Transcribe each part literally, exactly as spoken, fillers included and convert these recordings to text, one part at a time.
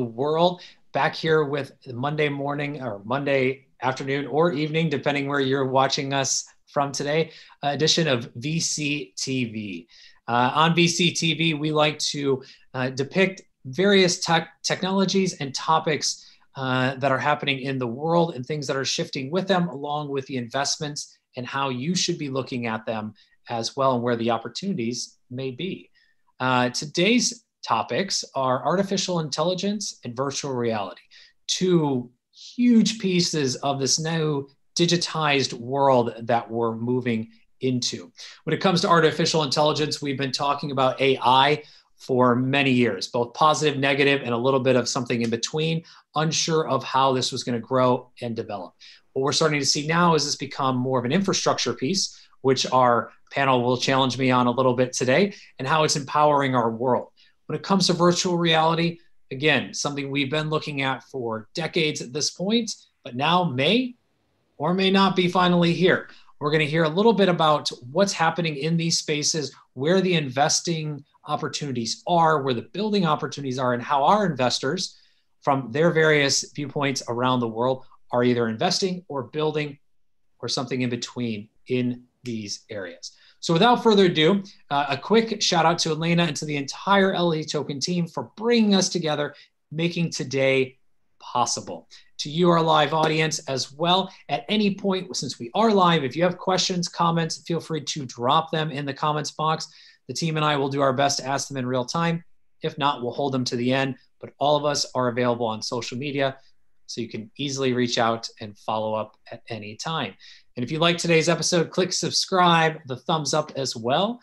world. Back here with Monday morning or Monday afternoon or evening, depending where you're watching us from today, uh, edition of V C T V. Uh, on V C T V, we like to uh, depict various tech technologies and topics uh, that are happening in the world and things that are shifting with them, along with the investments and how you should be looking at them as well and where the opportunities may be. Uh, today's topics are artificial intelligence and virtual reality, two huge pieces of this new digitized world that we're moving into. When it comes to artificial intelligence, we've been talking about A I for many years, both positive, negative, and a little bit of something in between, unsure of how this was going to grow and develop. What we're starting to see now is this become more of an infrastructure piece, which our panel will challenge me on a little bit today, and how it's empowering our world. When it comes to virtual reality, again, something we've been looking at for decades at this point, but now may or may not be finally here. We're going to hear a little bit about what's happening in these spaces, where the investing opportunities are, where the building opportunities are, and how our investors from their various viewpoints around the world are either investing or building or something in between in these areas. So without further ado, uh, a quick shout out to Elena and to the entire LaToken team for bringing us together, making today possible. To you, our live audience, as well, at any point, since we are live, if you have questions, comments, feel free to drop them in the comments box. The team and I will do our best to ask them in real time. If not, we'll hold them to the end, but all of us are available on social media, so you can easily reach out and follow up at any time. And if you like today's episode, click subscribe, the thumbs up as well,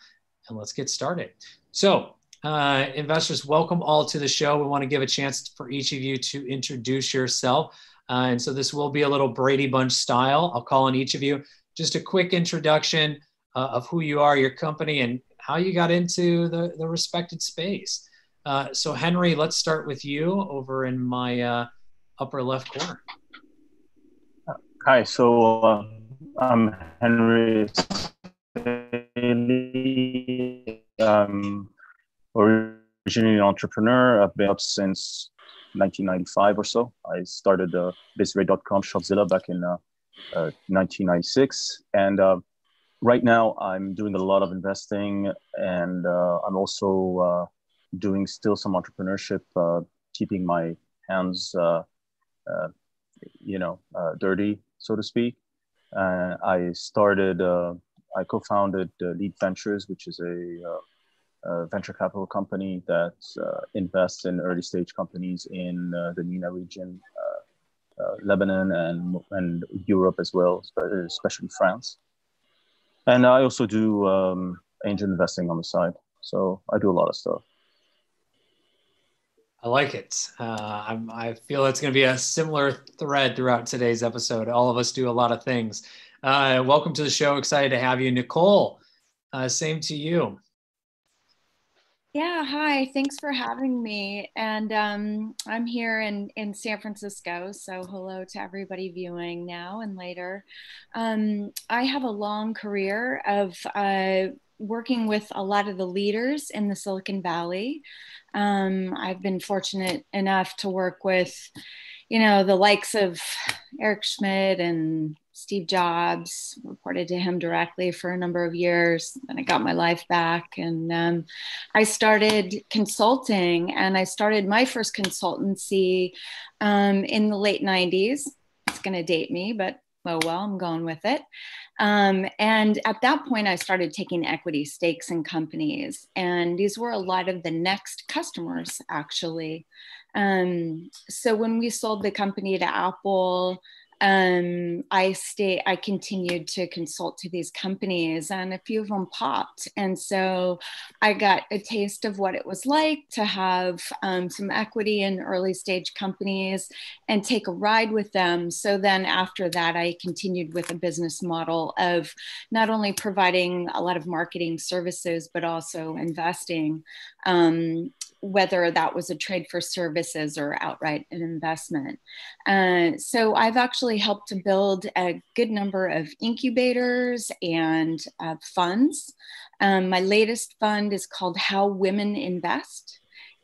and let's get started. So uh, investors, welcome all to the show. We want to give a chance for each of you to introduce yourself. Uh, and so this will be a little Brady Bunch style. I'll call on each of you. Just a quick introduction uh, of who you are, your company, and how you got into the, the respected space. Uh, so Henry, let's start with you over in my uh, upper left corner. Hi, so... Uh... I'm Henry Saley. I'm originally an entrepreneur. I've been up since nineteen ninety-five or so. I started uh, Bizrate dot com, Shopzilla, back in uh, uh, nineteen ninety-six. And uh, right now, I'm doing a lot of investing. And uh, I'm also uh, doing still some entrepreneurship, uh, keeping my hands, uh, uh, you know, uh, dirty, so to speak. Uh, I started, uh, I co-founded uh, Lead Ventures, which is a, uh, a venture capital company that uh, invests in early stage companies in uh, the MENA region, uh, uh, Lebanon, and, and Europe as well, especially France. And I also do um, angel investing on the side. So I do a lot of stuff. I like it. Uh, I'm, I feel it's going to be a similar thread throughout today's episode. All of us do a lot of things. Uh, welcome to the show. Excited to have you. Nicole, uh, same to you. Yeah, hi. Thanks for having me. And um, I'm here in, in San Francisco, so hello to everybody viewing now and later. Um, I have a long career of uh, working with a lot of the leaders in the Silicon Valley. Um, I've been fortunate enough to work with, you know, the likes of Eric Schmidt and Steve Jobs, reported to him directly for a number of years. Then I got my life back and um, I started consulting, and I started my first consultancy um, in the late nineties. It's going to date me, but oh well, I'm going with it. Um, and at that point, I started taking equity stakes in companies. And these were a lot of the next customers, actually. Um, so when we sold the company to Apple, um, I stay, I continued to consult to these companies, and a few of them popped. And so I got a taste of what it was like to have um, some equity in early stage companies and take a ride with them. So then after that, I continued with a business model of not only providing a lot of marketing services, but also investing, um, whether that was a trade for services or outright an investment. Uh, so I've actually helped to build a good number of incubators and uh, funds. Um, my latest fund is called How Women Invest.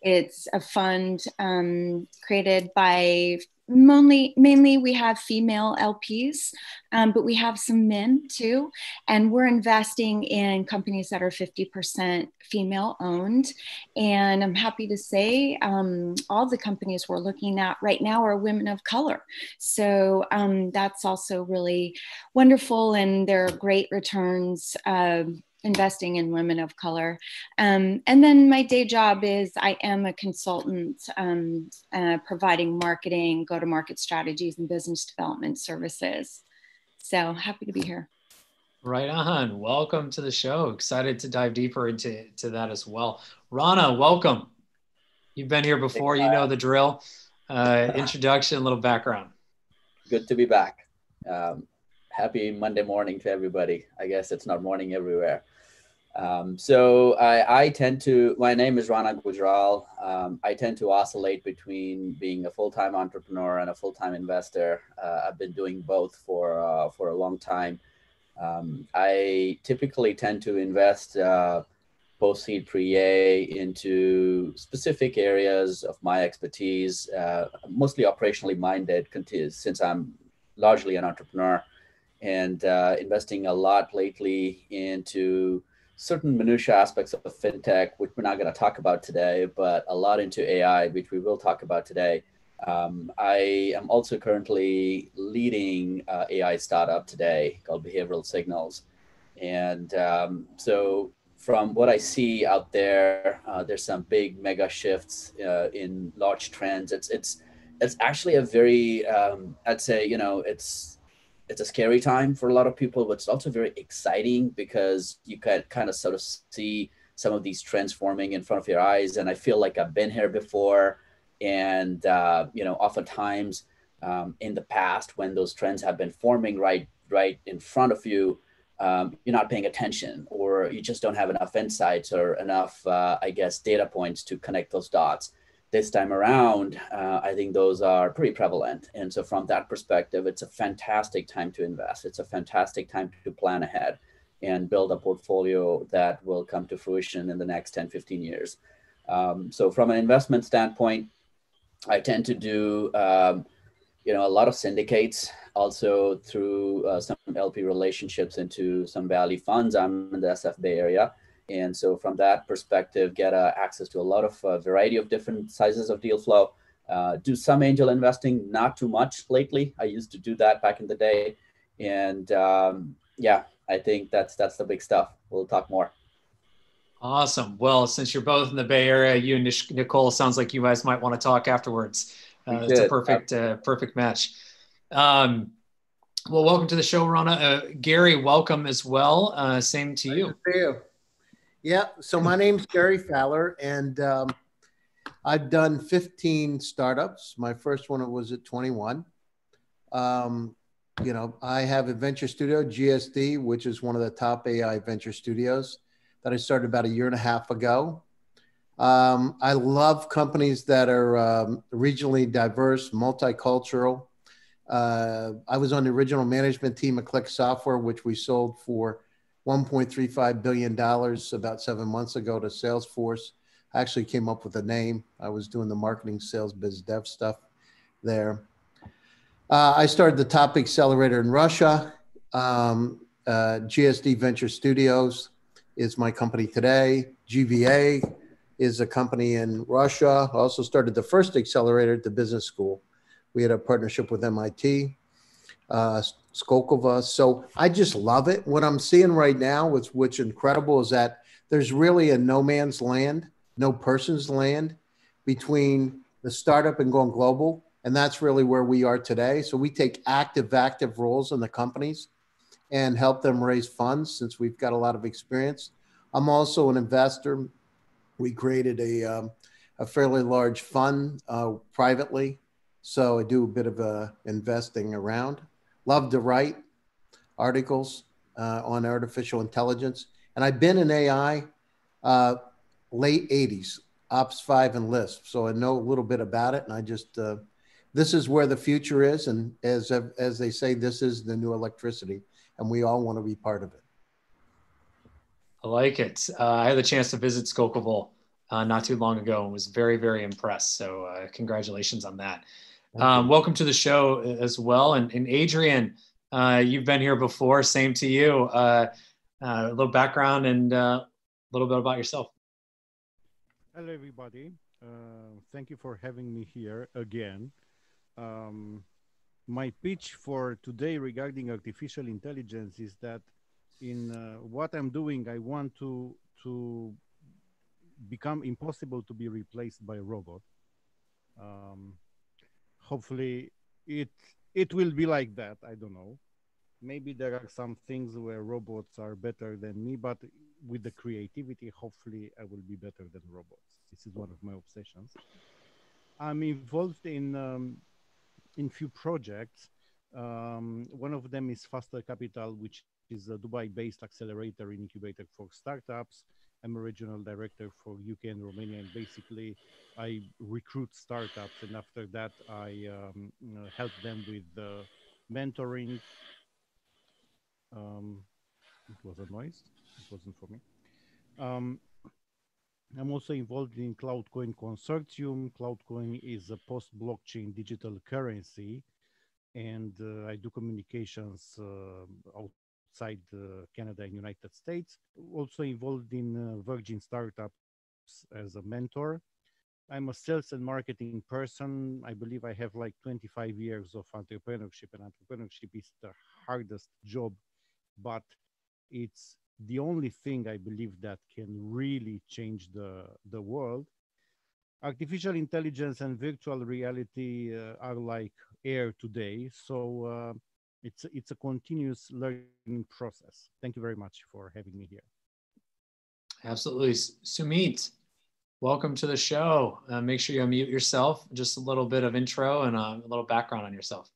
It's a fund um, created by mainly, mainly we have female L Ps, um, but we have some men too. And we're investing in companies that are fifty percent female owned. And I'm happy to say um, all the companies we're looking at right now are women of color. So um, that's also really wonderful. And there are great returns uh, investing in women of color. Um, and then my day job is I am a consultant um, uh, providing marketing, go-to-market strategies and business development services. So happy to be here. Right on, welcome to the show. Excited to dive deeper into to that as well. Rana, welcome. You've been here before, you know the drill. Uh, introduction, little background. Good to be back. Um, happy Monday morning to everybody. I guess it's not morning everywhere. Um, so I, I tend to, my name is Rana Gujral. Um, I tend to oscillate between being a full-time entrepreneur and a full-time investor. Uh, I've been doing both for, uh, for a long time. Um, I typically tend to invest uh, post-seed pre-A into specific areas of my expertise, uh, mostly operationally minded since I'm largely an entrepreneur, and uh, investing a lot lately into certain minutiae aspects of fintech, which we're not going to talk about today, but a lot into A I, which we will talk about today. Um, I am also currently leading uh, A I startup today called Behavioral Signals. And um, so from what I see out there, uh, there's some big mega shifts uh, in large trends. It's, it's, it's actually a very, um, I'd say, you know, it's, it's a scary time for a lot of people, but it's also very exciting because you can kind of sort of see some of these trends forming in front of your eyes. And I feel like I've been here before. And, uh, you know, oftentimes um, in the past, when those trends have been forming right, right in front of you, um, you're not paying attention, or you just don't have enough insights or enough, uh, I guess, data points to connect those dots. This time around, uh, I think those are pretty prevalent. And so from that perspective, it's a fantastic time to invest. It's a fantastic time to plan ahead and build a portfolio that will come to fruition in the next ten, fifteen years. Um, so from an investment standpoint, I tend to do um, you know, a lot of syndicates, also through uh, some L P relationships into some value funds. I'm in the S F Bay area. And so from that perspective, get uh, access to a lot of uh, variety of different sizes of deal flow, uh, do some angel investing, not too much lately. I used to do that back in the day. And um, yeah, I think that's, that's the big stuff. We'll talk more. Awesome. Well, since you're both in the Bay Area, you and Nicole, sounds like you guys might want to talk afterwards. Uh, it's a perfect, uh, perfect match. Um, well, welcome to the show, Rana. Uh, Gary, welcome as well. Uh, same to you. Nice to see you. Yeah, so my name's Gary Fowler, and um, I've done fifteen startups. My first one was at twenty-one. Um, you know, I have a venture studio, G S D, which is one of the top A I venture studios that I started about a year and a half ago. Um, I love companies that are um, regionally diverse, multicultural. Uh, I was on the original management team at Click Software, which we sold for one point three five billion dollars about seven months ago to Salesforce. I actually came up with the name. I was doing the marketing, sales, biz dev stuff there. Uh, I started the Top Accelerator in Russia. Um, uh, G S D Venture Studios is my company today. G V A is a company in Russia. I also started the first accelerator at the business school. We had a partnership with M I T. Uh, Skolkovo. So I just love it. What I'm seeing right now, what's, what's incredible is that there's really a no man's land, no person's land between the startup and going global. And that's really where we are today. So we take active, active roles in the companies and help them raise funds since we've got a lot of experience. I'm also an investor. We created a, um, a fairly large fund uh, privately. So I do a bit of uh, investing around. Love to write articles uh, on artificial intelligence. And I've been in A I uh, late eighties, Ops five and Lisp. So I know a little bit about it. And I just, uh, this is where the future is. And as, as they say, this is the new electricity. And we all want to be part of it. I like it. Uh, I had the chance to visit Skolkovo uh, not too long ago and was very, very impressed. So uh, congratulations on that. Um, welcome to the show as well. And, and Adrian, uh, you've been here before, same to you. Uh, uh, a little background and a uh, little bit about yourself. Hello, everybody. Uh, thank you for having me here again. Um, my pitch for today regarding artificial intelligence is that in uh, what I'm doing, I want to, to become impossible to be replaced by a robot. Um, hopefully it, it will be like that. I don't know. Maybe there are some things where robots are better than me, but with the creativity, hopefully I will be better than robots. This is one of my obsessions. I'm involved in, um, in few projects. Um, one of them is Faster Capital, which is a Dubai-based accelerator and incubator for startups. I'm a regional director for U K and Romania, and basically I recruit startups, and after that I um, help them with uh, mentoring. Um, it was a noise, it wasn't for me. Um, I'm also involved in cloudcoin consortium. Cloudcoin is a post-blockchain digital currency, and uh, I do communications uh, outside uh, Canada and United States. Also involved in uh, Virgin Startups as a mentor. I'm a sales and marketing person. I believe I have like twenty-five years of entrepreneurship, and entrepreneurship is the hardest job, but it's the only thing I believe that can really change the, the world. Artificial intelligence and virtual reality uh, are like air today. So uh, it's, it's a continuous learning process. Thank you very much for having me here. Absolutely. Sumit, welcome to the show. Uh, make sure you unmute yourself. Just a little bit of intro and a little background on yourself.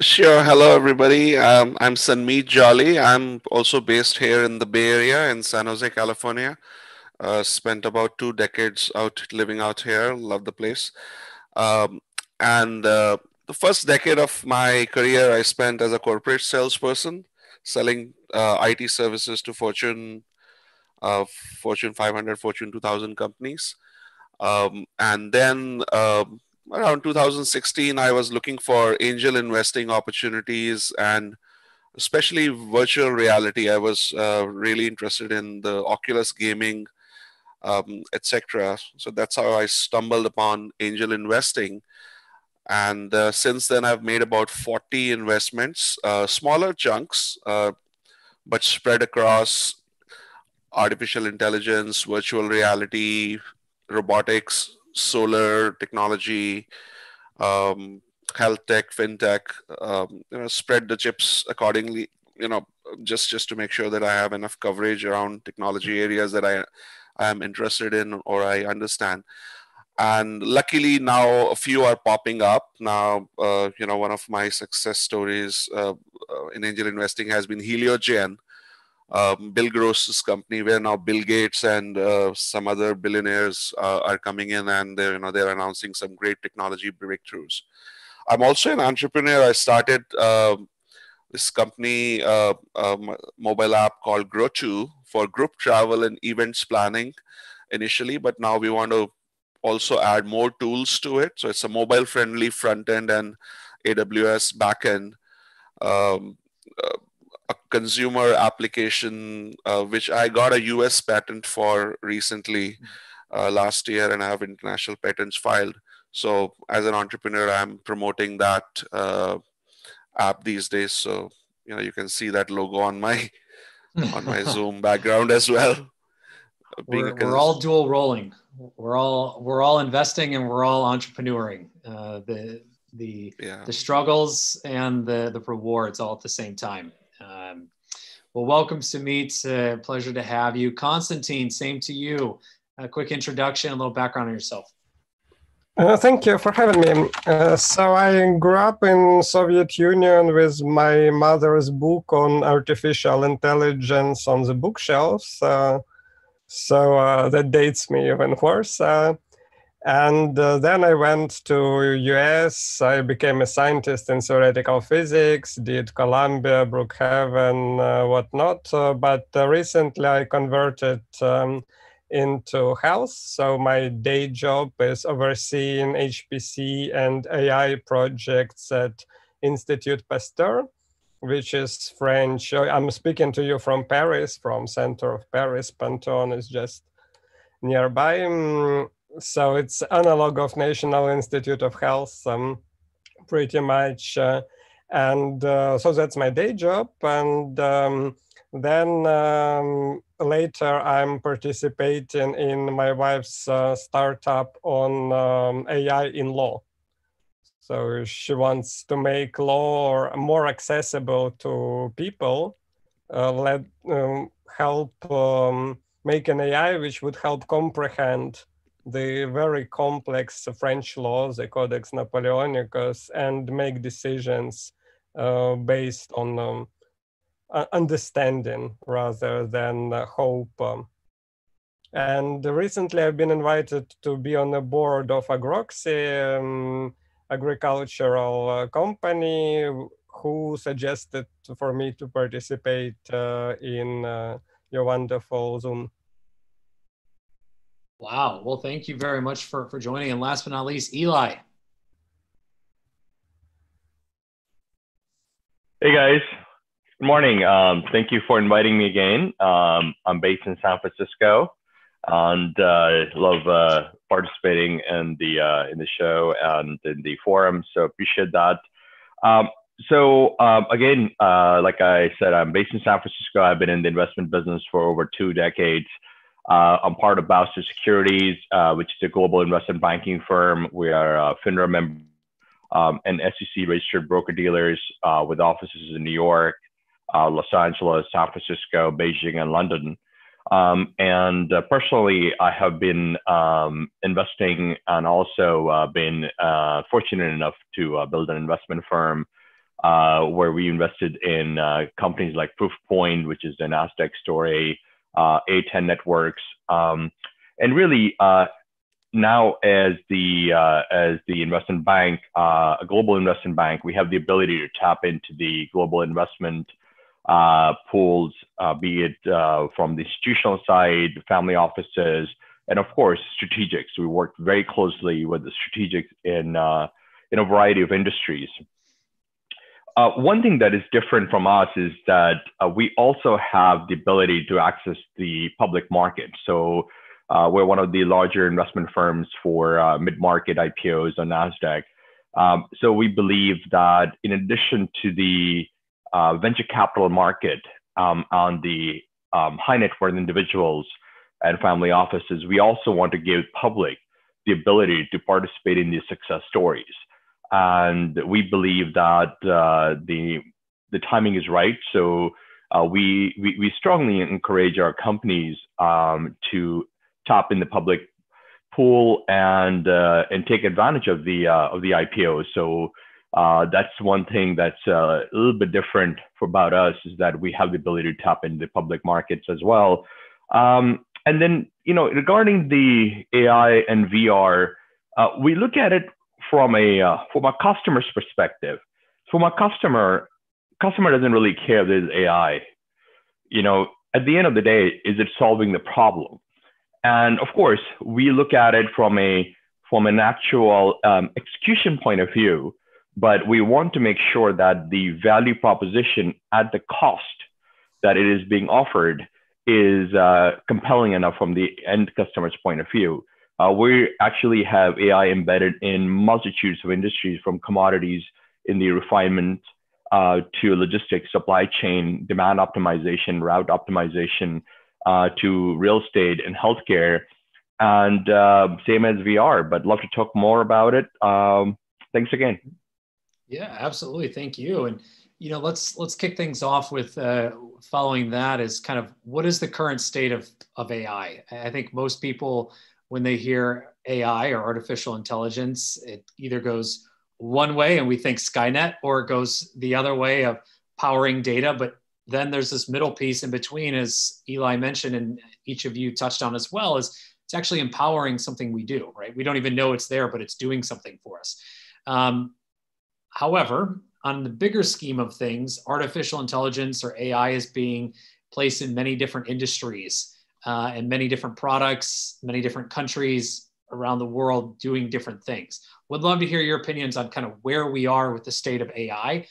Sure. Hello, everybody. Um, I'm Sunmeet Jolly. I'm also based here in the Bay Area in San Jose, California. Uh, spent about two decades out living out here. Love the place. Um, and uh, the first decade of my career, I spent as a corporate salesperson, selling uh, I T services to Fortune, uh, Fortune five hundred, Fortune two thousand companies. Um, and then uh, around two thousand sixteen, I was looking for angel investing opportunities and especially virtual reality. I was uh, really interested in the Oculus gaming, um, et cetera. So that's how I stumbled upon angel investing. And uh, since then, I've made about forty investments, uh, smaller chunks, uh, but spread across artificial intelligence, virtual reality, robotics, solar technology, um, health tech, fintech, um, you know, spread the chips accordingly, you know, just, just to make sure that I have enough coverage around technology areas that I, I am interested in or I understand. And luckily now a few are popping up. Now, uh, you know, one of my success stories uh, in angel investing has been HelioGen, Um, Bill Gross's company, where now Bill Gates and uh, some other billionaires uh, are coming in, and they're, you know, they're announcing some great technology breakthroughs. I'm also an entrepreneur. I started uh, this company, uh, um, mobile app called Grochu for group travel and events planning initially, but now we want to also add more tools to it. So it's a mobile-friendly front end and A W S back end. Um, uh, a consumer application, uh, which I got a U S patent for recently uh, last year, and I have international patents filed. So as an entrepreneur, I'm promoting that uh, app these days. So, you know, you can see that logo on my, on my Zoom background as well. We're, we're all dual rolling. We're all, we're all investing and we're all entrepreneuring. Uh, the, the, yeah. the struggles and the, the rewards all at the same time. Um, well, welcome, Sumit. Uh, pleasure to have you. Constantine, same to you. A quick introduction, a little background on yourself. Uh, thank you for having me. Uh, so I grew up in Soviet Union with my mother's book on artificial intelligence on the bookshelves. Uh, so uh, that dates me even worse. Uh, And uh, then I went to U S, I became a scientist in theoretical physics, did Columbia, Brookhaven, uh, whatnot. Uh, but uh, recently I converted um, into health. So my day job is overseeing H P C and A I projects at Institut Pasteur, which is French. I'm speaking to you from Paris, from center of Paris. Pantone is just nearby. So it's analog of National Institute of Health, um, pretty much. Uh, and uh, so that's my day job. And um, then um, later I'm participating in my wife's uh, startup on um, A I in law. So she wants to make law more accessible to people, uh, let um, help um, make an A I which would help comprehend the very complex French laws, the Codex Napoleonicus, and make decisions uh, based on um, understanding rather than hope. Um, and recently I've been invited to be on the board of Agroxy, um, agricultural uh, company, who suggested for me to participate uh, in uh, your wonderful Zoom. Wow. Well, thank you very much for, for joining. And last but not least, Eli. Hey, guys. Good morning. Um, thank you for inviting me again. Um, I'm based in San Francisco, and I uh, love uh, participating in the uh, in the show and in the forum, so appreciate that. Um, so um, again, uh, like I said, I'm based in San Francisco. I've been in the investment business for over two decades. Uh, I'm part of Bouster Securities, uh, which is a global investment banking firm. We are a FINRA member um, and S E C-registered broker-dealers uh, with offices in New York, uh, Los Angeles, San Francisco, Beijing, and London. Um, and uh, personally, I have been um, investing and also uh, been uh, fortunate enough to uh, build an investment firm uh, where we invested in uh, companies like Proofpoint, which is the NASDAQ story, uh, A ten Networks, um, and really uh, now as the uh, as the investment bank, uh, a global investment bank, we have the ability to tap into the global investment Uh, pools, uh, be it uh, from the institutional side, family offices, and of course, strategics. We work very closely with the strategics in, uh, in a variety of industries. Uh, one thing that is different from us is that uh, we also have the ability to access the public market. So uh, we're one of the larger investment firms for uh, mid-market I P Os on NASDAQ. Um, so we believe that in addition to the Uh, venture capital market um, on the um, high net worth individuals and family offices, we also want to give public the ability to participate in these success stories. And we believe that uh, the, the timing is right. So uh, we, we, we strongly encourage our companies um, to tap in the public pool and, uh, and take advantage of the, uh, of the I P O. So Uh, that's one thing that's uh, a little bit different for about us, is that we have the ability to tap into the public markets as well. Um, and then, you know, regarding the A I and V R, uh, we look at it from a uh, from a customer's perspective. From a customer, customer doesn't really care if there's A I. You know, at the end of the day, is it solving the problem? And of course, we look at it from a from an actual um, execution point of view. But we want to make sure that the value proposition at the cost that it is being offered is uh, compelling enough from the end customer's point of view. Uh, we actually have A I embedded in multitudes of industries, from commodities in the refinement uh, to logistics, supply chain, demand optimization, route optimization, uh, to real estate and healthcare, and uh, same as V R, but love to talk more about it. Um, thanks again. Yeah, absolutely. Thank you. And, you know, let's let's kick things off with uh, following that is kind of, what is the current state of, of A I? I think most people, when they hear A I or artificial intelligence, it either goes one way and we think Skynet, or it goes the other way of powering data. But then there's this middle piece in between, as Eli mentioned, and each of you touched on as well, is it's actually empowering something we do, right? We don't even know it's there, but it's doing something for us. Um, However, on the bigger scheme of things, artificial intelligence or A I is being placed in many different industries. uh, and many different products, many different countries around the world doing different things. Would love to hear your opinions on kind of where we are with the state of A I,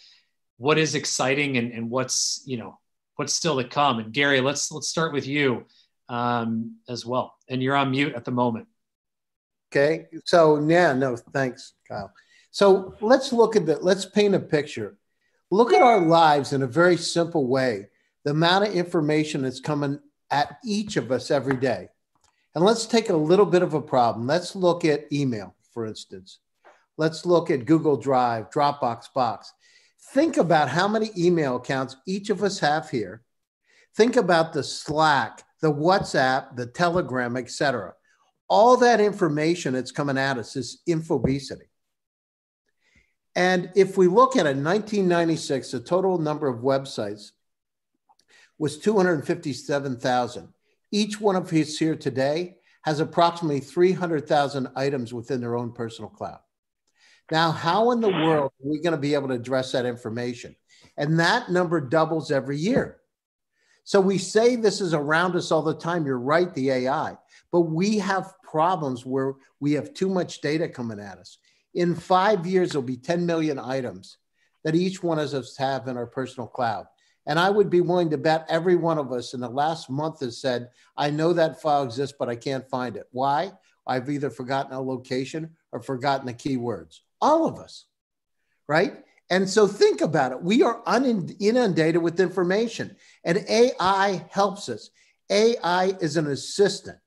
what is exciting and, and what's, you know, what's still to come. And Gary, let's, let's start with you um, as well. And you're on mute at the moment. Okay. So yeah, no, thanks, Kyle. So let's look at that. Let's paint a picture. Look at our lives in a very simple way. The amount of information that's coming at each of us every day. And let's take a little bit of a problem. Let's look at email, for instance. Let's look at Google Drive, Dropbox, Box. Think about how many email accounts each of us have here. Think about the Slack, the WhatsApp, the Telegram, et cetera. All that information that's coming at us is infobesity. And if we look at it, in nineteen ninety-six, the total number of websites was two hundred fifty-seven thousand. Each one of us here today has approximately three hundred thousand items within their own personal cloud. Now, how in the world are we going to be able to address that information? And that number doubles every year. So we say this is around us all the time. You're right, the A I. But we have problems where we have too much data coming at us. In five years, there'll be ten million items that each one of us have in our personal cloud. And I would be willing to bet every one of us in the last month has said, I know that file exists, but I can't find it. Why? I've either forgotten a location or forgotten the keywords. All of us, right? And so think about it. We are inundated with information, and A I helps us. A I is an assistant.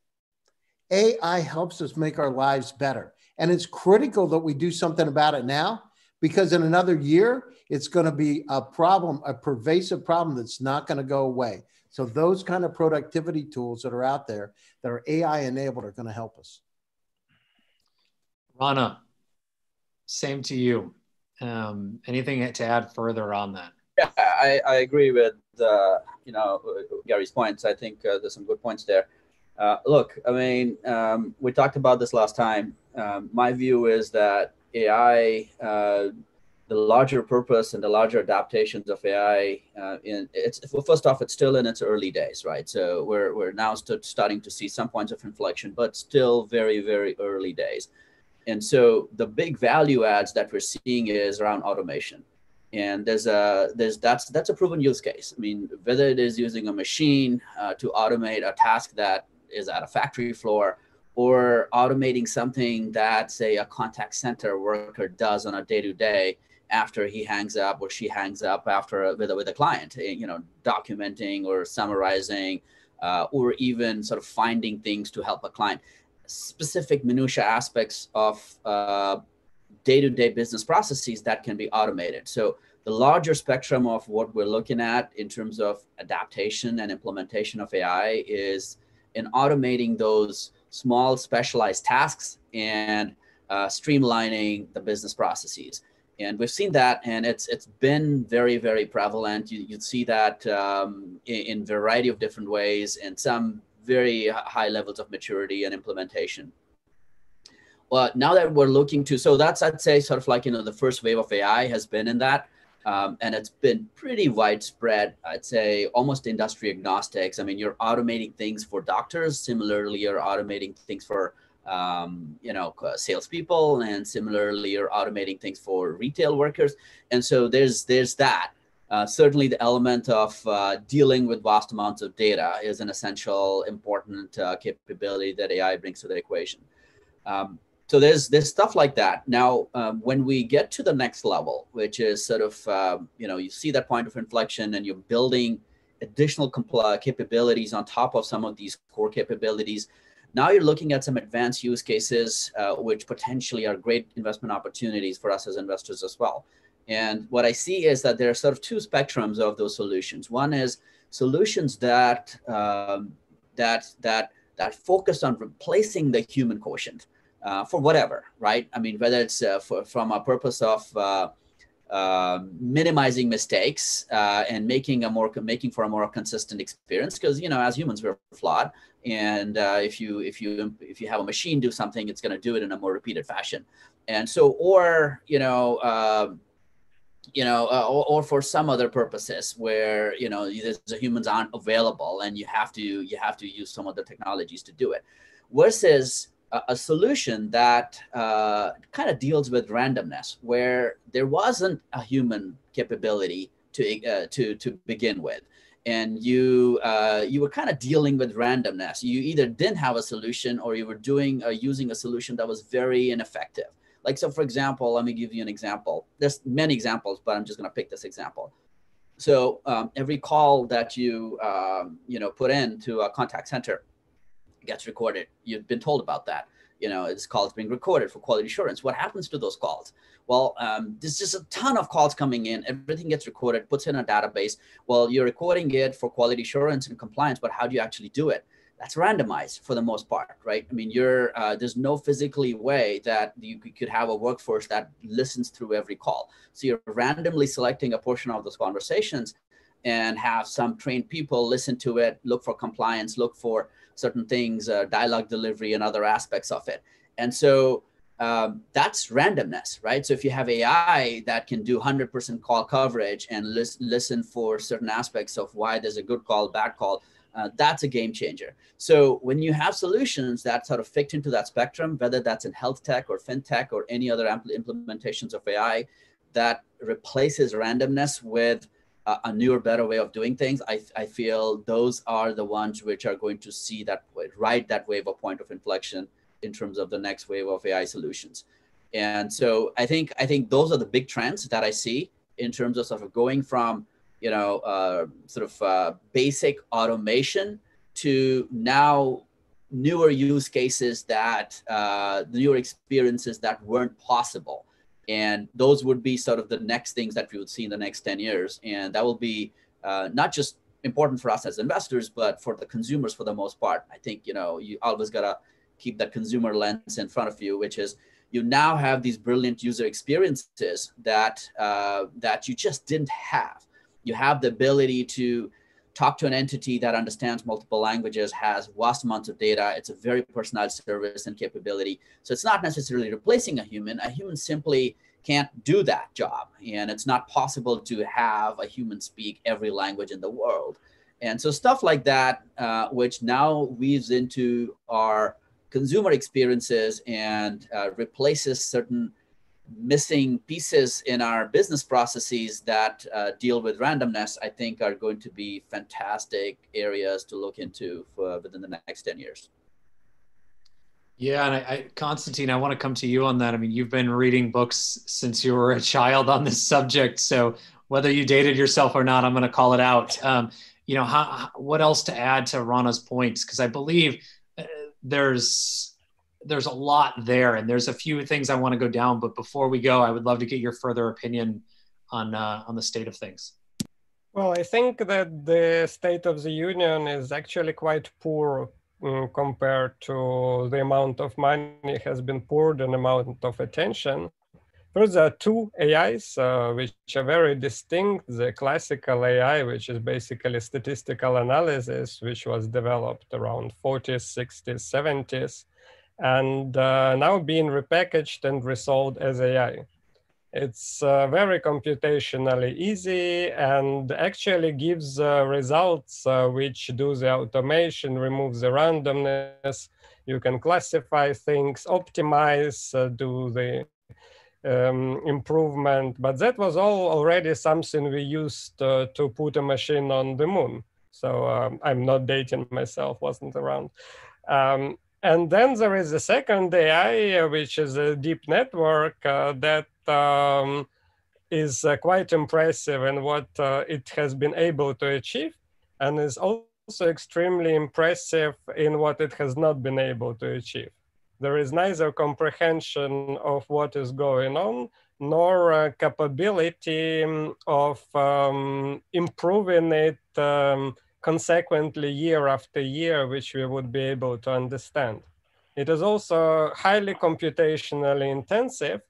A I helps us make our lives better. And it's critical that we do something about it now, because in another year, it's going to be a problem, a pervasive problem that's not going to go away. So those kind of productivity tools that are out there that are A I enabled are going to help us. Rana, same to you. Um, anything to add further on that? Yeah, I, I agree with uh, you know Gary's points. I think uh, there's some good points there. Uh, look, I mean, um, we talked about this last time. Um, my view is that A I, uh, the larger purpose and the larger adaptations of A I, uh, in it's well, first off, it's still in its early days, right? So we're we're now st starting to see some points of inflection, but still very very early days. And so the big value adds that we're seeing is around automation. And there's a there's that's that's a proven use case. I mean, whether it is using a machine uh, to automate a task that is at a factory floor, or automating something that, say, a contact center worker does on a day-to-day after he hangs up or she hangs up after with a, with a client, you know, documenting or summarizing, uh, or even sort of finding things to help a client. Specific minutia aspects of day-to-day uh, -day business processes that can be automated. So the larger spectrum of what we're looking at in terms of adaptation and implementation of A I is in automating those small specialized tasks and uh, streamlining the business processes. And we've seen that, and it's it's been very, very prevalent. You, you'd see that um, in, in a variety of different ways and some very high levels of maturity and implementation. Well, now that we're looking to, so that's, I'd say, sort of like, you know, the first wave of A I has been in that. Um, and it's been pretty widespread, I'd say almost industry agnostics. I mean, you're automating things for doctors. Similarly, you're automating things for, um, you know, salespeople. And similarly, you're automating things for retail workers. And so there's, there's that. Uh, certainly the element of uh, dealing with vast amounts of data is an essential, important uh, capability that A I brings to the equation. Um, So there's, there's stuff like that. Now, um, when we get to the next level, which is sort of, uh, you know, you see that point of inflection and you're building additional capabilities on top of some of these core capabilities. Now you're looking at some advanced use cases, uh, which potentially are great investment opportunities for us as investors as well. And what I see is that there are sort of two spectrums of those solutions. One is solutions that, um, that, that, that focus on replacing the human quotient. Uh, for whatever, right? I mean, whether it's uh, for, from a purpose of uh, uh, minimizing mistakes uh, and making a more making for a more consistent experience, because you know, as humans, we're flawed, and uh, if you if you if you have a machine do something, it's going to do it in a more repeated fashion, and so or you know, uh, you know, uh, or, or for some other purposes where, you know, the humans aren't available and you have to, you have to use some other technologies to do it, versus a, a solution that uh, kind of deals with randomness, where there wasn't a human capability to, uh, to, to begin with. And you uh, you were kind of dealing with randomness. You either didn't have a solution, or you were doing uh, using a solution that was very ineffective. Like, so for example, let me give you an example. There's many examples, but I'm just gonna pick this example. So um, every call that you um, you know put in to a contact center gets recorded. You've been told about that. You know, this call is being recorded for quality assurance. What happens to those calls? Well, um, there's just a ton of calls coming in. Everything gets recorded, puts in a database. Well, you're recording it for quality assurance and compliance, but how do you actually do it? That's randomized for the most part, right? I mean, you're uh, there's no physically way that you could have a workforce that listens through every call. So you're randomly selecting a portion of those conversations and have some trained people listen to it, look for compliance, look for certain things, uh, dialogue delivery and other aspects of it. And so um, that's randomness, right? So if you have A I that can do one hundred percent call coverage and lis listen for certain aspects of why there's a good call, bad call, uh, that's a game changer. So when you have solutions that sort of fit into that spectrum, whether that's in health tech or fintech or any other implementations of A I that replaces randomness with a newer, better way of doing things, I, I feel those are the ones which are going to see that, ride that wave of point of inflection in terms of the next wave of A I solutions. And so I think, I think those are the big trends that I see in terms of sort of going from, you know, uh, sort of uh, basic automation to now newer use cases that, uh, newer experiences that weren't possible. And those would be sort of the next things that we would see in the next ten years. And that will be uh, not just important for us as investors, but for the consumers for the most part. I think, you know, you always got to keep that consumer lens in front of you, which is you now have these brilliant user experiences that, uh, that you just didn't have. You have the ability to talk to an entity that understands multiple languages, has vast amounts of data. It's a very personalized service and capability. So it's not necessarily replacing a human. A human simply can't do that job. And it's not possible to have a human speak every language in the world. And so stuff like that, uh, which now weaves into our consumer experiences and uh, replaces certain missing pieces in our business processes that uh, deal with randomness, I think are going to be fantastic areas to look into for within the next ten years. Yeah, and I, I, Constantine, I want to come to you on that. I mean, you've been reading books since you were a child on this subject. So whether you dated yourself or not, I'm going to call it out. Um, you know, how, what else to add to Rana's points? Because I believe uh, there's there's a lot there, and there's a few things I want to go down, but before we go, I would love to get your further opinion on, uh, on the state of things. Well, I think that the state of the union is actually quite poor um, compared to the amount of money has been poured and amount of attention. First, there are two A Is, uh, which are very distinct. The classical A I, which is basically statistical analysis, which was developed around forties, sixties, seventies, and uh, now being repackaged and resold as A I. It's uh, very computationally easy and actually gives uh, results uh, which do the automation, removes the randomness. You can classify things, optimize, uh, do the um, improvement. But that was all already something we used uh, to put a machine on the moon. So um, I'm not dating myself, wasn't around. Um, And then there is a second A I, uh, which is a deep network uh, that um, is uh, quite impressive in what uh, it has been able to achieve, and is also extremely impressive in what it has not been able to achieve. There is neither comprehension of what is going on, nor uh, capability of um, improving it um, consequently year after year, which we would be able to understand. It is also highly computationally intensive.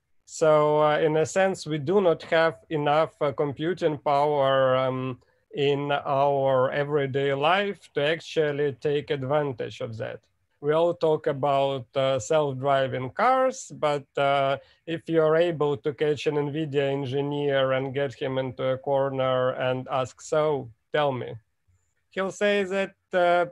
So uh, in a sense, we do not have enough uh, computing power um, in our everyday life to actually take advantage of that. We all talk about uh, self-driving cars, but uh, if you are able to catch an NVIDIA engineer and get him into a corner and ask, so tell me, he'll say that uh,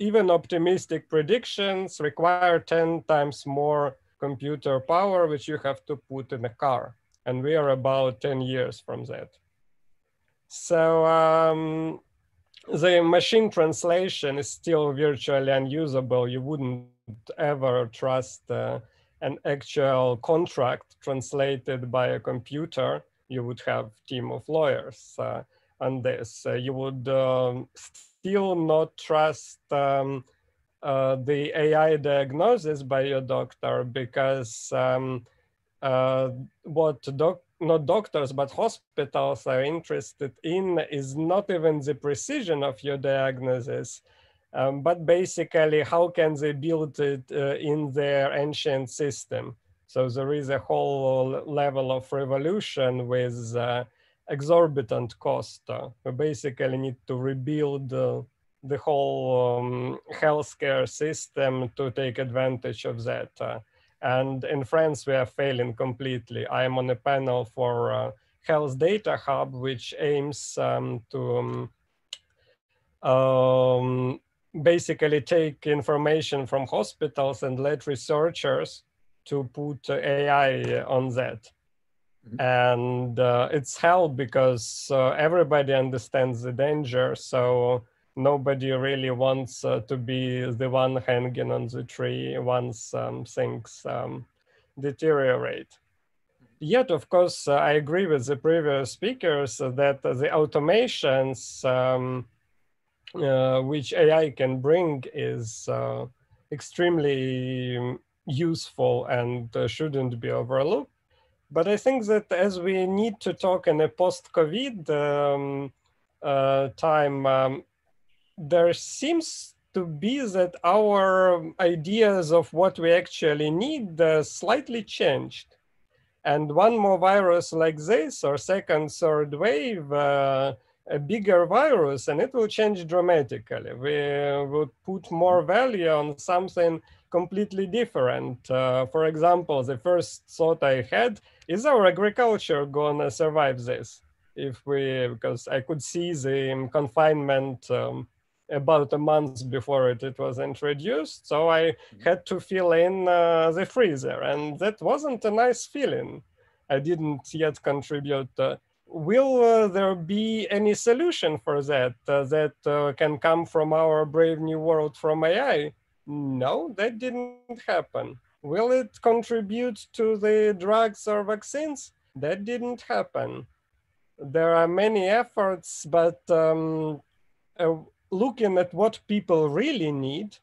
even optimistic predictions require ten times more computer power, which you have to put in a car. And we are about ten years from that. So um, the machine translation is still virtually unusable. You wouldn't ever trust uh, an actual contract translated by a computer. You would have a team of lawyers uh, on this. Uh, you would uh, still not trust um, uh, the A I diagnosis by your doctor, because um, uh, what doc not doctors, but hospitals are interested in is not even the precision of your diagnosis, um, but basically how can they build it uh, in their ancient system. So there is a whole level of revolution with uh, exorbitant cost. Uh, we basically need to rebuild uh, the whole um, healthcare system to take advantage of that. Uh, And in France, we are failing completely. I'm on a panel for uh, Health Data Hub, which aims um, to um, um, basically take information from hospitals and let researchers to put A I on that. Mm-hmm. And uh, it's hell because uh, everybody understands the danger. So nobody really wants uh, to be the one hanging on the tree once um, things um, deteriorate. Yet, of course, uh, I agree with the previous speakers that the automations um, uh, which A I can bring is uh, extremely useful and uh, shouldn't be overlooked. But I think that as we need to talk in a post-COVID um, uh, time, um, there seems to be that our ideas of what we actually need uh, slightly changed. And one more virus like this, or second, third wave, uh, a bigger virus, and it will change dramatically. We would put more value on something completely different. Uh, for example, the first thought I had, is our agriculture gonna survive this? If we, because I could see the confinement um, about a month before it, it was introduced. So I had to fill in uh, the freezer, and that wasn't a nice feeling. I didn't yet contribute. Uh, will uh, there be any solution for that uh, that uh, can come from our brave new world from A I? No, that didn't happen. Will it contribute to the drugs or vaccines? That didn't happen. There are many efforts, but um, uh, looking at what people really need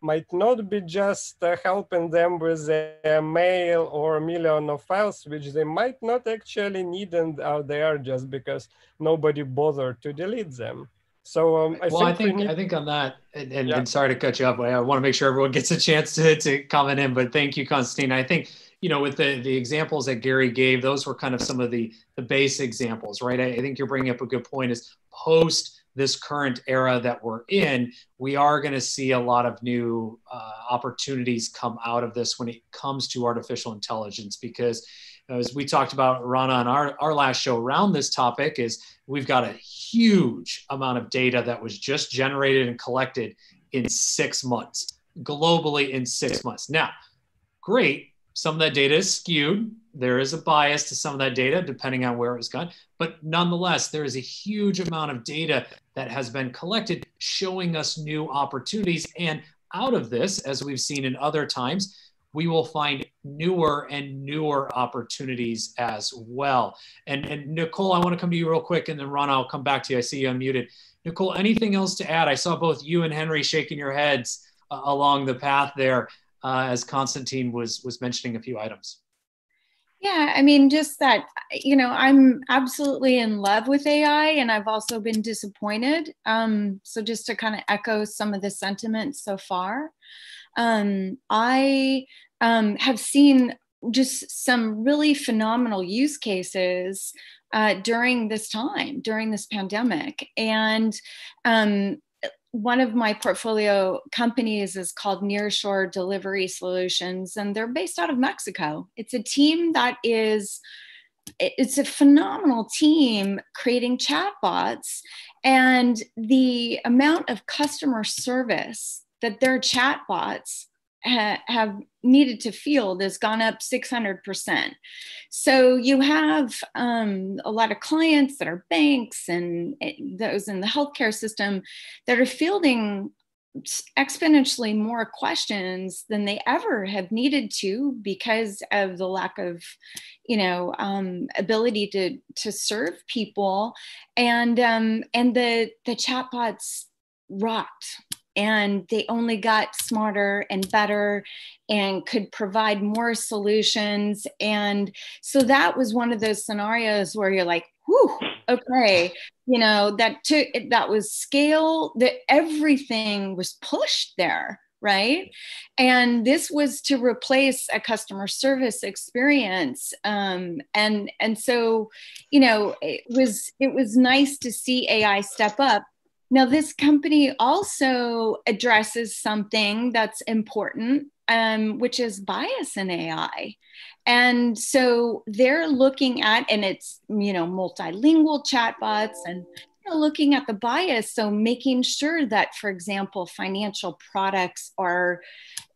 might not be just uh, helping them with a mail or a million of files, which they might not actually need and are there just because nobody bothered to delete them. So um, I, well, think I think we need... I think on that, and, and, yeah. and sorry to cut you off, but I want to make sure everyone gets a chance to, to comment in, but thank you, Konstantin. I think, you know, with the, the examples that Gary gave, those were kind of some of the, the base examples, right? I, I think you're bringing up a good point is post this current era that we're in, we are going to see a lot of new uh, opportunities come out of this when it comes to artificial intelligence, because as we talked about, Rana, on our, our last show around this topic is we've got a huge amount of data that was just generated and collected in six months, globally in six months. Now, great. Some of that data is skewed. There is a bias to some of that data, depending on where it was gone. But nonetheless, there is a huge amount of data that has been collected showing us new opportunities. And out of this, as we've seen in other times, we will find newer and newer opportunities as well. And, and Nicole, I want to come to you real quick, and then Rana, I'll come back to you. I see you unmuted. Nicole, anything else to add? I saw both you and Henry shaking your heads uh, along the path there. Uh, as Konstantin was was mentioning a few items. Yeah, I mean, just that, you know, I'm absolutely in love with A I, and I've also been disappointed. Um, so just to kind of echo some of the sentiments so far, um, I um, have seen just some really phenomenal use cases uh, during this time, during this pandemic. And um, one of my portfolio companies is called Nearshore Delivery Solutions, and they're based out of Mexico. It's a team that is, it's a phenomenal team creating chatbots, and the amount of customer service that their chatbots ha have needed to field has gone up six hundred percent. So you have um, a lot of clients that are banks and those in the healthcare system that are fielding exponentially more questions than they ever have needed to because of the lack of, you know, um, ability to to serve people, and um, and the the chatbots rocked, and they only got smarter and better, and could provide more solutions, and so that was one of those scenarios where you're like, whew, okay, you know, that took, that was scale, that everything was pushed there, right? And this was to replace a customer service experience. Um, and, and so, you know, it was, it was nice to see A I step up. Now, this company also addresses something that's important, um, which is bias in A I. And so they're looking at, and it's, you know, multilingual chatbots, and they're looking at the bias. So making sure that, for example, financial products are,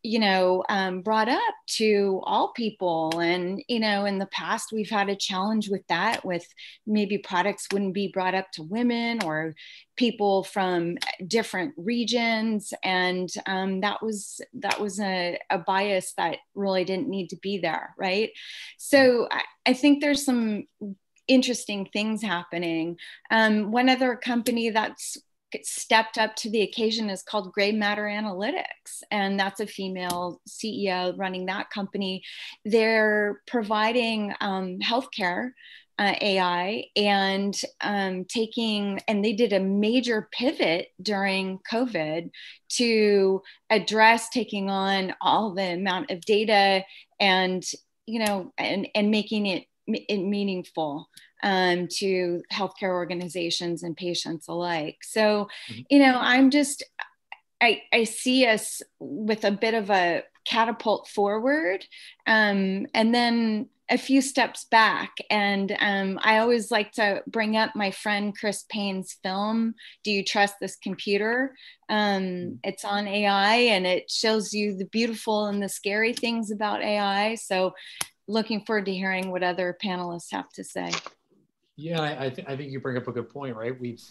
you know, um, brought up to all people. And, you know, in the past, we've had a challenge with that, with maybe products wouldn't be brought up to women or people from different regions. And um, that was, that was a, a bias that really didn't need to be there, right? So I, I think there's some interesting things happening. Um, one other company that's stepped up to the occasion is called Gray Matter Analytics, and that's a female C E O running that company. They're providing um, healthcare uh, A I and um, taking, and they did a major pivot during COVID to address taking on all the amount of data and, you know, and, and making it It meaningful um, to healthcare organizations and patients alike. So, you know, I'm just, I, I see us with a bit of a catapult forward, um, and then a few steps back. And um, I always like to bring up my friend Chris Payne's film, Do You Trust This Computer? Um, it's on A I, and it shows you the beautiful and the scary things about A I. So looking forward to hearing what other panelists have to say. Yeah, I, th I think you bring up a good point, right? We've,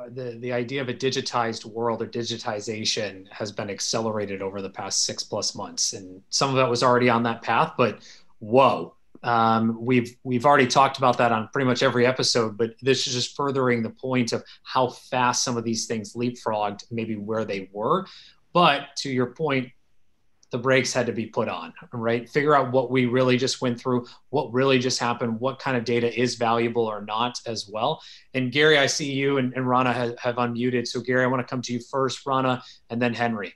uh, the, the idea of a digitized world or digitization has been accelerated over the past six plus months. And some of that was already on that path, but whoa, um, we've, we've already talked about that on pretty much every episode, but this is just furthering the point of how fast some of these things leapfrogged maybe where they were. But to your point, the brakes had to be put on, right? Figure out what we really just went through, what really just happened, what kind of data is valuable or not as well. And Gary, I see you and, and Rana have, have unmuted. So Gary, I want to come to you first, Rana, and then Henry.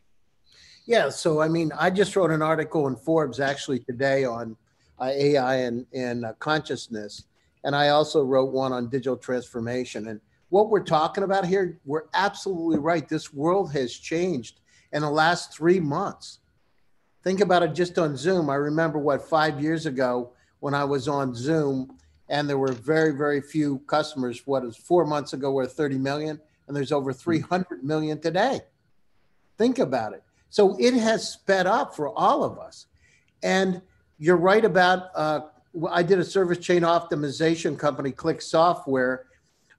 Yeah, so I mean, I just wrote an article in Forbes actually today on uh, A I and, and uh, consciousness. And I also wrote one on digital transformation. And what we're talking about here, we're absolutely right. This world has changed in the last three months. Think about it just on Zoom. I remember what, five years ago when I was on Zoom and there were very, very few customers. What is four months ago were thirty million, and there's over three hundred million today. Think about it. So it has sped up for all of us. And you're right about, uh, I did a service chain optimization company, Click Software.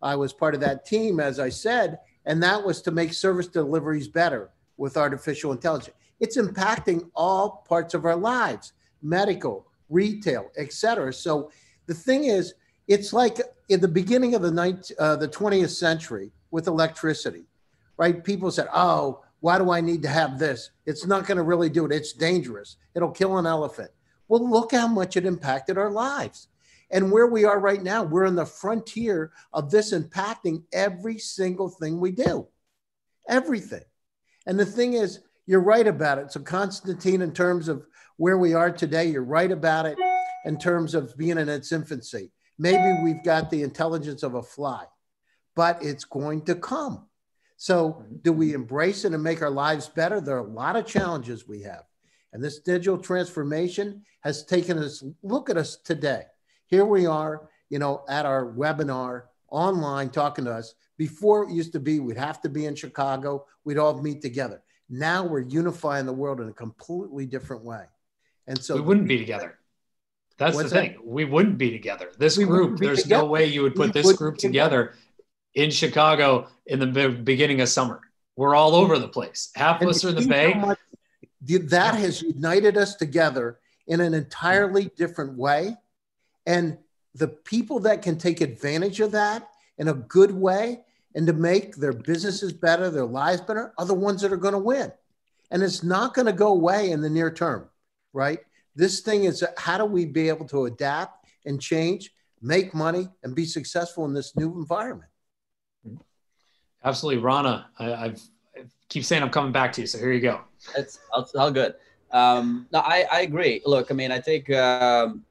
I was part of that team, as I said, and that was to make service deliveries better with artificial intelligence. It's impacting all parts of our lives, medical, retail, et cetera. So the thing is, it's like in the beginning of the, nineteenth, uh, the twentieth century with electricity, right? People said, oh, why do I need to have this? It's not gonna really do it, it's dangerous. It'll kill an elephant. Well, look how much it impacted our lives. And where we are right now, we're in the frontier of this impacting every single thing we do, everything. And the thing is, you're right about it. So Constantine, in terms of where we are today, you're right about it in terms of being in its infancy. Maybe we've got the intelligence of a fly, but it's going to come. So do we embrace it and make our lives better? There are a lot of challenges we have. And this digital transformation has taken us, look at us today. Here we are, you know, at our webinar online talking to us. Before it used to be, we'd have to be in Chicago. We'd all meet together. Now we're unifying the world in a completely different way. And so- We wouldn't be together. That's the thing. That? We wouldn't be together. This we group, there's together. no way you would put we this group together, together in Chicago in the beginning of summer. We're all over the place. Half of us are in the Bay. Much, that has united us together in an entirely different way. And the people that can take advantage of that in a good way and to make their businesses better, their lives better, are the ones that are going to win. And it's not going to go away in the near term, right? This thing is, how do we be able to adapt and change, make money, and be successful in this new environment? Absolutely. Rana, I, I've, I keep saying I'm coming back to you, so here you go. It's all good. Um, no, I, I agree. Look, I mean, I think, um,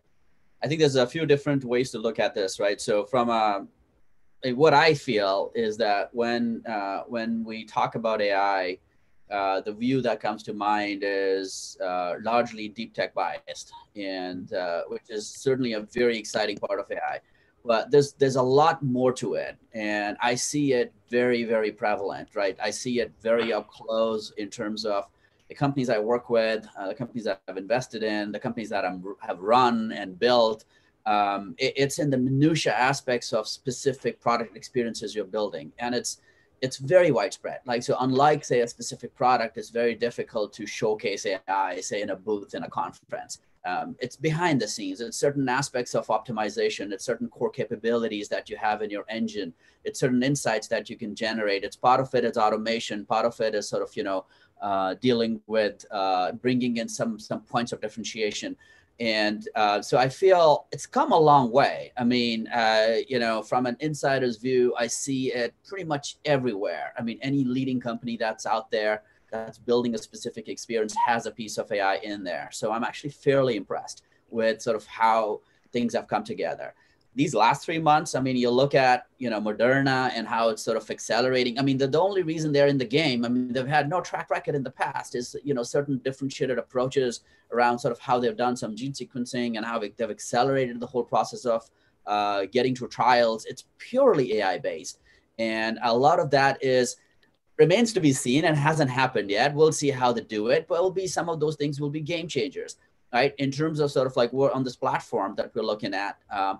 I think there's a few different ways to look at this, right? So from a, what I feel is that when, uh, when we talk about A I, Uh, the view that comes to mind is uh, largely deep tech biased, and uh, which is certainly a very exciting part of A I. But there's there's a lot more to it, and I see it very, very prevalent, right? I see it very up close in terms of the companies I work with, uh, the companies that I've invested in, the companies that I'm, have run and built. Um, it, it's in the minutia aspects of specific product experiences you're building, and it's It's very widespread. Like, so unlike, say, a specific product, it's very difficult to showcase A I, say, in a booth, in a conference. Um, it's behind the scenes. It's certain aspects of optimization. It's certain core capabilities that you have in your engine. It's certain insights that you can generate. It's part of it is automation. Part of it is sort of, you know, uh, dealing with uh, bringing in some, some points of differentiation. And uh, so I feel it's come a long way. I mean, uh, you know, from an insider's view, I see it pretty much everywhere. I mean, any leading company that's out there that's building a specific experience has a piece of A I in there. So I'm actually fairly impressed with sort of how things have come together. These last three months, I mean, you look at, you know, Moderna and how it's sort of accelerating. I mean, the, the only reason they're in the game, I mean, they've had no track record in the past is, you know, certain differentiated approaches around sort of how they've done some gene sequencing and how they've accelerated the whole process of uh, getting to trials. It's purely A I based. And a lot of that is remains to be seen and hasn't happened yet. We'll see how they do it, but it'll be some of those things will be game changers, right? In terms of sort of like we're on this platform that we're looking at. Um,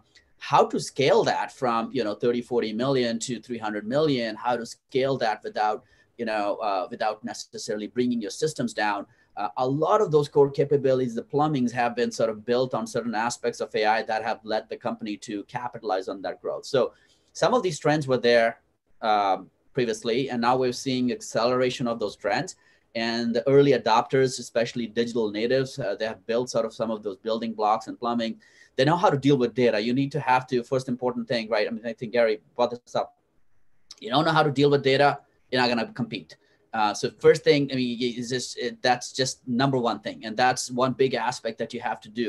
How to scale that from, you know, thirty, forty million to three hundred million, how to scale that without, you know, uh, without necessarily bringing your systems down. Uh, a lot of those core capabilities, the plumbings have been sort of built on certain aspects of A I that have led the company to capitalize on that growth. So some of these trends were there um, previously, and now we're seeing acceleration of those trends. And the early adopters, especially digital natives, uh, they have built sort of some of those building blocks and plumbing. They know how to deal with data. You need to have to, first important thing, right? I mean, I think Gary brought this up. You don't know how to deal with data, you're not going to compete. Uh, so first thing, I mean, is just, it, that's just number one thing. And that's one big aspect that you have to do.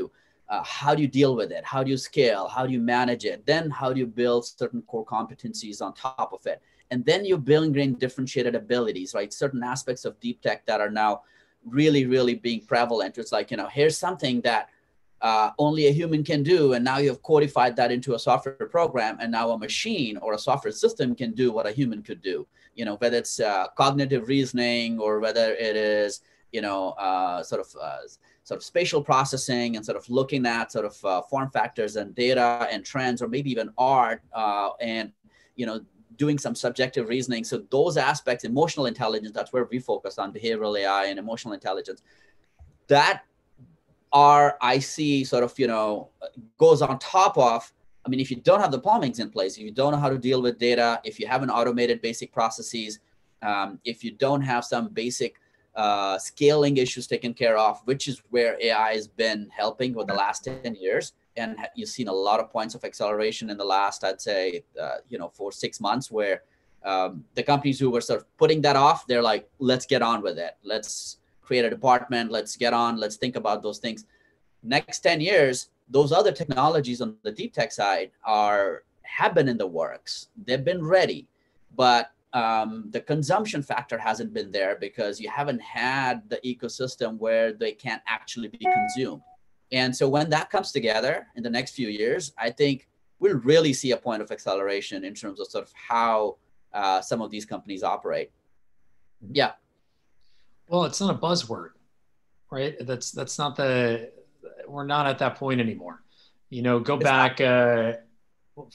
Uh, how do you deal with it? How do you scale? How do you manage it? Then how do you build certain core competencies on top of it? And then you build in differentiated abilities, right? Certain aspects of deep tech that are now really, really being prevalent. It's like, you know, here's something that uh, only a human can do. And now you've codified that into a software program. And now a machine or a software system can do what a human could do, you know, whether it's uh, cognitive reasoning or whether it is, you know, uh, sort of uh, sort of spatial processing and sort of looking at sort of uh, form factors and data and trends, or maybe even art uh, and, you know, doing some subjective reasoning. So those aspects, emotional intelligence, that's where we focus on behavioral A I and emotional intelligence. That are, I see sort of, you know, goes on top of, I mean, if you don't have the plumbings in place, if you don't know how to deal with data, if you haven't automated basic processes, um, if you don't have some basic uh, scaling issues taken care of, which is where A I has been helping for the last ten years. And you've seen a lot of points of acceleration in the last, I'd say, uh, you know, four, six months where um, the companies who were sort of putting that off, they're like, let's get on with it. Let's create a department. Let's get on. Let's think about those things. Next ten years, those other technologies on the deep tech side are have been in the works. They've been ready, but um, the consumption factor hasn't been there because you haven't had the ecosystem where they can't actually be consumed. And so when that comes together in the next few years, I think we'll really see a point of acceleration in terms of sort of how uh, some of these companies operate. Yeah. Well, it's not a buzzword, right? That's, that's not the, we're not at that point anymore. You know, go back, uh,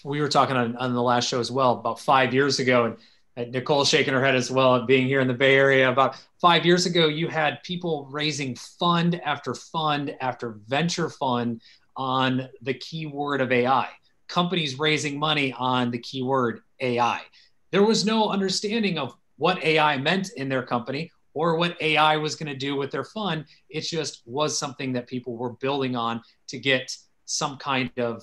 we were talking on, on the last show as well, about five years ago, and, and Nicole's shaking her head as well at being here in the Bay Area. About five years ago, you had people raising fund after fund after venture fund on the keyword of A I. Companies raising money on the keyword A I. There was no understanding of what A I meant in their company or what A I was going to do with their fund. It just was something that people were building on to get some kind of,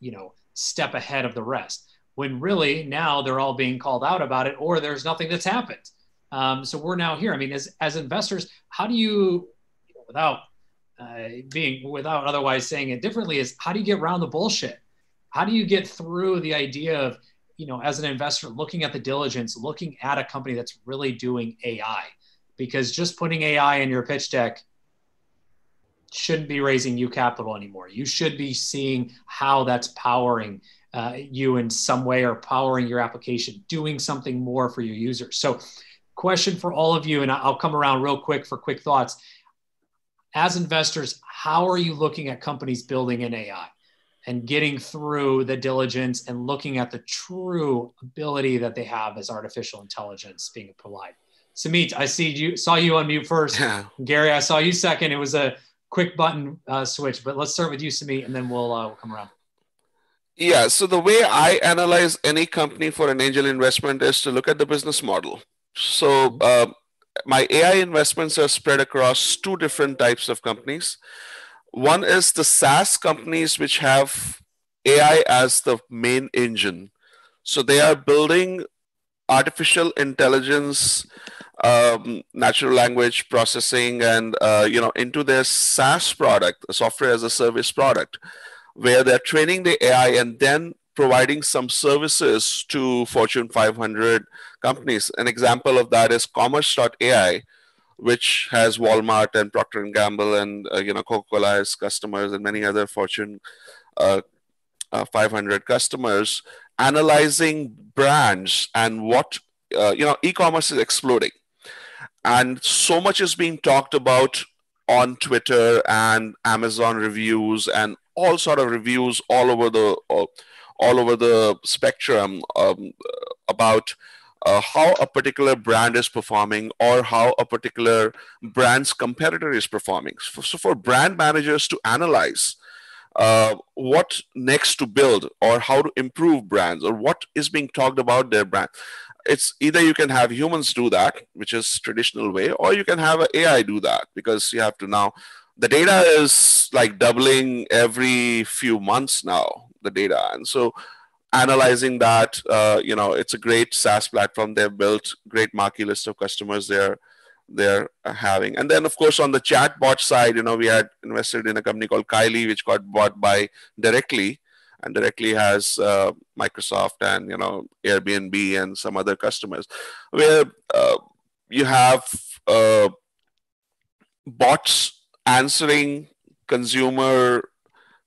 you know, step ahead of the rest, when really now they're all being called out about it, or there's nothing that's happened. Um, so we're now here. I mean, as, as investors, how do you, you know, without uh, being, without otherwise saying it differently, is how do you get around the bullshit? How do you get through the idea of, you know, as an investor, looking at the diligence, looking at a company that's really doing A I? Because just putting A I in your pitch deck shouldn't be raising new capital anymore. You should be seeing how that's powering uh, you in some way, or powering your application, doing something more for your users. So question for all of you, and I'll come around real quick for quick thoughts. As investors, how are you looking at companies building in A I and getting through the diligence and looking at the true ability that they have as artificial intelligence being applied? Sumit, I see you, saw you on mute first. Yeah. Gary, I saw you second. It was a quick button uh, switch, but let's start with you, Sumit, and then we'll, uh, we'll come around. Yeah, so the way I analyze any company for an angel investment is to look at the business model. So uh, my A I investments are spread across two different types of companies. One is the SaaS companies, which have A I as the main engine. So they are building artificial intelligence, um, natural language processing, and uh, you know, into their SaaS product, a software as a service product, where they're training the A I and then providing some services to Fortune five hundred companies. An example of that is commerce dot A I, which has Walmart and Procter and Gamble and uh, you know, Coca-Cola as customers, and many other Fortune uh, uh, five hundred customers, analyzing brands and what, uh, you know, e-commerce is exploding. And so much is being talked about on Twitter and Amazon reviews and all sort of reviews all over the, all, all over the spectrum um, about Uh, how a particular brand is performing, or how a particular brand's competitor is performing. So, so for brand managers to analyze uh, what next to build, or how to improve brands, or what is being talked about their brand. It's either you can have humans do that, which is traditional way, or you can have an A I do that, because you have to now, the data is like doubling every few months now, the data. And so analyzing that, uh, you know, it's a great SaaS platform. They've built great marquee list of customers they're, they're having. And then, of course, on the chatbot side, you know, we had invested in a company called Kylie, which got bought by Directly. And Directly has uh, Microsoft and, you know, Airbnb and some other customers, where uh, you have uh, bots answering consumer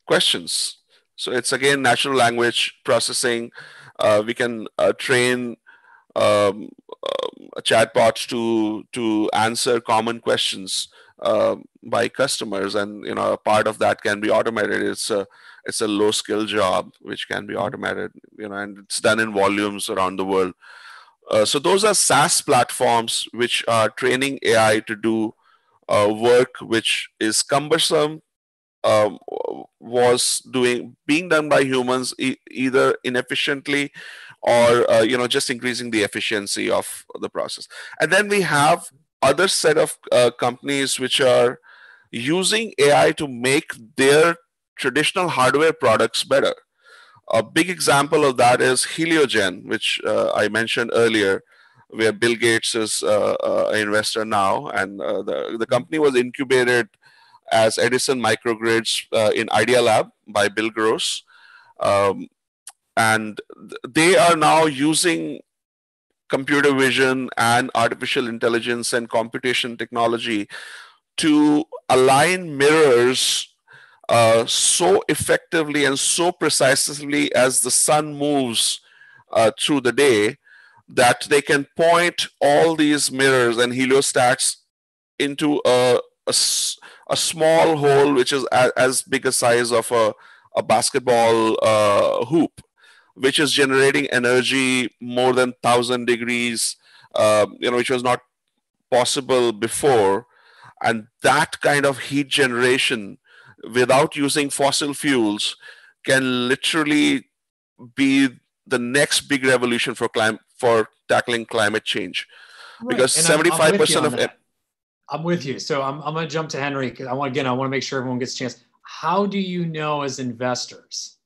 questions. So it's, again, natural language processing. Uh, we can uh, train um, uh, chatbots to to answer common questions uh, by customers, and you know, a part of that can be automated. It's a it's a low skill job which can be automated, you know, and it's done in volumes around the world. Uh, so those are SaaS platforms which are training A I to do uh, work which is cumbersome. Um, was doing being done by humans e either inefficiently, or uh, you know, just increasing the efficiency of the process. And then we have other set of uh, companies which are using A I to make their traditional hardware products better. A big example of that is HelioGen, which uh, I mentioned earlier, where Bill Gates is uh, uh, an investor now, and uh, the, the company was incubated as Edison Microgrids uh, in Idea Lab by Bill Gross. Um, and they are now using computer vision and artificial intelligence and computation technology to align mirrors uh, so effectively and so precisely as the sun moves uh, through the day, that they can point all these mirrors and heliostats into a, a, a small hole, which is a, as big a size of a, a basketball uh, hoop, which is generating energy more than one thousand degrees, uh, you know, which was not possible before. And that kind of heat generation without using fossil fuels can literally be the next big revolution for climate, for tackling climate change. Right. Because seventy-five percent of it. I'm with you. So I'm, I'm going to jump to Henry. I want, again, I want to make sure everyone gets a chance. How do you know as investors?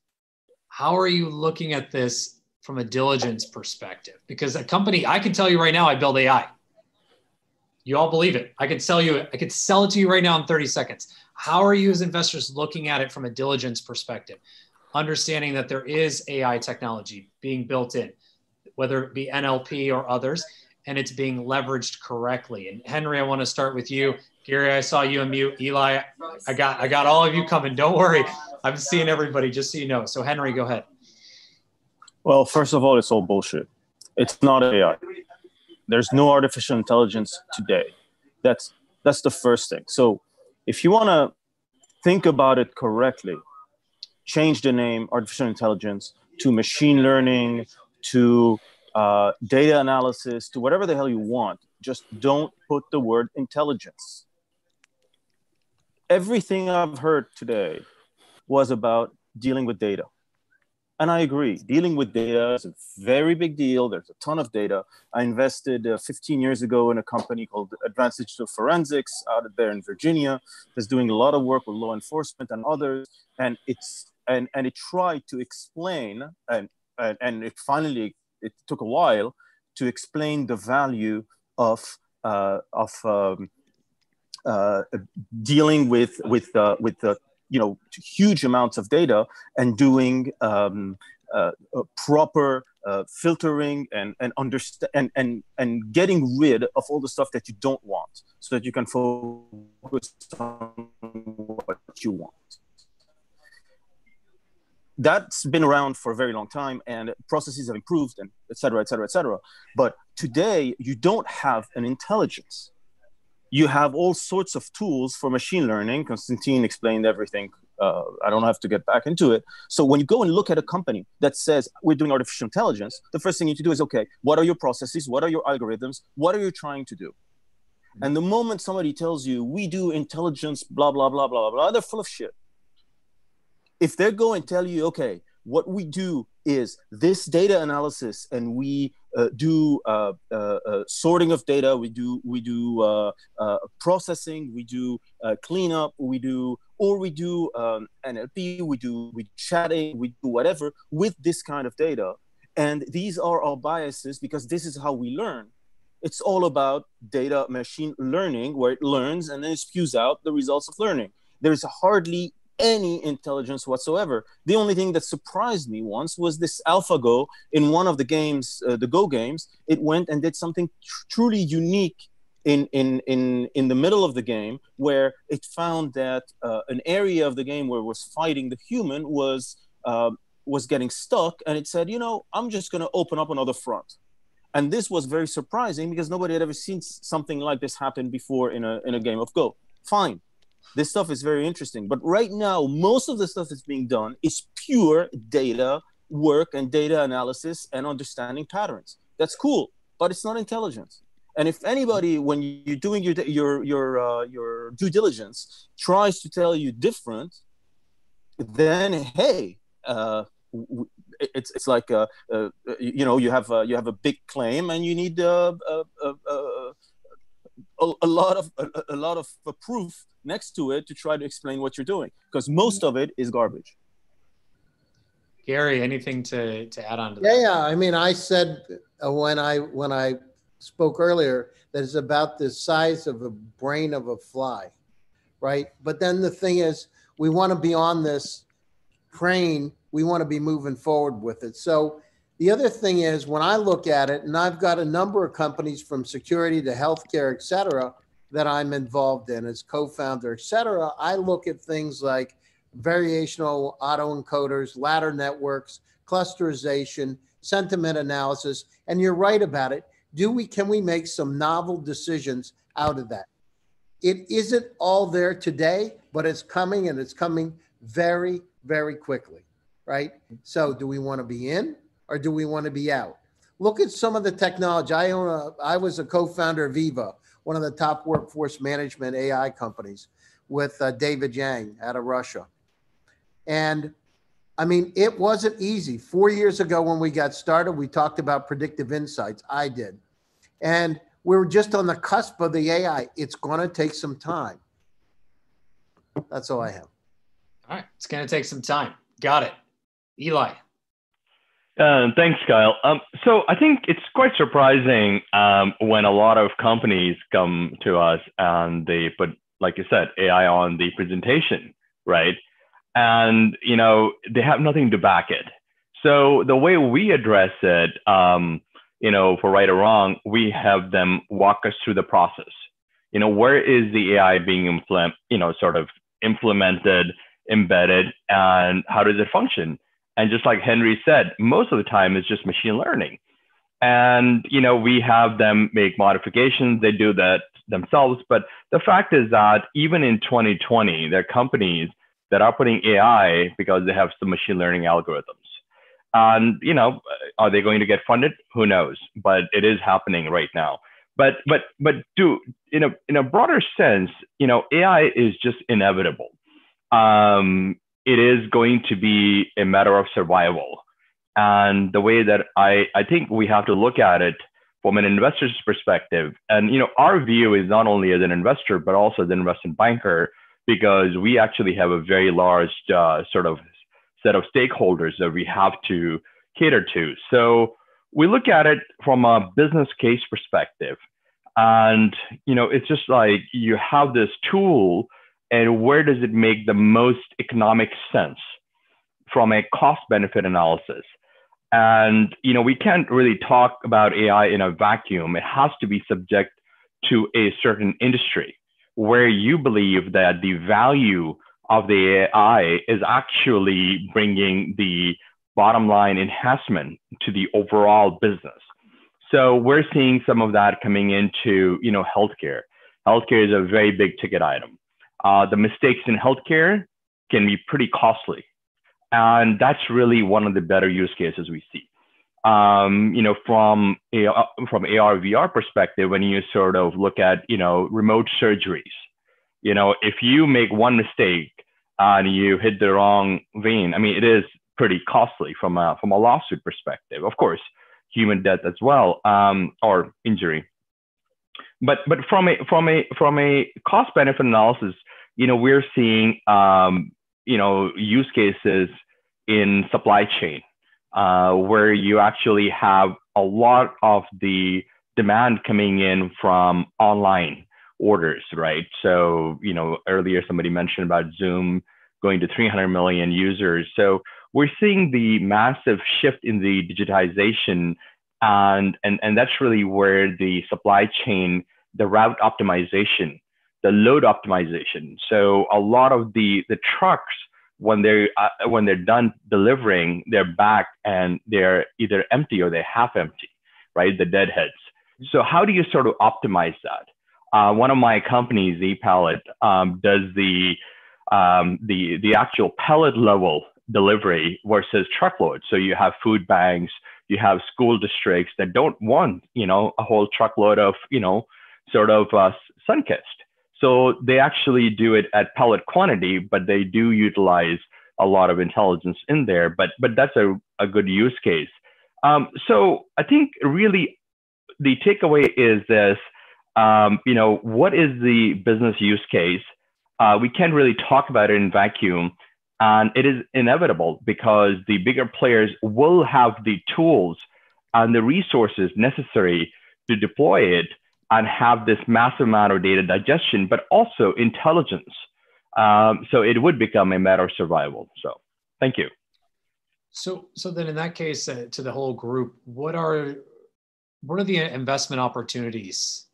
How are you looking at this from a diligence perspective? Because a company, I can tell you right now, I build A I. You all believe it. I could sell you, I could sell it to you right now in thirty seconds. How are you as investors looking at it from a diligence perspective? Understanding that there is A I technology being built in, whether it be N L P or others, and it's being leveraged correctly. And Henry, I want to start with you. Gary, I saw you unmute. Eli, I got, I got all of you coming. Don't worry. I'm seeing everybody, just so you know. So Henry, go ahead. Well, first of all, it's all bullshit. It's not A I. There's no artificial intelligence today. That's, that's the first thing. So if you want to think about it correctly, change the name artificial intelligence to machine learning, to uh, data analysis, to whatever the hell you want. Just don't put the word intelligence. Everything I've heard today was about dealing with data. And I agree, dealing with data is a very big deal. There's a ton of data. I invested uh, fifteen years ago in a company called Advanced Digital Forensics out of there in Virginia that's doing a lot of work with law enforcement and others. And, it's, and, and it tried to explain, and, and, and it finally, it took a while to explain the value of, uh, of um, uh, dealing with, with, uh, with the you know, huge amounts of data and doing um, uh, proper uh, filtering and and, underst and and and getting rid of all the stuff that you don't want so that you can focus on what you want. That's been around for a very long time, and processes have improved, and et cetera, et cetera, et cetera. But today, you don't have an intelligence. You have all sorts of tools for machine learning. Constantine explained everything. Uh, I don't have to get back into it. So when you go and look at a company that says, we're doing artificial intelligence, the first thing you need to do is, okay, what are your processes? What are your algorithms? What are you trying to do? And the moment somebody tells you, we do intelligence, blah, blah, blah, blah, blah, they're full of shit. If they go and tell you, okay, what we do is this data analysis, and we uh, do uh, uh, uh, sorting of data, we do we do uh, uh, processing, we do uh, cleanup, we do or we do um, N L P, we do we chatting, we do whatever with this kind of data, and these are our biases because this is how we learn. It's all about data machine learning, where it learns and then it spews out the results of learning. There is hardly any intelligence whatsoever. The only thing that surprised me once was this AlphaGo in one of the games, uh, the Go games. It went and did something tr truly unique in, in, in, in the middle of the game, where it found that uh, an area of the game where it was fighting the human was, uh, was getting stuck. And it said, you know, I'm just going to open up another front. And this was very surprising because nobody had ever seen something like this happen before in a, in a game of Go. Fine. This stuff is very interesting. But right now, most of the stuff that's being done is pure data work and data analysis and understanding patterns. That's cool, but it's not intelligence. And if anybody, when you're doing your, your, your, uh, your due diligence, tries to tell you different, then, hey, uh, it's, it's like, uh, uh, you know, you have, uh, you have a big claim and you need uh, uh, uh, uh, a, a lot of, a, a lot of proof next to it to try to explain what you're doing, because most of it is garbage. Gary, anything to, to add on to that? Yeah, yeah. I mean, I said uh, when I when I spoke earlier that it's about the size of a brain of a fly, right? But then the thing is, we want to be on this train. We want to be moving forward with it. So The other thing is, when I look at it, and I've got a number of companies from security to healthcare, et cetera, that I'm involved in as co-founder, et cetera, I look at things like variational autoencoders, ladder networks, clusterization, sentiment analysis, and you're right about it. Do we, can we make some novel decisions out of that? It isn't all there today, but it's coming, and it's coming very, very quickly, right? So do we want to be in, or do we want to be out? Look at some of the technology. I own a, I was a co-founder of Viva, one of the top workforce management A I companies, with uh, David Yang out of Russia. And I mean, it wasn't easy. Four years ago when we got started, we talked about predictive insights. I did. And we were just on the cusp of the A I. It's going to take some time. That's all I have. All right. It's going to take some time. Got it. Eli. Uh, thanks, Kyle. Um, so I think it's quite surprising um, when a lot of companies come to us and they put, like you said, A I on the presentation, right? And, you know, they have nothing to back it. So the way we address it, um, you know, for right or wrong, we have them walk us through the process. You know, where is the A I being implement, you know, sort of implemented, embedded, and how does it function? And just like Henry said, most of the time it's just machine learning. And, you know, we have them make modifications. They do that themselves. But the fact is that even in twenty twenty, there are companies that are putting A I because they have some machine learning algorithms. And, you know, are they going to get funded? Who knows? But it is happening right now. But, but, but do, in a, in a broader sense, you know, A I is just inevitable. Um, it is going to be a matter of survival. And the way that I, I think we have to look at it from an investor's perspective, and, you know, our view is not only as an investor, but also as an investment banker, because we actually have a very large uh, sort of set of stakeholders that we have to cater to. So we look at it from a business case perspective. And, you know, it's just like you have this tool, and where does it make the most economic sense from a cost benefit analysis? And, you know, we can't really talk about A I in a vacuum. It has to be subject to a certain industry where you believe that the value of the A I is actually bringing the bottom line enhancement to the overall business. So we're seeing some of that coming into, you know, healthcare. Healthcare is a very big ticket item. Uh, the mistakes in healthcare can be pretty costly. And that's really one of the better use cases we see. Um, you know, from a, from A R V R perspective, when you sort of look at, you know, remote surgeries, you know, if you make one mistake and you hit the wrong vein, I mean, it is pretty costly from a, from a lawsuit perspective, of course, human death as well, um, or injury. But, but from a, from a, from a cost benefit analysis, you know, we're seeing, um, you know, use cases in supply chain. Uh, where you actually have a lot of the demand coming in from online orders, right? So, you know, earlier somebody mentioned about Zoom going to three hundred million users. So we're seeing the massive shift in the digitization, and, and, and that's really where the supply chain, the route optimization, the load optimization. So a lot of the, the trucks, when they're, uh, when they're done delivering, they're back and they're either empty or they're half empty, right? The deadheads. So how do you sort of optimize that? Uh, one of my companies, ePallet, um, does the, um, the, the actual pallet level delivery versus truckload. So you have food banks, you have school districts that don't want, you know, a whole truckload of, you know, sort of uh, Sunkist. So they actually do it at pallet quantity, but they do utilize a lot of intelligence in there. But but that's a, a good use case. Um, so I think really the takeaway is this, um, you know, what is the business use case? Uh, we can't really talk about it in vacuum. And it is inevitable because the bigger players will have the tools and the resources necessary to deploy it and have this massive amount of data digestion, but also intelligence. Um, so it would become a matter of survival. So thank you. So, so then in that case, uh, to the whole group, what are what are the investment opportunities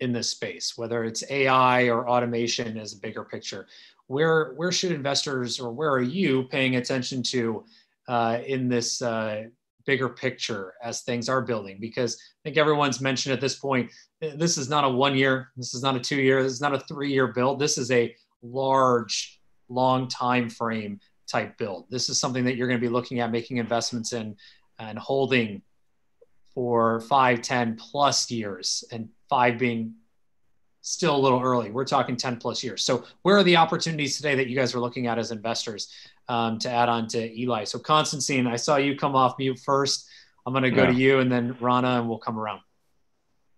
in this space, whether it's A I or automation as a bigger picture? Where, where should investors, or where are you paying attention to uh, in this uh, bigger picture as things are building? Because I think everyone's mentioned at this point, this is not a one year, this is not a two year, this is not a three year build. This is a large, long time frame type build. This is something that you're going to be looking at making investments in and holding for five, ten plus years, and five being still a little early. We're talking ten plus years. So where are the opportunities today that you guys are looking at as investors, um, to add on to Eli? So Constantine, I saw you come off mute first. I'm going to go yeah. to you and then Rana, and we'll come around.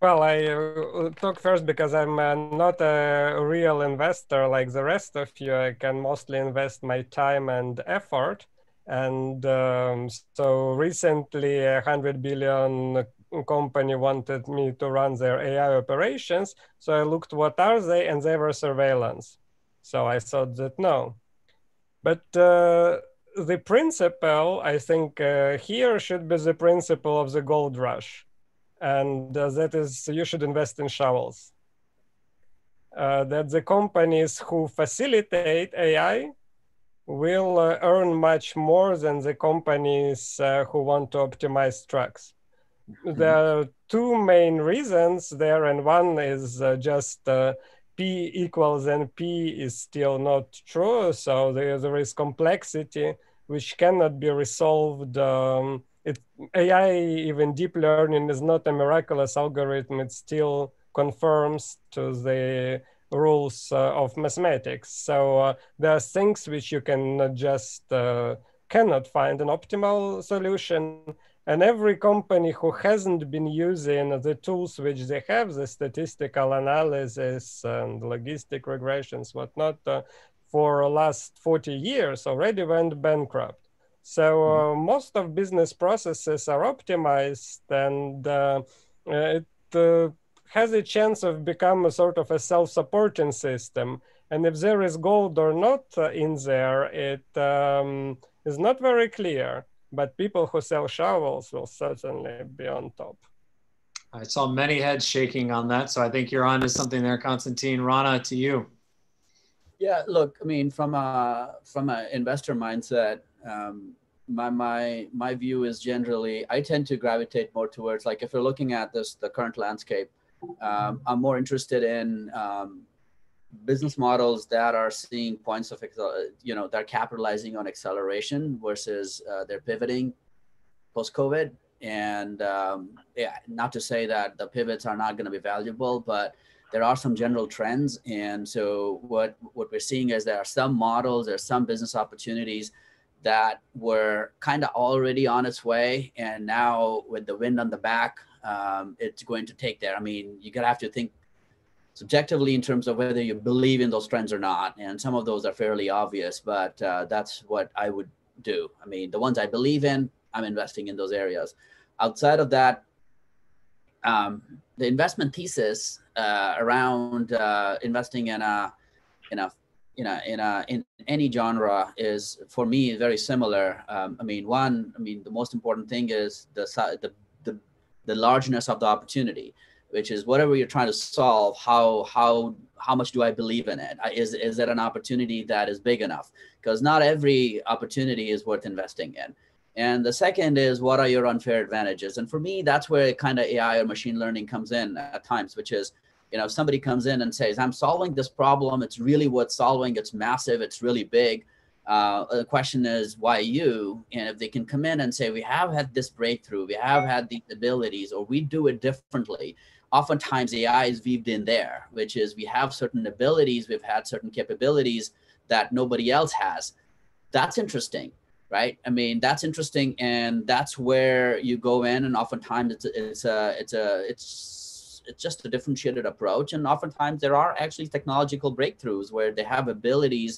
Well, I uh, talk first because I'm uh, not a real investor like the rest of you. I can mostly invest my time and effort. And um, so recently, a one hundred billion company wanted me to run their A I operations. So I looked what are they, and they were surveillance. So I thought that no. But uh, the principle, I think uh, here should be the principle of the gold rush. And uh, that is, you should invest in shovels. Uh, that the companies who facilitate A I will uh, earn much more than the companies uh, who want to optimize trucks. Mm-hmm. There are two main reasons there, and one is uh, just uh, P equals N P is still not true. So there, there is complexity which cannot be resolved. Um, It, A I, even deep learning, is not a miraculous algorithm. It still conforms to the rules uh, of mathematics. So uh, there are things which you can just uh, cannot find an optimal solution. And every company who hasn't been using the tools which they have, the statistical analysis and logistic regressions, whatnot, uh, for the last forty years already went bankrupt. So uh, most of business processes are optimized, and uh, it uh, has a chance of becoming a sort of a self-supporting system. And if there is gold or not uh, in there, it um, is not very clear. But people who sell shovels will certainly be on top. I saw many heads shaking on that. So I think you're on to something there, Constantine. Rana, to you. Yeah, look, I mean, from a, from an investor mindset, Um, my, my, my view is generally, I tend to gravitate more towards, like, if you're looking at this, the current landscape, um, I'm more interested in um, business models that are seeing points of, you know, they're capitalizing on acceleration versus uh, they're pivoting post-COVID. And um, yeah, not to say that the pivots are not going to be valuable, but there are some general trends. And so what, what we're seeing is there are some models, there are some business opportunities that were kind of already on its way, and now with the wind on the back, um, it's going to take there. I mean, you're gonna have to think subjectively in terms of whether you believe in those trends or not, and some of those are fairly obvious, but uh, that's what I would do. I mean, the ones I believe in, I'm investing in those areas. Outside of that, um, the investment thesis uh, around uh, investing in a, in a you know, in, a, in any genre is, for me, very similar. Um, I mean, one, I mean, the most important thing is the, the, the, the largeness of the opportunity, which is whatever you're trying to solve, how, how, how much do I believe in it? Is, is that an opportunity that is big enough? Because not every opportunity is worth investing in. And the second is, what are your unfair advantages? And for me, that's where kind of A I or machine learning comes in at times, which is, you know, if somebody comes in and says, I'm solving this problem, it's really worth solving, it's massive, it's really big. Uh, the question is, why you? And if they can come in and say, we have had this breakthrough, we have had these abilities, or we do it differently. Oftentimes A I is weaved in there, which is we have certain abilities, we've had certain capabilities that nobody else has. That's interesting, right? I mean, that's interesting. And that's where you go in, and oftentimes it's a, it's a, it's a, it's It's just a differentiated approach. And oftentimes there are actually technological breakthroughs where they have abilities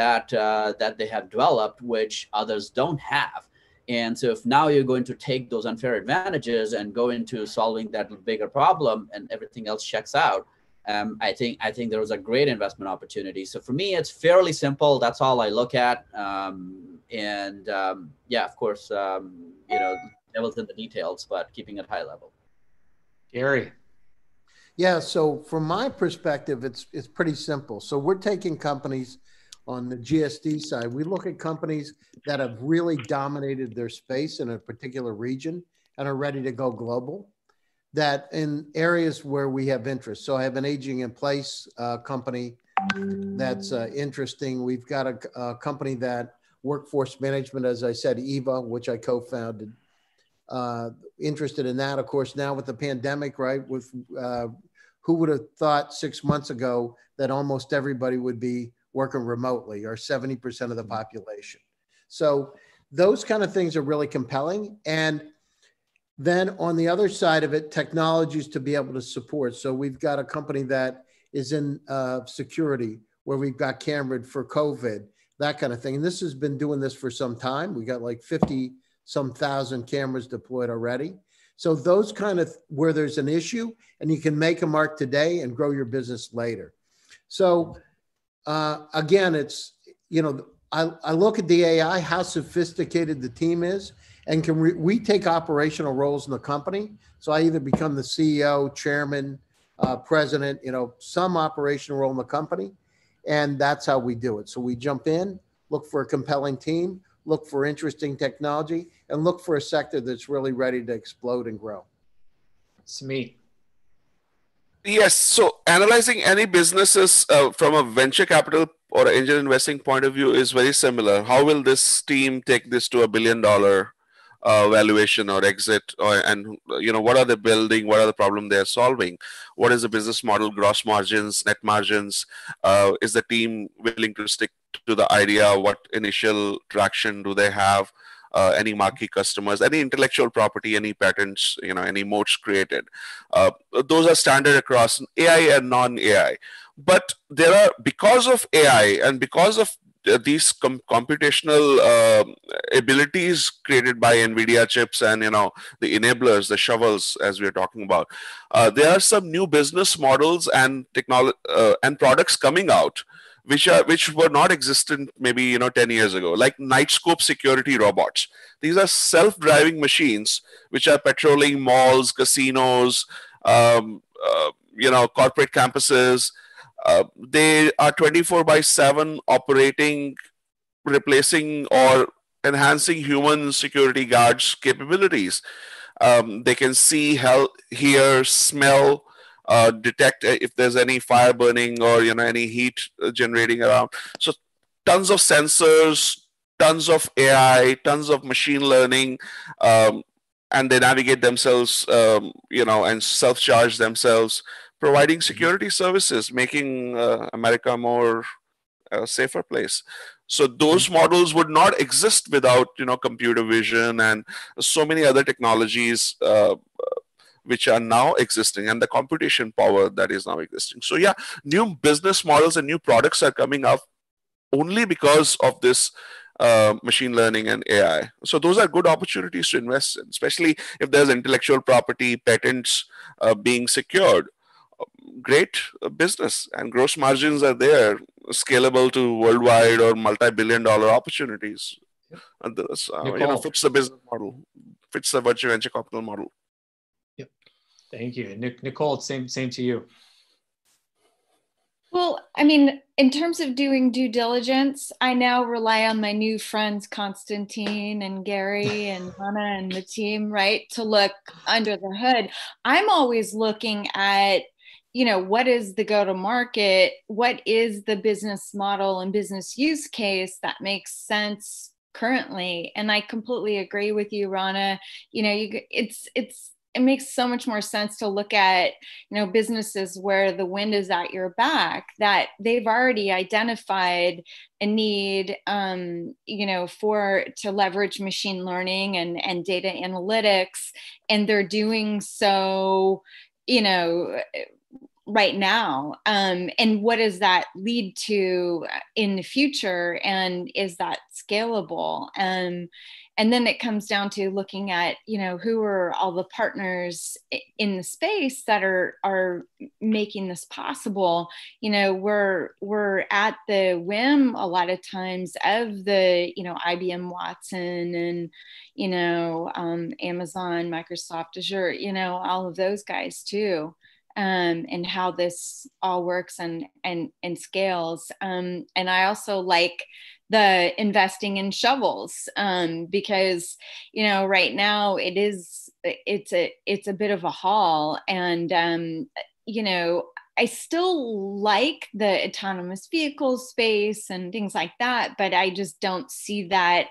that uh, that they have developed, which others don't have. And so if now you're going to take those unfair advantages and go into solving that bigger problem, and everything else checks out, um, I think I think there was a great investment opportunity. So for me, it's fairly simple. That's all I look at. Um, And um, yeah, of course, um, you know, devil's in the details, but keeping it high level. Gary. Yeah, so from my perspective, it's it's pretty simple. So we're taking companies on the G S D side. We look at companies that have really dominated their space in a particular region and are ready to go global, that in areas where we have interest. So I have an aging in place uh, company that's uh, interesting. We've got a, a company that workforce management, as I said, E V A, which I co-founded, uh, interested in that. Of course, now with the pandemic, right, with uh, who would have thought six months ago that almost everybody would be working remotely, or seventy percent of the population. So those kind of things are really compelling. And then on the other side of it, technologies to be able to support. So we've got a company that is in uh, security, where we've got cameraed for COVID, that kind of thing. And this has been doing this for some time. We got like fifty some thousand cameras deployed already. So those kind of, where there's an issue and you can make a mark today and grow your business later. So uh, again, it's, you know, I, I look at the A I, how sophisticated the team is, and can we, we take operational roles in the company. So I either become the C E O, chairman, uh, president, you know, some operational role in the company. And that's how we do it. So we jump in, look for a compelling team, look for interesting technology, and look for a sector that's really ready to explode and grow. It's me. Yes, so analyzing any businesses uh, from a venture capital or angel investing point of view is very similar. How will this team take this to a billion dollar uh, valuation or exit? Or, and you know, what are they building? What are the problem they're solving? What is the business model, gross margins, net margins? Uh, is the team willing to stick to the idea? What initial traction do they have? Uh, any marquee customers, any intellectual property, any patents, you know, any moats created. Uh, those are standard across A I and non-A I. But there are, because of A I and because of these com computational uh, abilities created by NVIDIA chips and, you know, the enablers, the shovels, as we are talking about, uh, there are some new business models and technology uh, and products coming out, which are which were not existent maybe, you know, ten years ago, like night scope security robots. These are self-driving machines which are patrolling malls, casinos, um, uh, you know, corporate campuses. Uh, they are twenty-four by seven operating, replacing or enhancing human security guards' capabilities. Um, they can see, hear, hear, smell, Uh, detect if there's any fire burning or, you know, any heat generating around. So tons of sensors, tons of A I, tons of machine learning, um, and they navigate themselves, um, you know, and self-charge themselves, providing security services, making uh, America more a safer place. So those models would not exist without, you know, computer vision and so many other technologies uh, which are now existing, and the computation power that is now existing. So yeah, new business models and new products are coming up only because of this uh, machine learning and A I. So those are good opportunities to invest in, especially if there's intellectual property, patents uh, being secured. Great business, and gross margins are there, scalable to worldwide or multi-billion dollar opportunities. Yeah. And this, uh, you know, fits the business model, fits the venture capital model. Thank you. Nicole, same, same to you. Well, I mean, in terms of doing due diligence, I now rely on my new friends, Constantine and Gary and Rana and the team, right, to look under the hood. I'm always looking at, you know, what is the go-to-market? What is the business model and business use case that makes sense currently? And I completely agree with you, Rana. You know, you, it's, it's, it makes so much more sense to look at, you know, businesses where the wind is at your back, that they've already identified a need, um, you know, for to leverage machine learning and, and data analytics. And they're doing so, you know, right now. Um, and what does that lead to in the future? And is that scalable? Um, And then it comes down to looking at, you know, who are all the partners in the space that are are making this possible. You know, we're we're at the whim a lot of times of the, you know, I B M Watson and, you know, um, Amazon, Microsoft, Azure, you know, all of those guys too, um, and how this all works and and and scales. Um, and I also like the investing in shovels, um, because, you know, right now it is, it's a, it's a bit of a haul. And, um, you know, I still like the autonomous vehicle space and things like that, but I just don't see that,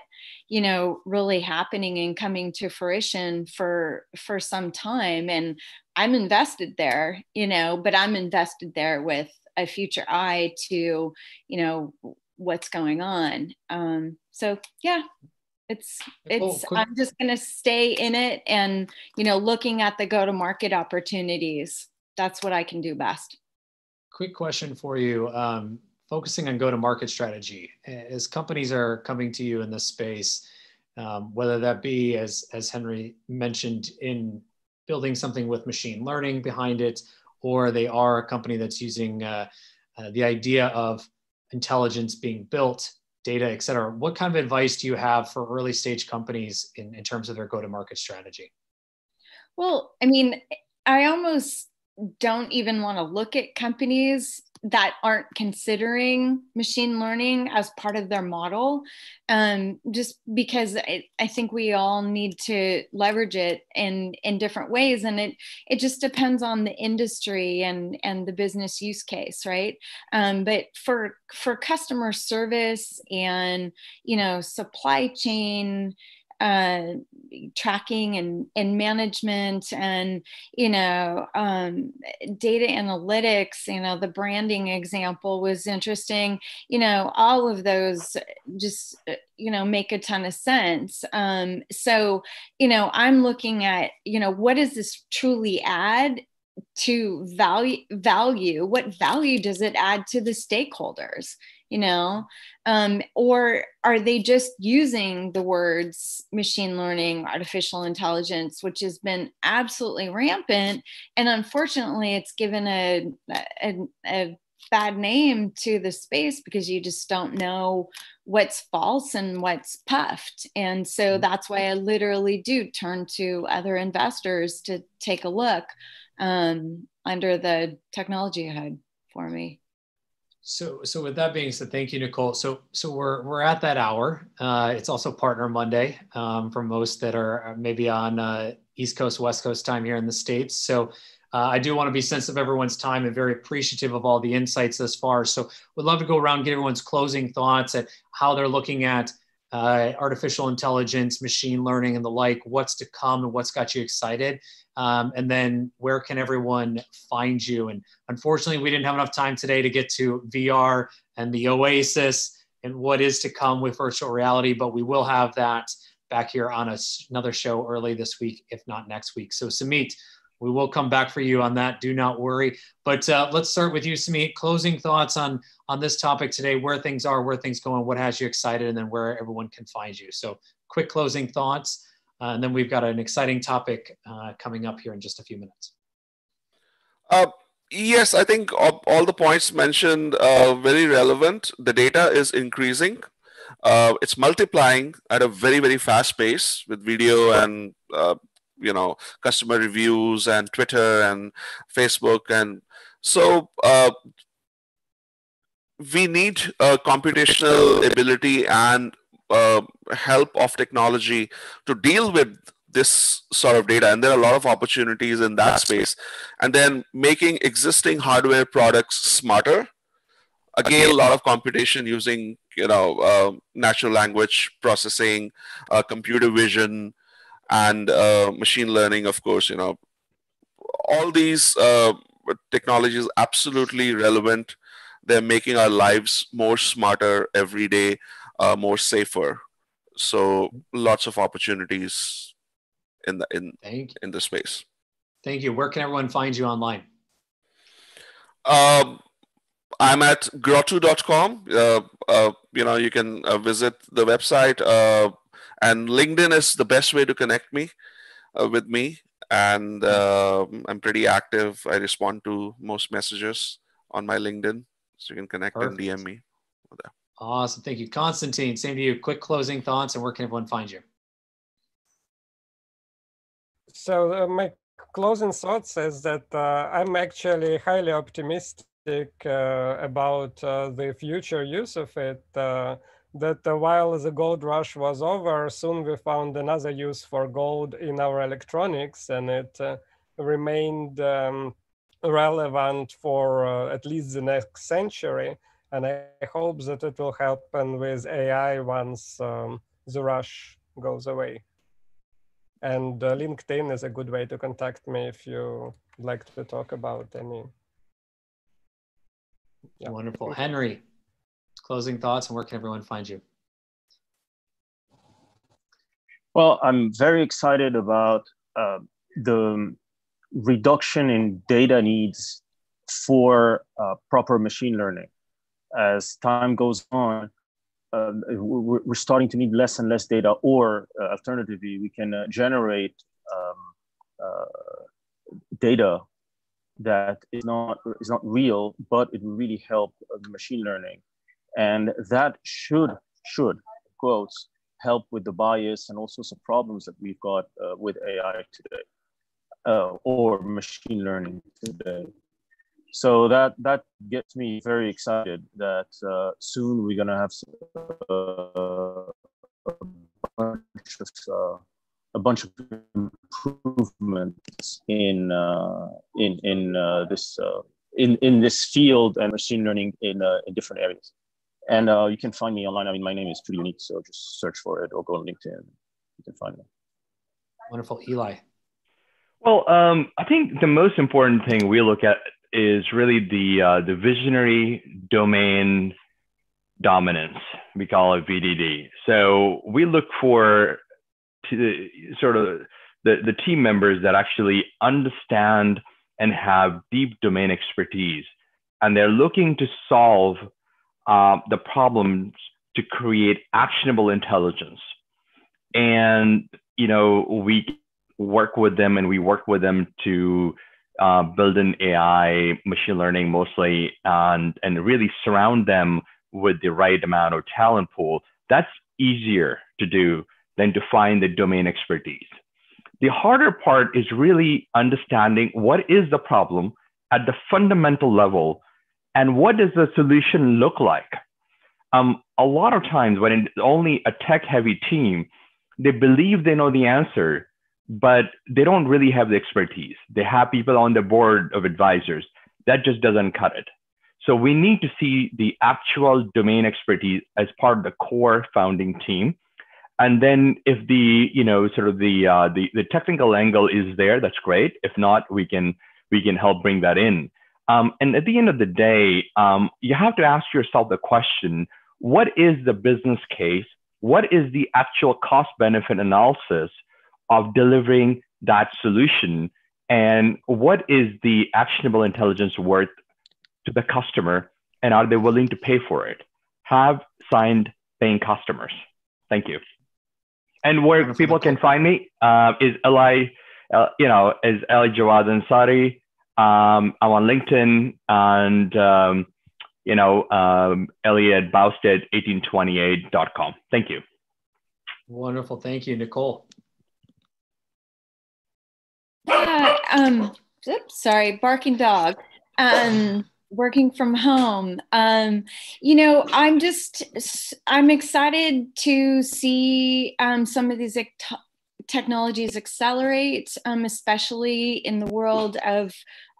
you know, really happening and coming to fruition for, for some time. And I'm invested there, you know, but I'm invested there with a future eye to, you know, what's going on. Um, so yeah, it's, it's, oh, cool. I'm just going to stay in it and, you know, looking at the go-to-market opportunities. That's what I can do best. Quick question for you. Um, focusing on go-to-market strategy, as companies are coming to you in this space, um, whether that be, as, as Henry mentioned, in building something with machine learning behind it, or they are a company that's using uh, uh, the idea of intelligence being built, data, et cetera. What kind of advice do you have for early stage companies in, in terms of their go-to-market strategy? Well, I mean, I almost don't even want to look at companies that aren't considering machine learning as part of their model, um, just because I, I think we all need to leverage it in, in different ways. And it it just depends on the industry and, and the business use case, right? Um, but for for customer service and, you know, supply chain uh, tracking and, and management and, you know, um, data analytics, you know, the branding example was interesting, you know, all of those just, you know, make a ton of sense. Um, so, you know, I'm looking at, you know, what does this truly add to value, value, what value does it add to the stakeholders? You know, um, or are they just using the words machine learning, artificial intelligence, which has been absolutely rampant? And unfortunately, it's given a, a, a bad name to the space because you just don't know what's false and what's puffed. And so that's why I literally do turn to other investors to take a look um, under the technology hood for me. So, so with that being said, thank you, Nicole. So, so we're we're at that hour. Uh, it's also Partner Monday um, for most that are maybe on uh, East Coast, West Coast time here in the States. So, uh, I do want to be sensitive of everyone's time and very appreciative of all the insights thus far. So, would love to go around and get everyone's closing thoughts at how they're looking at uh, artificial intelligence, machine learning, and the like. What's to come and what's got you excited. Um, and then where can everyone find you? And unfortunately, we didn't have enough time today to get to V R and the Oasis and what is to come with virtual reality, but we will have that back here on a, another show early this week, if not next week. So Sumeet, we will come back for you on that. Do not worry. But uh, let's start with you, Sumeet. Closing thoughts on, on this topic today, where things are, where things going, what has you excited, and then where everyone can find you. So quick closing thoughts. Uh, and then we've got an exciting topic uh, coming up here in just a few minutes. Uh, yes, I think all, all the points mentioned are very relevant. The data is increasing. Uh, it's multiplying at a very, very fast pace with video and, uh, you know, customer reviews and Twitter and Facebook. And so uh, we need uh, computational ability and Uh, help of technology to deal with this sort of data, and there are a lot of opportunities in that space. And then making existing hardware products smarter, again a lot of computation using, you know, uh, natural language processing, uh, computer vision, and uh, machine learning, of course. You know, all these uh, technologies absolutely relevant. They're making our lives more smarter every day. Uh, more safer, so lots of opportunities in the in in the space. Thank you. Where can everyone find you online? Um, I'm at grotu dot com. Uh, uh, you know, you can uh, visit the website. Uh, And LinkedIn is the best way to connect me uh, with me. And um, I'm pretty active. I respond to most messages on my LinkedIn. So you can connect Perfect. and D M me. Awesome. Thank you, Constantine. Same to you. Quick closing thoughts, and where can everyone find you? So uh, my closing thoughts is that uh, I'm actually highly optimistic uh, about uh, the future use of it. Uh, that uh, while the gold rush was over, soon we found another use for gold in our electronics, and it uh, remained um, relevant for uh, at least the next century. And I hope that it will happen with A I once um, the rush goes away. And uh, LinkedIn is a good way to contact me if you would like to talk about any. Yeah. Wonderful. Henry, closing thoughts, and where can everyone find you? Well, I'm very excited about uh, the reduction in data needs for uh, proper machine learning. As time goes on, uh, we're starting to need less and less data, or uh, alternatively, we can uh, generate um, uh, data that is not, is not real, but it will really help uh, the machine learning. And that should, should, quotes, help with the bias and all sorts of problems that we've got uh, with A I today, uh, or machine learning today. So that, that gets me very excited that uh, soon we're going to have uh, a, bunch of, uh, a bunch of improvements in uh, in in uh, this uh, in in this field and machine learning in uh, in different areas. And uh, you can find me online. I mean, my name is pretty unique, so just search for it or go on LinkedIn. You can find me. Wonderful, Eli. Well, um, I think the most important thing we look at is really the uh, the visionary domain dominance. We call it V D D. So we look for to the, sort of the, the team members that actually understand and have deep domain expertise. And they're looking to solve uh, the problems to create actionable intelligence. And, you know, we work with them and we work with them to Uh, build in A I, machine learning mostly, and, and really surround them with the right amount of talent pool. That's easier to do than to find the domain expertise. The harder part is really understanding what is the problem at the fundamental level and what does the solution look like. Um, a lot of times when it's only a tech-heavy team, they believe they know the answer, but they don't really have the expertise. They have people on the board of advisors. That just doesn't cut it. So we need to see the actual domain expertise as part of the core founding team. And then if the, you know, sort of the, uh, the, the technical angle is there, that's great. If not, we can, we can help bring that in. Um, and at the end of the day, um, you have to ask yourself the question, what is the business case? What is the actual cost benefit analysis of delivering that solution, and what is the actionable intelligence worth to the customer, and are they willing to pay for it? Have signed paying customers. Thank you. And where people can find me uh, is Eli, uh, you know, is Eli Jawad Ansari. Um, I'm on LinkedIn, and um, you know, um, Elliot Bousted eighteen twenty-eight dot com. Thank you. Wonderful. Thank you, Nicole. Yeah, um, oops, sorry, barking dog, um, working from home. Um, you know, I'm just, I'm excited to see um, some of these technologies accelerate, um, especially in the world of,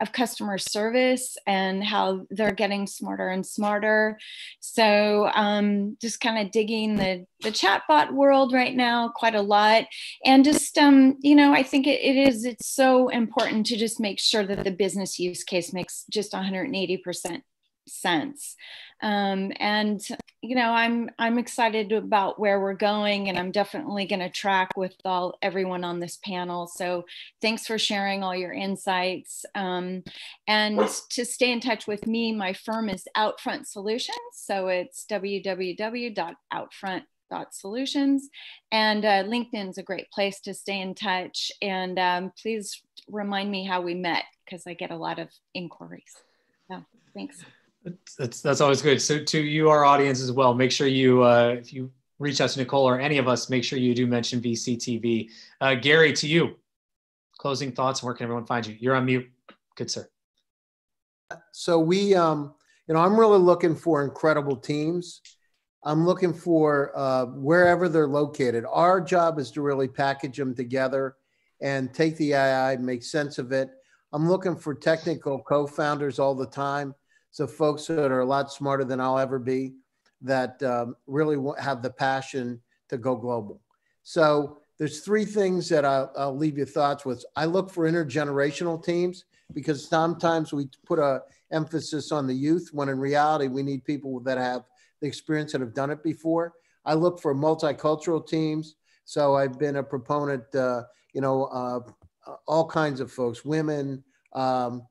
of customer service and how they're getting smarter and smarter. So um, just kind of digging the, the chatbot world right now quite a lot. And just, um, you know, I think it, it is, it's so important to just make sure that the business use case makes just one hundred eighty percent sense. Um, and, you know, I'm, I'm excited about where we're going, and I'm definitely going to track with all everyone on this panel. So thanks for sharing all your insights. Um, and to stay in touch with me, my firm is Outfront Solutions. So it's w w w dot outfront dot com. Thought Solutions. And uh, LinkedIn's a great place to stay in touch. And um, please remind me how we met, because I get a lot of inquiries. So thanks. That's, that's always good. So to you, our audience as well, make sure you, uh, if you reach out to Nicole or any of us, make sure you do mention V C T V. Uh, Gary, to you, closing thoughts, where can everyone find you? You're on mute. Good, sir. So we, um, you know, I'm really looking for incredible teams. I'm looking for uh, wherever they're located. Our job is to really package them together and take the A I, make sense of it. I'm looking for technical co-founders all the time. So folks that are a lot smarter than I'll ever be, that um, really have the passion to go global. So there's three things that I'll, I'll leave your thoughts with. I look for intergenerational teams, because sometimes we put an emphasis on the youth when in reality, we need people that have the experience and have done it before. I look for multicultural teams. So I've been a proponent, uh, you know, uh, all kinds of folks, women. Um,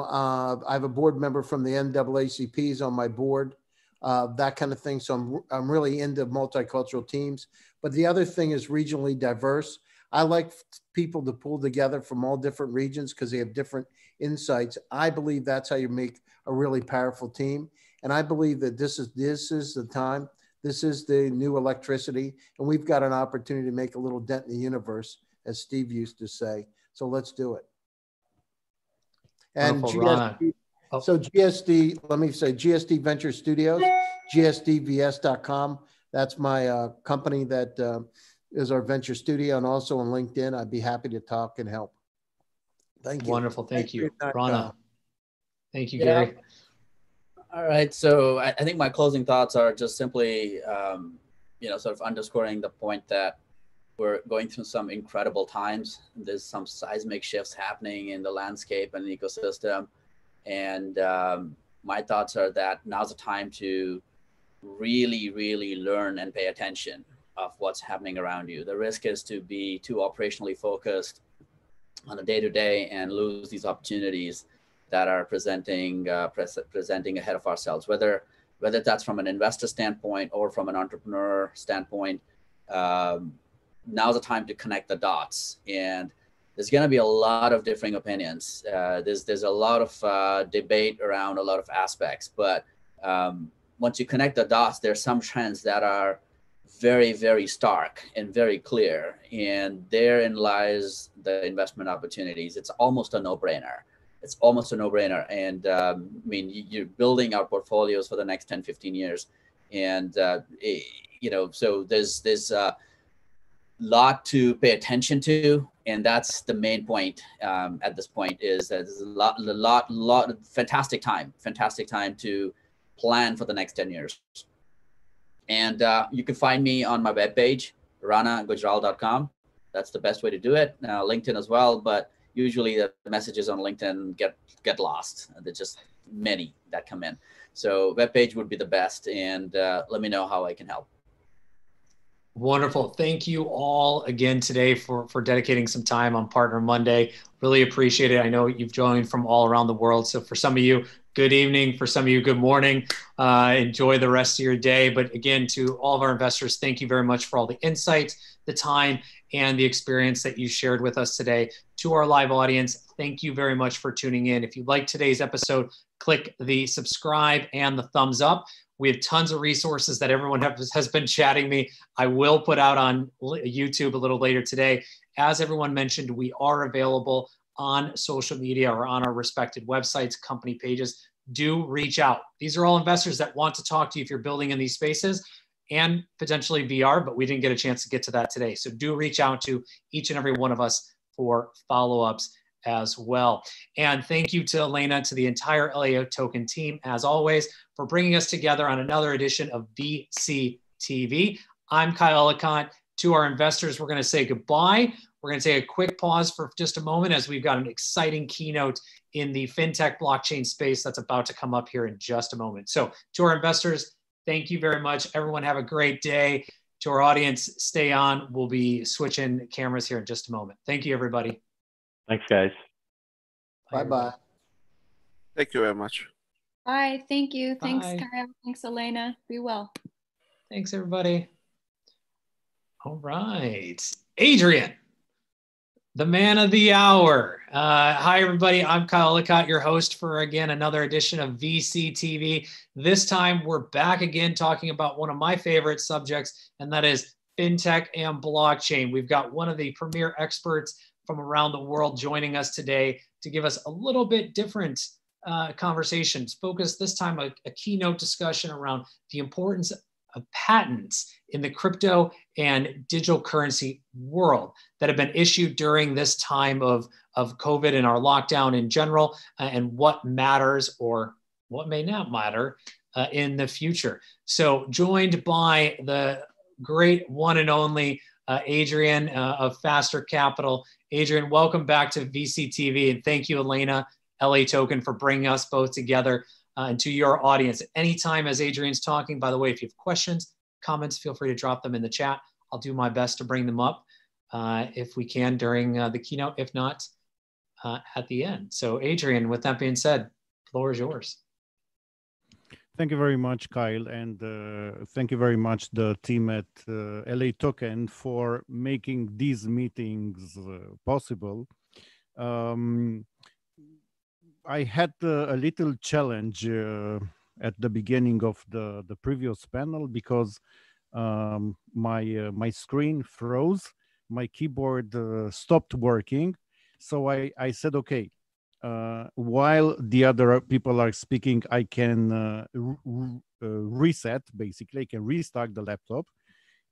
uh, I have a board member from the N double A C P's on my board, uh, that kind of thing. So I'm, I'm really into multicultural teams. But the other thing is regionally diverse. I like people to pull together from all different regions because they have different insights. I believe that's how you make a really powerful team. And I believe that this is, this is the time, this is the new electricity, and we've got an opportunity to make a little dent in the universe, as Steve used to say. So let's do it. And G S D, oh. so G S D, let me say G S D Venture Studios, G S D V S dot com. That's my uh, company that uh, is our venture studio, and also on LinkedIn. I'd be happy to talk and help. Thank you. Wonderful, thank, thank you, you. Rana. Thank you, yeah. Gary. All right, so I think my closing thoughts are just simply, um, you know, sort of underscoring the point that we're going through some incredible times. There's some seismic shifts happening in the landscape and ecosystem. And um, my thoughts are that now's the time to really, really learn and pay attention of what's happening around you. The risk is to be too operationally focused on a day-to-day and lose these opportunities that are presenting uh, pre presenting ahead of ourselves, whether whether that's from an investor standpoint or from an entrepreneur standpoint. Um, now's the time to connect the dots, and there's going to be a lot of differing opinions. Uh, there's there's a lot of uh, debate around a lot of aspects, but um, once you connect the dots, there's some trends that are very, very stark and very clear, and therein lies the investment opportunities. It's almost a no-brainer. It's almost a no-brainer. And um, I mean, you're building our portfolios for the next ten, fifteen years. And, uh, it, you know, so there's there's a lot to pay attention to. And that's the main point um, at this point, is that there's a lot, a lot, lot, fantastic time, fantastic time to plan for the next ten years. And uh, you can find me on my webpage, rana gujral dot com. That's the best way to do it. Uh, LinkedIn as well, but usually the messages on LinkedIn get get lost. There's just many that come in. So webpage would be the best, and uh, let me know how I can help. Wonderful. Thank you all again today for, for dedicating some time on Partner Monday. Really appreciate it. I know you've joined from all around the world. So for some of you, good evening. For some of you, good morning. Uh, enjoy the rest of your day. But again, to all of our investors, thank you very much for all the insights, the time, and the experience that you shared with us today. To our live audience, thank you very much for tuning in. If you liked today's episode, click the subscribe and the thumbs up. We have tons of resources that everyone has been chatting me. I will put out on YouTube a little later today. As everyone mentioned, we are available on social media or on our respected websites, company pages. Do reach out. These are all investors that want to talk to you if you're building in these spaces, and potentially V R, but we didn't get a chance to get to that today. So do reach out to each and every one of us for follow-ups as well. And thank you to Elena, to the entire LaToken team, as always, for bringing us together on another edition of V C T V. I'm Kyle Ellicott. To our investors, we're gonna say goodbye. We're gonna take a quick pause for just a moment, as we've got an exciting keynote in the FinTech blockchain space that's about to come up here in just a moment. So to our investors, thank you very much. Everyone have a great day. To our audience, stay on. We'll be switching cameras here in just a moment. Thank you, everybody. Thanks, guys. Bye-bye. Thank you very much. Bye. Thank you. Bye. Thanks, Kyle. Thanks, Elena. Be well. Thanks, everybody. All right, Adrian, the man of the hour. Uh, hi, everybody. I'm Kyle Ellicott, your host for, again, another edition of V C T V. This time, we're back again talking about one of my favorite subjects, and that is fintech and blockchain. We've got one of the premier experts from around the world joining us today to give us a little bit different uh, conversations. Focus this time a, a keynote discussion around the importance of patents in the crypto and digital currency world that have been issued during this time of, of COVID and our lockdown in general, uh, and what matters or what may not matter uh, in the future. So joined by the great one and only uh, Adrian uh, of Faster Capital. Adrian, welcome back to V C T V, and thank you, Elena, LaToken, for bringing us both together. Uh, and to your audience, anytime as Adrian's talking, by the way, if you have questions, comments, feel free to drop them in the chat. I'll do my best to bring them up uh, if we can during uh, the keynote, if not uh, at the end. So Adrian, with that being said, the floor is yours. Thank you very much, Kyle. And uh, thank you very much, the team at uh, LaToken, for making these meetings uh, possible. Um, I had uh, a little challenge uh, at the beginning of the, the previous panel because um, my, uh, my screen froze, my keyboard uh, stopped working. So I, I said, okay, uh, while the other people are speaking, I can uh, re uh, reset, basically, I can restart the laptop.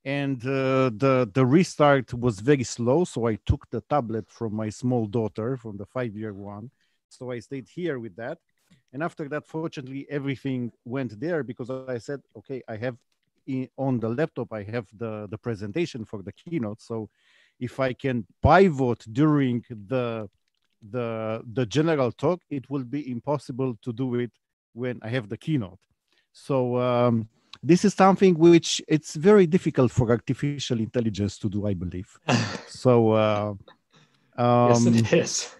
And uh, the, the restart was very slow. So I took the tablet from my small daughter, from the five-year one. So I stayed here with that. And after that, fortunately, everything went there because I said, okay, I have in, on the laptop, I have the, the presentation for the keynote. So if I can pivot during the, the, the general talk, it will be impossible to do it when I have the keynote. So um, this is something which it's very difficult for artificial intelligence to do, I believe. So uh, um, yes, it is.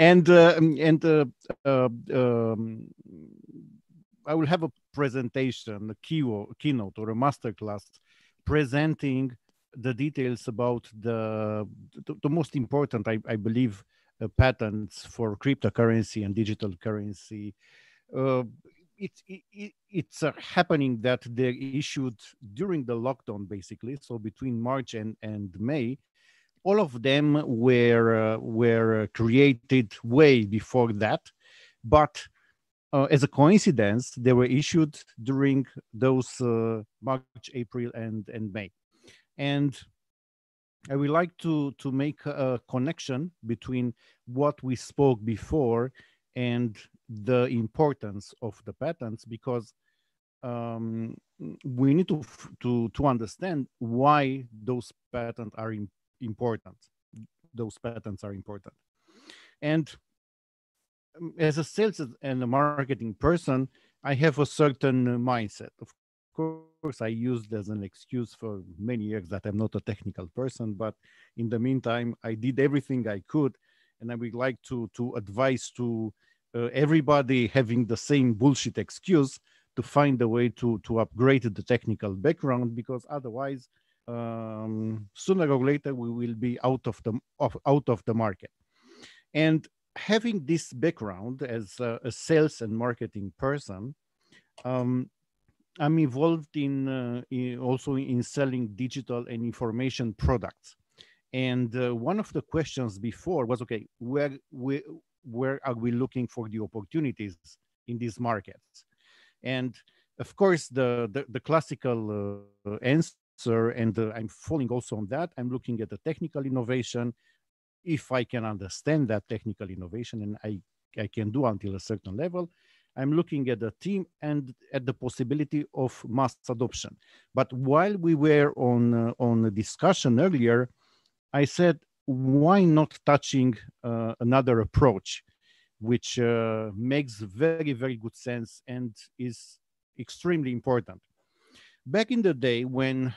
And uh, and uh, uh, um, I will have a presentation, a keynote or a masterclass, presenting the details about the the, the most important, I, I believe, uh, patents for cryptocurrency and digital currency. Uh, it, it, it, it's uh, happening that they issued during the lockdown, basically, so between March and, and May. All of them were, uh, were created way before that, but uh, as a coincidence, they were issued during those uh, March, April, and, and May. And I would like to, to make a connection between what we spoke before and the importance of the patents, because um, we need to, to, to understand why those patents are important. important. Those patents are important. And as a sales and a marketing person, I have a certain mindset. Of course, I used as an excuse for many years that I'm not a technical person, but in the meantime, I did everything I could. And I would like to, to advise to uh, everybody having the same bullshit excuse to find a way to, to upgrade the technical background, because otherwise, Um, sooner or later, we will be out of the of, out of the market. And having this background as a, a sales and marketing person, um, I'm involved in, uh, in also in selling digital and information products. And uh, one of the questions before was, okay, where we where are we looking for the opportunities in these markets? And of course, the the, the classical uh, answer. Sir, and uh, I'm falling also on that. I'm looking at the technical innovation. If I can understand that technical innovation, and I, I can do until a certain level, I'm looking at the team and at the possibility of mass adoption. But while we were on, uh, on a discussion earlier, I said, why not touching uh, another approach, which uh, makes very, very good sense and is extremely important. Back in the day when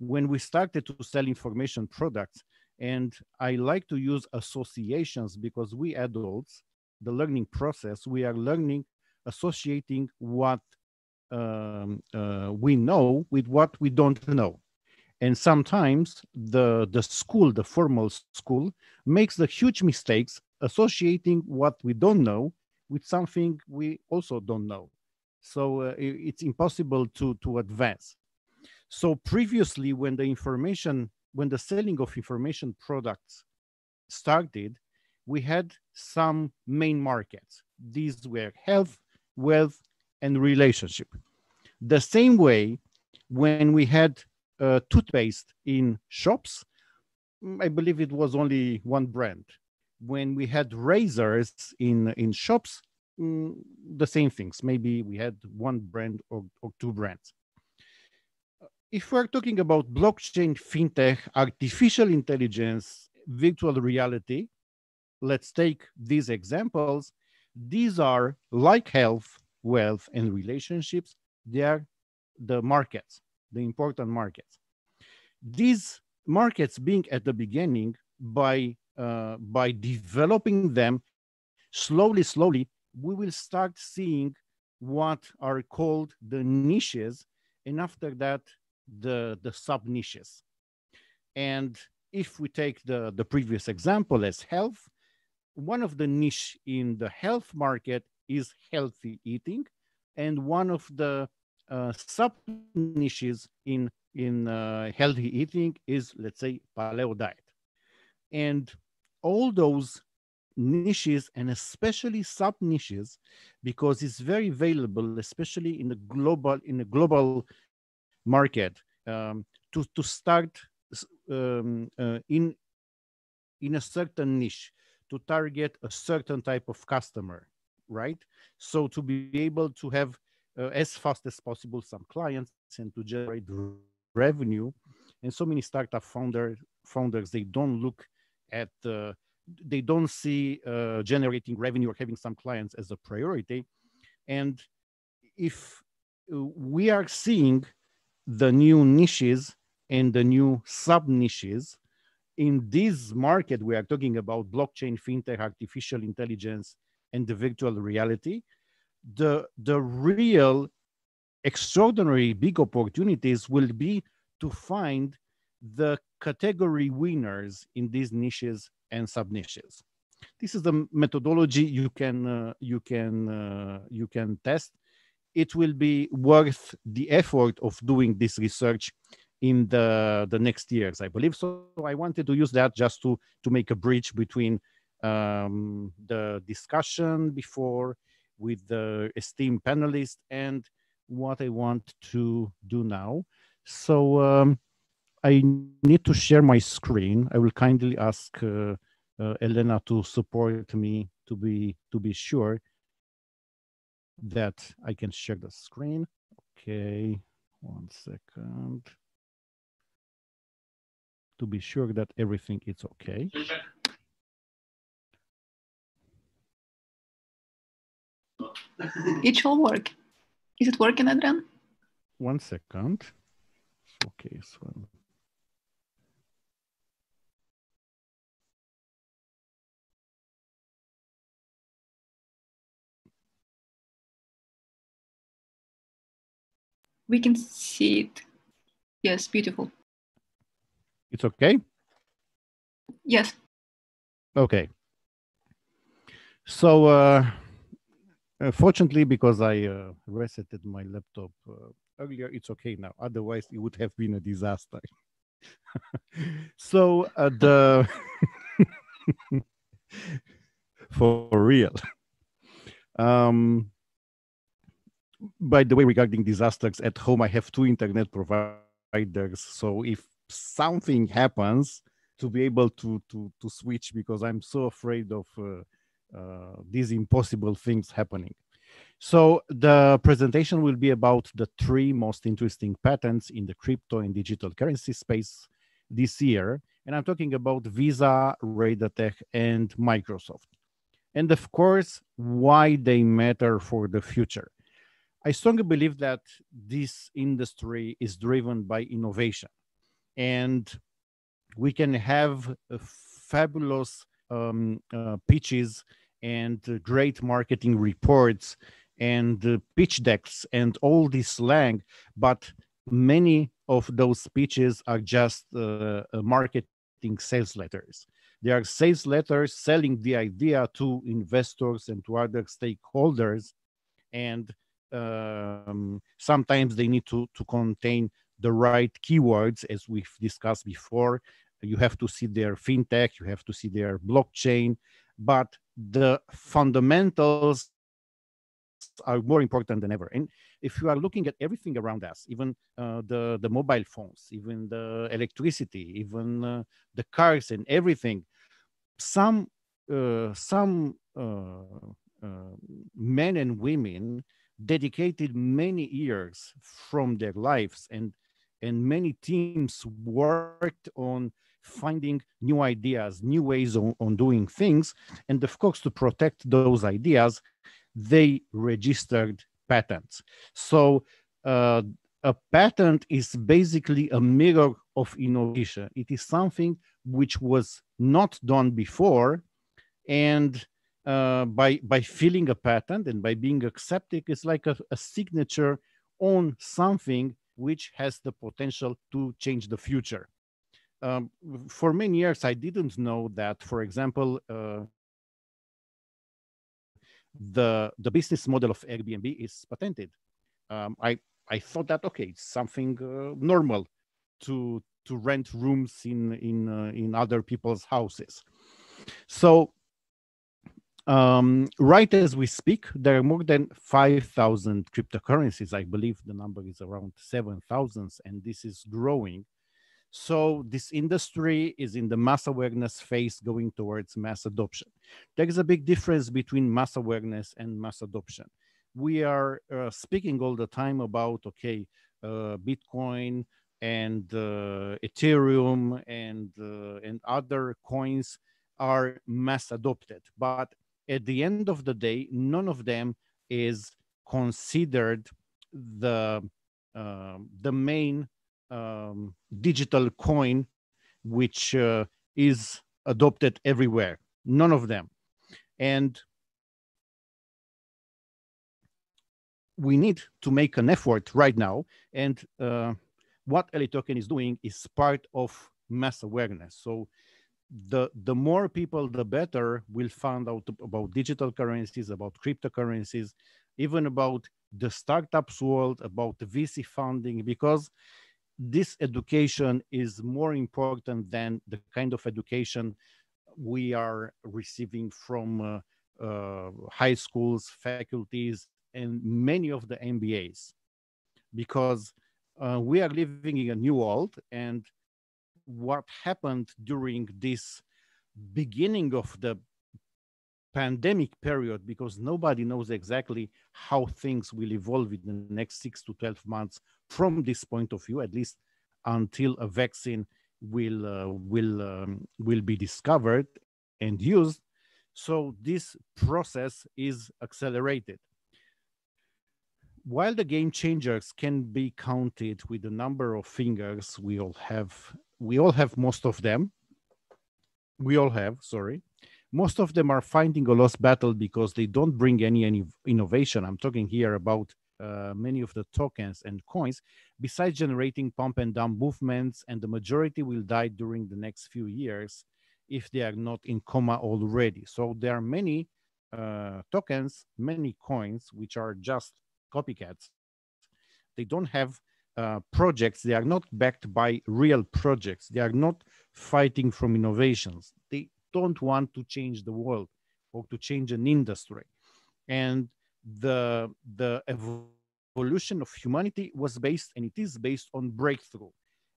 When we started to sell information products, and I like to use associations because we adults, the learning process, we are learning, associating what um, uh, we know with what we don't know. And sometimes the, the school, the formal school, makes the huge mistakes associating what we don't know with something we also don't know. So uh, it's impossible to, to advance. So previously, when the information, when the selling of information products started, we had some main markets. These were health, wealth, and relationship. The same way, when we had uh, toothpaste in shops, I believe it was only one brand. When we had razors in, in shops, mm, the same things. Maybe we had one brand or, or two brands. If we're talking about blockchain, fintech, artificial intelligence, virtual reality, let's take these examples. These are, like health, wealth, and relationships, they are the markets, the important markets. These markets being at the beginning, by, uh, by developing them slowly, slowly, we will start seeing what are called the niches, and after that, the, the sub-niches. And if we take the, the previous example as health, one of the niche in the health market is healthy eating, and one of the uh, sub-niches in, in uh, healthy eating is, let's say, paleo diet. And all those niches, and especially sub-niches, because it's very available, especially in the global, in the global market, um, to, to start um, uh, in, in a certain niche, to target a certain type of customer, right? So to be able to have uh, as fast as possible some clients and to generate revenue. And so many startup founder, founders, they don't look at, uh, they don't see uh, generating revenue or having some clients as a priority. And if we are seeing the new niches and the new sub-niches, in this market, we are talking about blockchain, fintech, artificial intelligence, and the virtual reality. The, the real extraordinary big opportunities will be to find the category winners in these niches and sub-niches. This is the methodology you can, uh, you can, uh, you can test. It will be worth the effort of doing this research in the, the next years, I believe. So I wanted to use that just to, to make a bridge between um, the discussion before with the esteemed panelists and what I want to do now. So um, I need to share my screen. I will kindly ask uh, uh, Elena to support me to be, to be sure that I can share the screen. Okay, one second. To be sure that everything is okay. It shall work. Is it working, Adrian? One second. Okay, so. We can see it. Yes, beautiful. It's okay? Yes. Okay. So, uh, fortunately, because I uh, resetted my laptop uh, earlier, it's okay now. Otherwise, it would have been a disaster. So, uh, the... For real. Um, by the way, regarding disasters, at home, I have two internet providers. So, if something happens, to be able to to to switch, because I'm so afraid of uh, uh, these impossible things happening. So the presentation will be about the three most interesting patents in the crypto and digital currency space this year, and I'm talking about Visa, Raidatech, and Microsoft, and of course why they matter for the future. I strongly believe that this industry is driven by innovation. And we can have fabulous um, uh, pitches and great marketing reports and uh, pitch decks and all this slang, but many of those speeches are just uh, marketing sales letters. They are sales letters selling the idea to investors and to other stakeholders. And um, sometimes they need to, to contain the right keywords, as we've discussed before. You have to see their fintech, you have to see their blockchain, but the fundamentals are more important than ever. And if you are looking at everything around us, even uh, the, the mobile phones, even the electricity, even uh, the cars and everything, some, uh, some uh, uh, men and women dedicated many years from their lives, and, and many teams worked on finding new ideas, new ways on, on doing things. And of course, to protect those ideas, they registered patents. So uh, a patent is basically a mirror of innovation. It is something which was not done before, and uh, by, by filing a patent and by being accepted, it's like a, a signature on something which has the potential to change the future. Um, for many years, I didn't know that, for example, uh, the, the business model of Airbnb is patented. Um, I, I thought that, okay, it's something uh, normal to, to rent rooms in, in, uh, in other people's houses. So um, right as we speak, there are more than five thousand cryptocurrencies. I believe the number is around seven thousand, and this is growing. So this industry is in the mass awareness phase, going towards mass adoption. There is a big difference between mass awareness and mass adoption. We are uh, speaking all the time about, okay, uh, Bitcoin and uh, Ethereum and, uh, and other coins are mass adopted. But at the end of the day, none of them is considered the, uh, the main Um, digital coin which uh, is adopted everywhere, none of them. And we need to make an effort right now. And uh, what HelioToken is doing is part of mass awareness. So the, the more people, the better will find out about digital currencies, about cryptocurrencies, even about the startups world, about the V C funding, because this education is more important than the kind of education we are receiving from uh, uh, high schools, faculties, and many of the M B As, because uh, we are living in a new world. And what happened during this beginning of the pandemic period, because nobody knows exactly how things will evolve in the next six to twelve months from this point of view, at least until a vaccine will uh, will um, will be discovered and used. So this process is accelerated. While the game changers can be counted with the number of fingers we all have, we all have most of them. We all have, sorry. Most of them are finding a lost battle because they don't bring any, any innovation. I'm talking here about uh, many of the tokens and coins, besides generating pump and dump movements, and the majority will die during the next few years if they are not in coma already. So there are many uh, tokens, many coins, which are just copycats. They don't have uh, projects. They are not backed by real projects. They are not fighting from innovations. They don't want to change the world or to change an industry. And the, the evolution of humanity was based, and it is based on breakthrough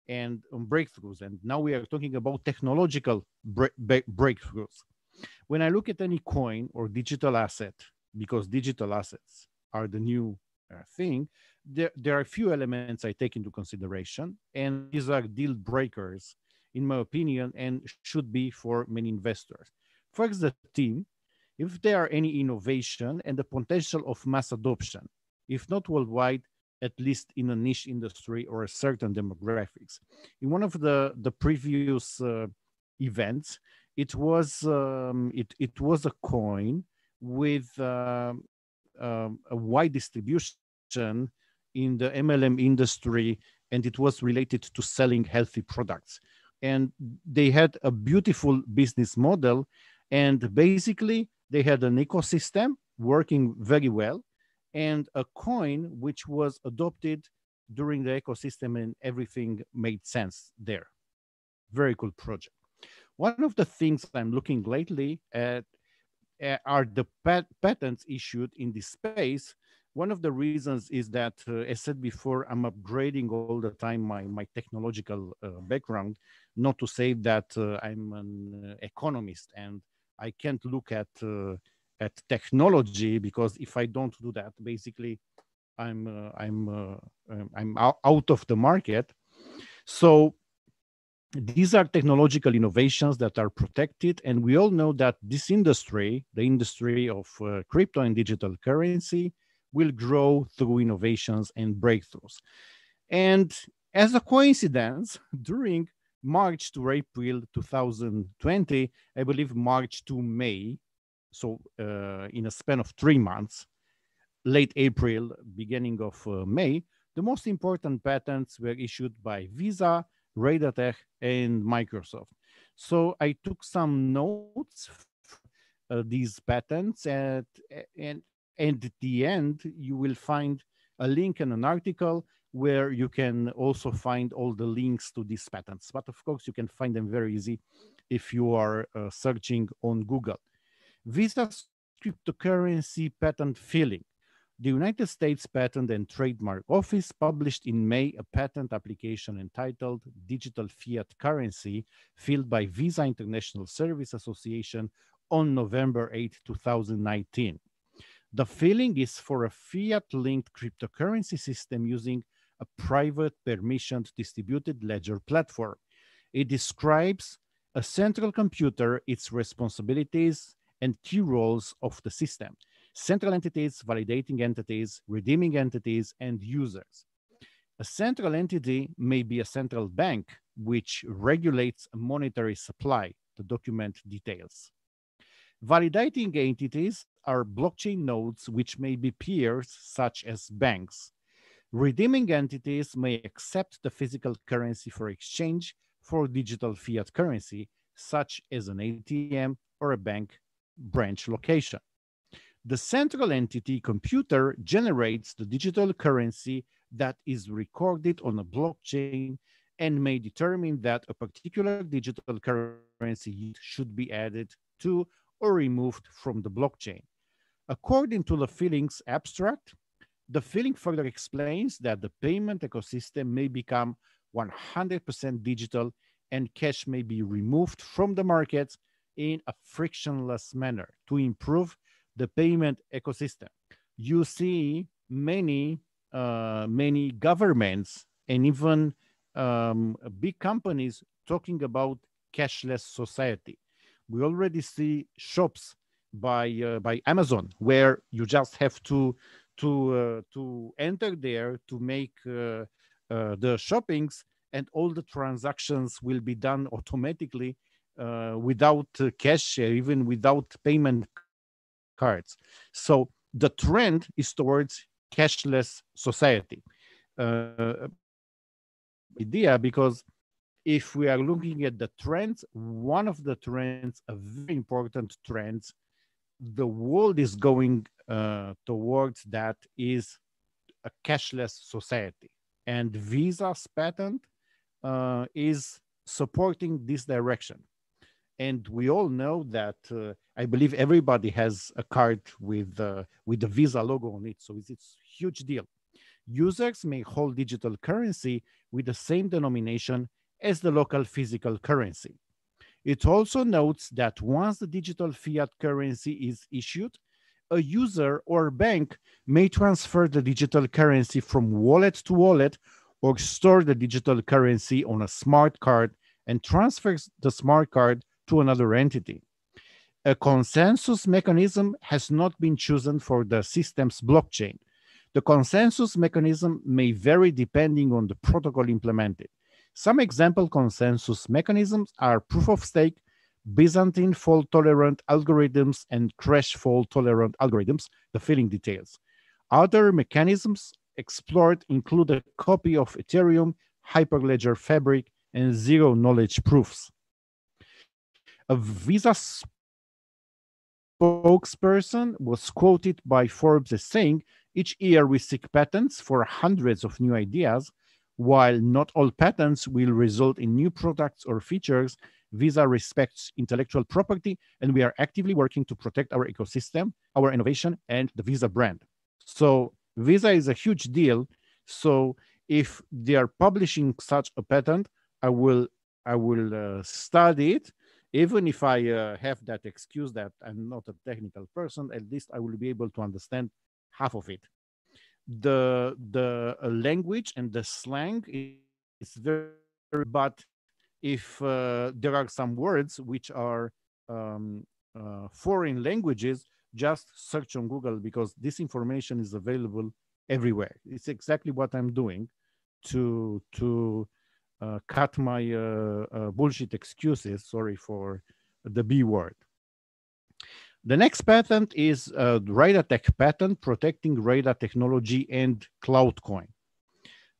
and on breakthroughs. And now we are talking about technological break, break, breakthroughs. When I look at any coin or digital asset, because digital assets are the new uh, thing, there, there are a few elements I take into consideration, and these are deal breakers, in my opinion, and should be for many investors. First, the team, if there are any innovation and the potential of mass adoption, if not worldwide, at least in a niche industry or a certain demographics. In one of the, the previous uh, events, it was, um, it, it was a coin with uh, um, a wide distribution in the M L M industry and it was related to selling healthy products. And they had a beautiful business model, and basically they had an ecosystem working very well and a coin which was adopted during the ecosystem, and everything made sense there. Very cool project. One of the things I'm looking lately at are the pat patents issued in this space. One of the reasons is that, uh, as said before, I'm upgrading all the time my, my technological uh, background, not to say that uh, I'm an economist and I can't look at, uh, at technology, because if I don't do that, basically I'm, uh, I'm, uh, I'm out of the market. So these are technological innovations that are protected. And we all know that this industry, the industry of uh, crypto and digital currency, will grow through innovations and breakthroughs. And as a coincidence, during March to April two thousand twenty, I believe March to May, so uh, in a span of three months, late April, beginning of uh, May, the most important patents were issued by Visa, Raidatech, and Microsoft. So I took some notes of uh, these patents, and, and And at the end, you will find a link and an article where you can also find all the links to these patents. But of course, you can find them very easy if you are uh, searching on Google. Visa's cryptocurrency patent filing. The United States Patent and Trademark Office published in May a patent application entitled Digital Fiat Currency, filed by Visa International Service Association on November eighth two thousand nineteen. The filing is for a fiat-linked cryptocurrency system using a private permissioned distributed ledger platform. It describes a central computer, its responsibilities, and key roles of the system: central entities, validating entities, redeeming entities, and users. A central entity may be a central bank, which regulates a monetary supply. The document details. Validating entities are blockchain nodes which may be peers, such as banks. Redeeming entities may accept the physical currency for exchange for digital fiat currency, such as an A T M or a bank branch location. The central entity computer generates the digital currency that is recorded on a blockchain and may determine that a particular digital currency should be added to or removed from the blockchain. According to the filing's abstract, the filing further explains that the payment ecosystem may become one hundred percent digital and cash may be removed from the markets in a frictionless manner to improve the payment ecosystem. You see many, uh, many governments and even um, big companies talking about cashless society. We already see shops by uh, by Amazon where you just have to to uh, to enter there to make uh, uh, the shoppings, and all the transactions will be done automatically uh, without uh, cash, even without payment cards. So the trend is towards cashless society. Uh, idea because. If we are looking at the trends, one of the trends, a very important trend, the world is going uh, towards that is a cashless society. And Visa's patent uh, is supporting this direction. And we all know that, uh, I believe everybody has a card with, uh, with the Visa logo on it. So it's, it's a huge deal. Users may hold digital currency with the same denomination as the local physical currency. It also notes that once the digital fiat currency is issued, a user or bank may transfer the digital currency from wallet to wallet or store the digital currency on a smart card and transfers the smart card to another entity. A consensus mechanism has not been chosen for the system's blockchain. The consensus mechanism may vary depending on the protocol implemented. Some example consensus mechanisms are proof-of-stake, Byzantine fault-tolerant algorithms, and crash fault-tolerant algorithms, the filling details. Other mechanisms explored include a copy of Ethereum, Hyperledger Fabric, and zero knowledge proofs. A Visa spokesperson was quoted by Forbes as saying, each year we seek patents for hundreds of new ideas. While not all patents will result in new products or features, Visa respects intellectual property, and we are actively working to protect our ecosystem, our innovation, and the Visa brand. So Visa is a huge deal. So if they are publishing such a patent, I will, I will uh, study it. Even if I uh, have that excuse that I'm not a technical person, at least I will be able to understand half of it. The, the uh, language and the slang is very, but if uh, there are some words which are um, uh, foreign languages, just search on Google, because this information is available everywhere. It's exactly what I'm doing to, to uh, cut my uh, uh, bullshit excuses. Sorry for the B word. The next patent is a RADATEC patent protecting radar technology and Cloudcoin.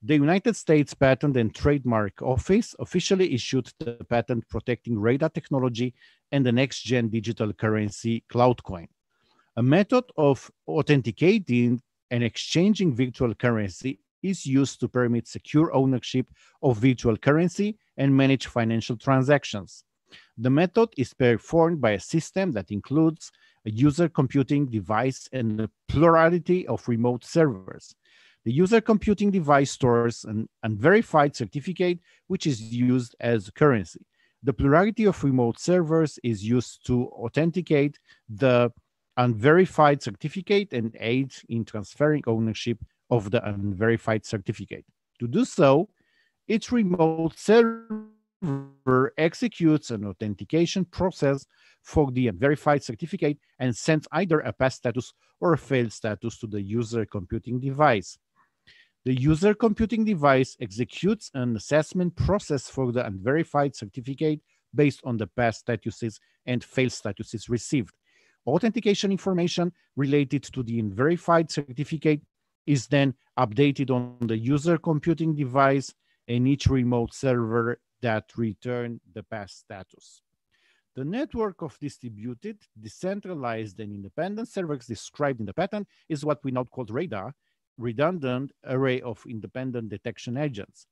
The United States Patent and Trademark Office officially issued the patent protecting radar technology and the next-gen digital currency Cloudcoin, a method of authenticating and exchanging virtual currency is used to permit secure ownership of virtual currency and manage financial transactions. The method is performed by a system that includes a user computing device and a plurality of remote servers. The user computing device stores an unverified certificate, which is used as currency. The plurality of remote servers is used to authenticate the unverified certificate and aid in transferring ownership of the unverified certificate. To do so, each remote server executes an authentication process for the unverified certificate and sends either a pass status or a failed status to the user computing device. The user computing device executes an assessment process for the unverified certificate based on the pass statuses and failed statuses received. Authentication information related to the unverified certificate is then updated on the user computing device and each remote server that return the pass status. The network of distributed, decentralized, and independent servers described in the patent is what we now call radar, redundant array of independent detection agents.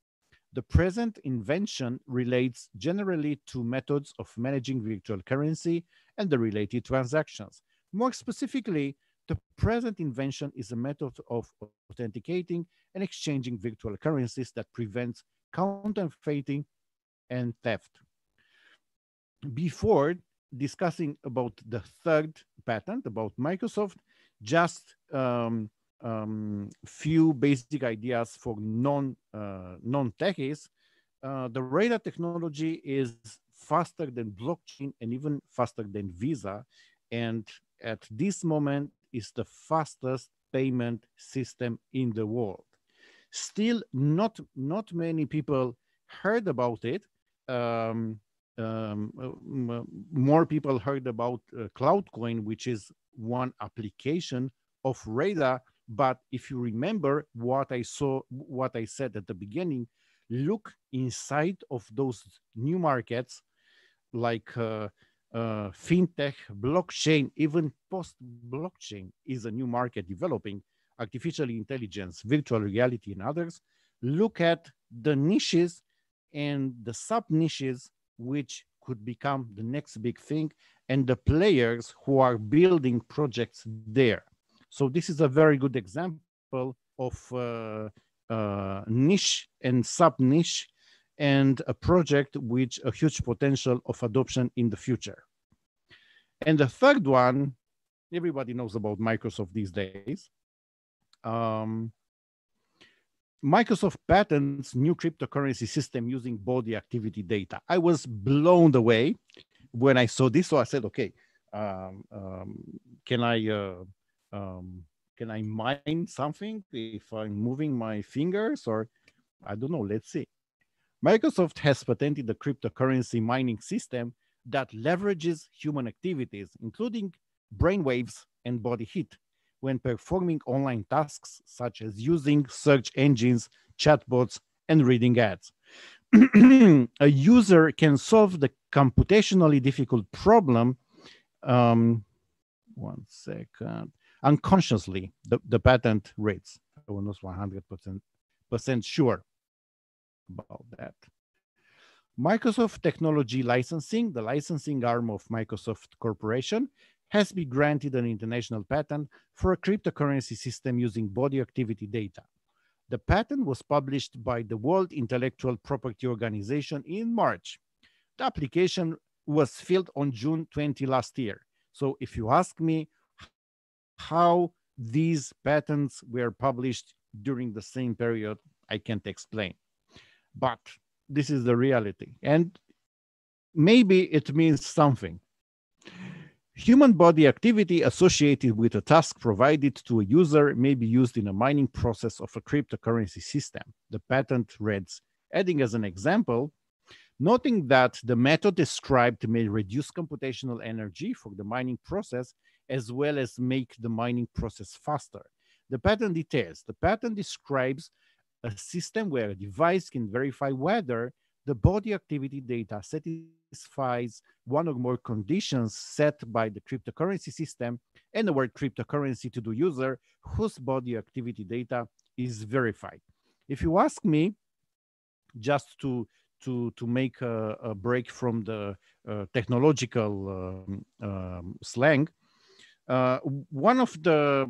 The present invention relates generally to methods of managing virtual currency and the related transactions. More specifically, the present invention is a method of authenticating and exchanging virtual currencies that prevents counterfeiting and theft. Before discussing about the third patent about Microsoft, just um, um, few basic ideas for non, uh, non-techies. Uh, the radar technology is faster than blockchain and even faster than Visa. And at this moment is the fastest payment system in the world. Still not, not many people heard about it. Um, um, more people heard about uh, Cloudcoin, which is one application of radar. But if you remember what I saw, what I said at the beginning, look inside of those new markets like uh, uh, fintech, blockchain, even post-blockchain is a new market developing, artificial intelligence, virtual reality, and others. Look at the niches and the sub-niches which could become the next big thing and the players who are building projects there. So this is a very good example of uh, Uh, niche and sub-niche and a project with a huge potential of adoption in the future. And the third one, everybody knows about Microsoft these days. Um, Microsoft patents new cryptocurrency system using body activity data. I was blown away when I saw this, so I said, okay, um, um, can I... Uh, um, Can I mine something if I'm moving my fingers or I don't know, let's see. Microsoft has patented the cryptocurrency mining system that leverages human activities, including brainwaves and body heat. when performing online tasks, such as using search engines, chatbots, and reading ads. A user can solve the computationally difficult problem um, one second, unconsciously, the, the patent reads. I was not one hundred percent sure about that. Microsoft Technology Licensing, the licensing arm of Microsoft Corporation, has been granted an international patent for a cryptocurrency system using body activity data. The patent was published by the World Intellectual Property Organization in March. The application was filed on June twentieth last year. So if you ask me how these patents were published during the same period, I can't explain. But this is the reality. And maybe it means something. Human body activity associated with a task provided to a user may be used in a mining process of a cryptocurrency system, the patent reads, adding as an example, noting that the method described may reduce computational energy for the mining process, as well as make the mining process faster. The patent details, the patent describes a system where a device can verify whether the body activity data satisfies one or more conditions set by the cryptocurrency system and the word cryptocurrency to the user whose body activity data is verified. If you ask me, just to, to, to make a, a break from the uh, technological um, um, slang, uh, one of the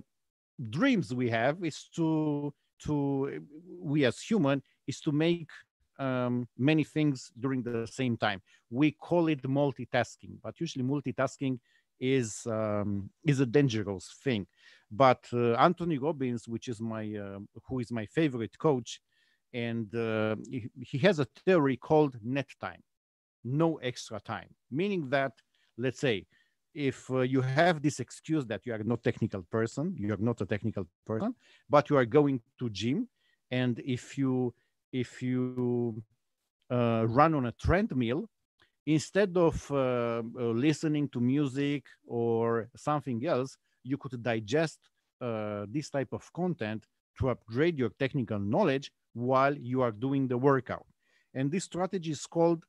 dreams we have is to, to we as human, is to make Um, many things during the same time. We call it multitasking, but usually multitasking is um, is a dangerous thing. But uh, Anthony Robbins, which is my uh, who is my favorite coach, and uh, he, he has a theory called net time, no extra time, meaning that, let's say, if uh, you have this excuse that you are not technical person, you are not a technical person, but you are going to gym, and if you If you uh, run on a treadmill, instead of uh, listening to music or something else, you could digest uh, this type of content to upgrade your technical knowledge while you are doing the workout. And this strategy is called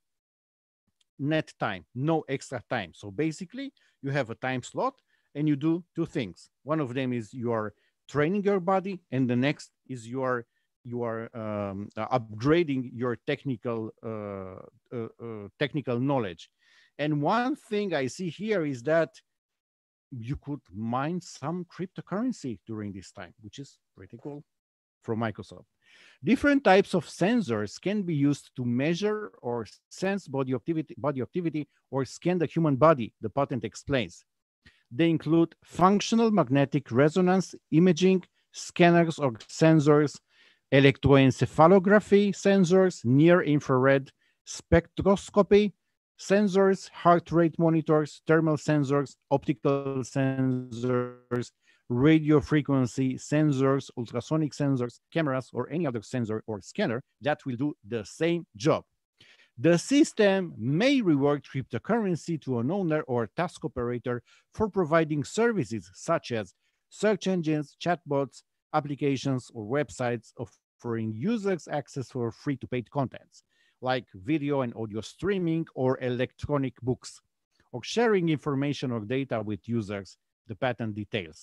net time, no extra time. So basically, you have a time slot and you do two things. One of them is you are training your body, and the next is your you are um, upgrading your technical uh, uh, uh, technical knowledge. And one thing I see here is that you could mine some cryptocurrency during this time, which is pretty cool from Microsoft. Different types of sensors can be used to measure or sense body activity, body activity or scan the human body, the patent explains. They include functional magnetic resonance imaging, scanners or sensors, electroencephalography sensors, near-infrared spectroscopy sensors, heart rate monitors, thermal sensors, optical sensors, radio frequency sensors, ultrasonic sensors, cameras, or any other sensor or scanner that will do the same job. The system may reward cryptocurrency to an owner or task operator for providing services such as search engines, chatbots, applications or websites offering users access for free to paid contents, like video and audio streaming or electronic books, or sharing information or data with users, the patent details.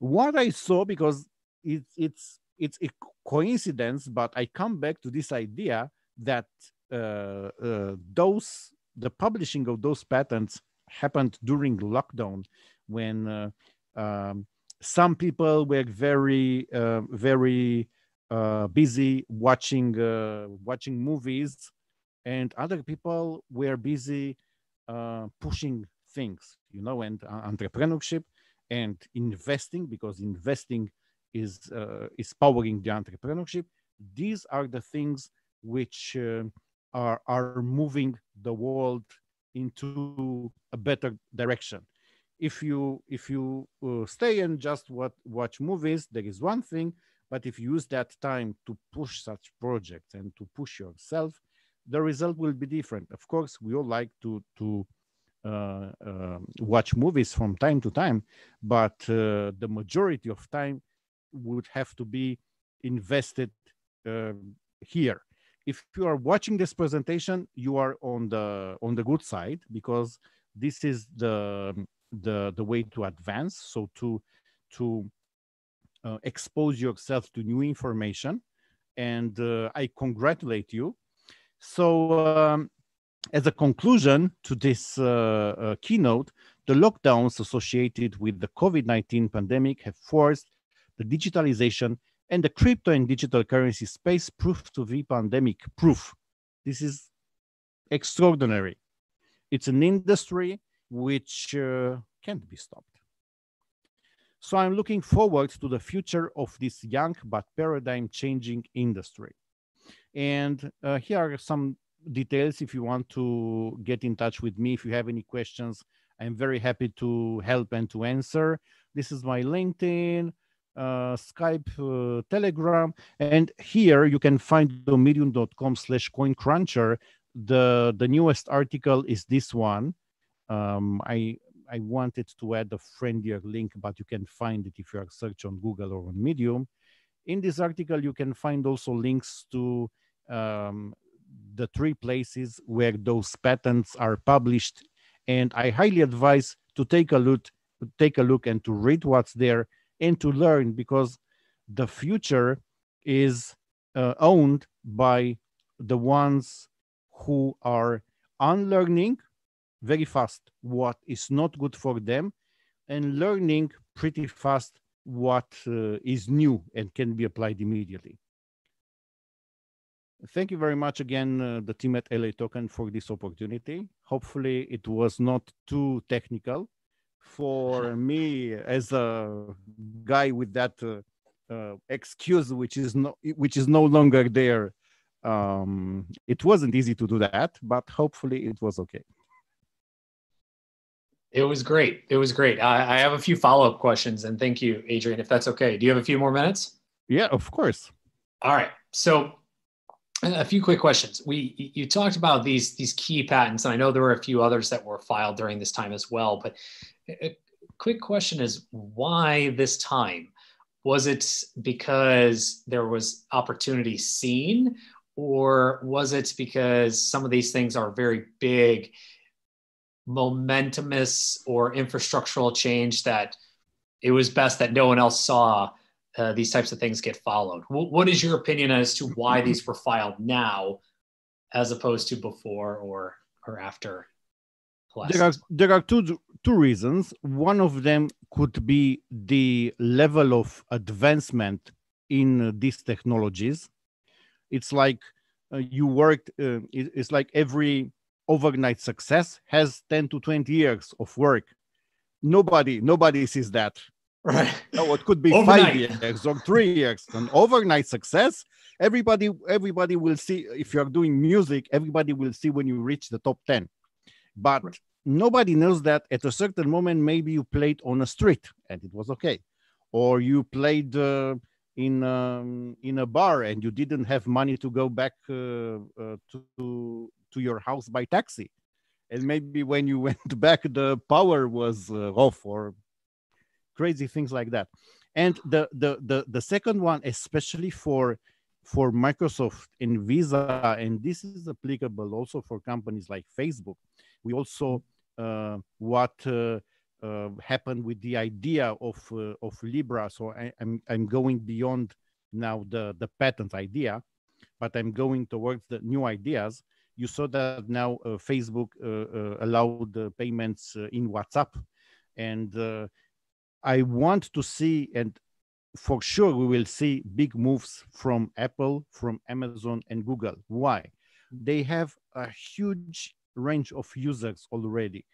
What I saw, because it, it's, it's a coincidence, but I come back to this idea that uh, uh, those, the publishing of those patents happened during lockdown when uh, um, some people were very, uh, very uh, busy watching uh, watching movies, and other people were busy uh, pushing things, you know, and uh, entrepreneurship and investing, because investing is uh, is powering the entrepreneurship. These are the things which uh, are are moving the world into a better direction. If you if you uh, stay and just what, watch movies, there is one thing, but if you use that time to push such projects and to push yourself, the result will be different. Of course, we all like to to uh, uh, uh, watch movies from time to time, but uh, the majority of time would have to be invested uh, here. If you are watching this presentation, you are on the on the good side, because this is the the the way to advance. So to to uh, expose yourself to new information, and uh, I congratulate you. So um, as a conclusion to this uh, uh, keynote, the lockdowns associated with the COVID nineteen pandemic have forced the digitalization, and the crypto and digital currency space proved to be pandemic proof. This is extraordinary. It's an industry which uh, can't be stopped. So I'm looking forward to the future of this young but paradigm-changing industry. And uh, here are some details if you want to get in touch with me. If you have any questions, I'm very happy to help and to answer. This is my LinkedIn, uh, Skype, uh, Telegram. And here you can find medium dot com slash coin cruncher. The, the newest article is this one. Um, I, I wanted to add a friendlier link, but you can find it if you are search on Google or on Medium. In this article, you can find also links to um, the three places where those patents are published. And I highly advise to take a look, take a look and to read what's there and to learn, because the future is uh, owned by the ones who are unlearning very fast what is not good for them and learning pretty fast what uh, is new and can be applied immediately. Thank you very much again, uh, the team at LaToken, for this opportunity. Hopefully it was not too technical for me as a guy with that uh, uh, excuse, which is, no, which is no longer there. Um, it wasn't easy to do that, but hopefully it was okay. It was great. It was great. I, I have a few follow-up questions, and thank you, Adrian, if that's okay. Do you have a few more minutes? Yeah, of course. All right. So a few quick questions. We, you talked about these, these key patents, and I know there were a few others that were filed during this time as well, but a quick question is why this time? Was it because there was opportunity seen, or was it because some of these things are very big, momentous or infrastructural change that it was best that no one else saw uh, these types of things get followed? W what is your opinion as to why these were filed now as opposed to before or, or after? There are, there are two, two reasons. One of them could be the level of advancement in these technologies. It's like uh, you worked, uh, it, it's like every overnight success has ten to twenty years of work. Nobody, nobody sees that. Right. No, it could be overnight. five years or three years. An overnight success, everybody, everybody will see. If you are doing music, everybody will see when you reach the top ten. But right. Nobody knows that at a certain moment, maybe you played on a street and it was okay, or you played uh, in um, in a bar and you didn't have money to go back uh, uh, to. to your house by taxi. And maybe when you went back, the power was uh, off, or crazy things like that. And the, the, the, the second one, especially for, for Microsoft and Visa, and this is applicable also for companies like Facebook. We also, uh, what uh, uh, happened with the idea of, uh, of Libra. So I, I'm, I'm going beyond now the, the patent idea, but I'm going towards the new ideas. You saw that now uh, Facebook uh, uh, allowed uh, payments uh, in WhatsApp. And uh, I want to see, and for sure we will see big moves from Apple, from Amazon and Google. Why? They have a huge range of users already.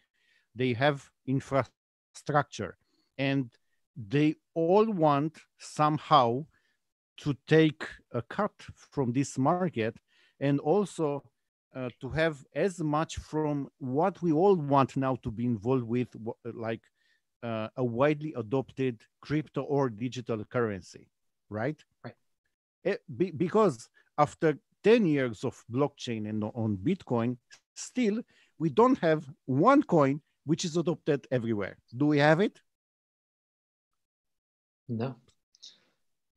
They have infrastructure and they all want somehow to take a cut from this market, and also Uh, to have as much from what we all want now to be involved with, like uh, a widely adopted crypto or digital currency, right? Right. It, be, because after ten years of blockchain and on Bitcoin, still we don't have one coin which is adopted everywhere. Do we have it? No.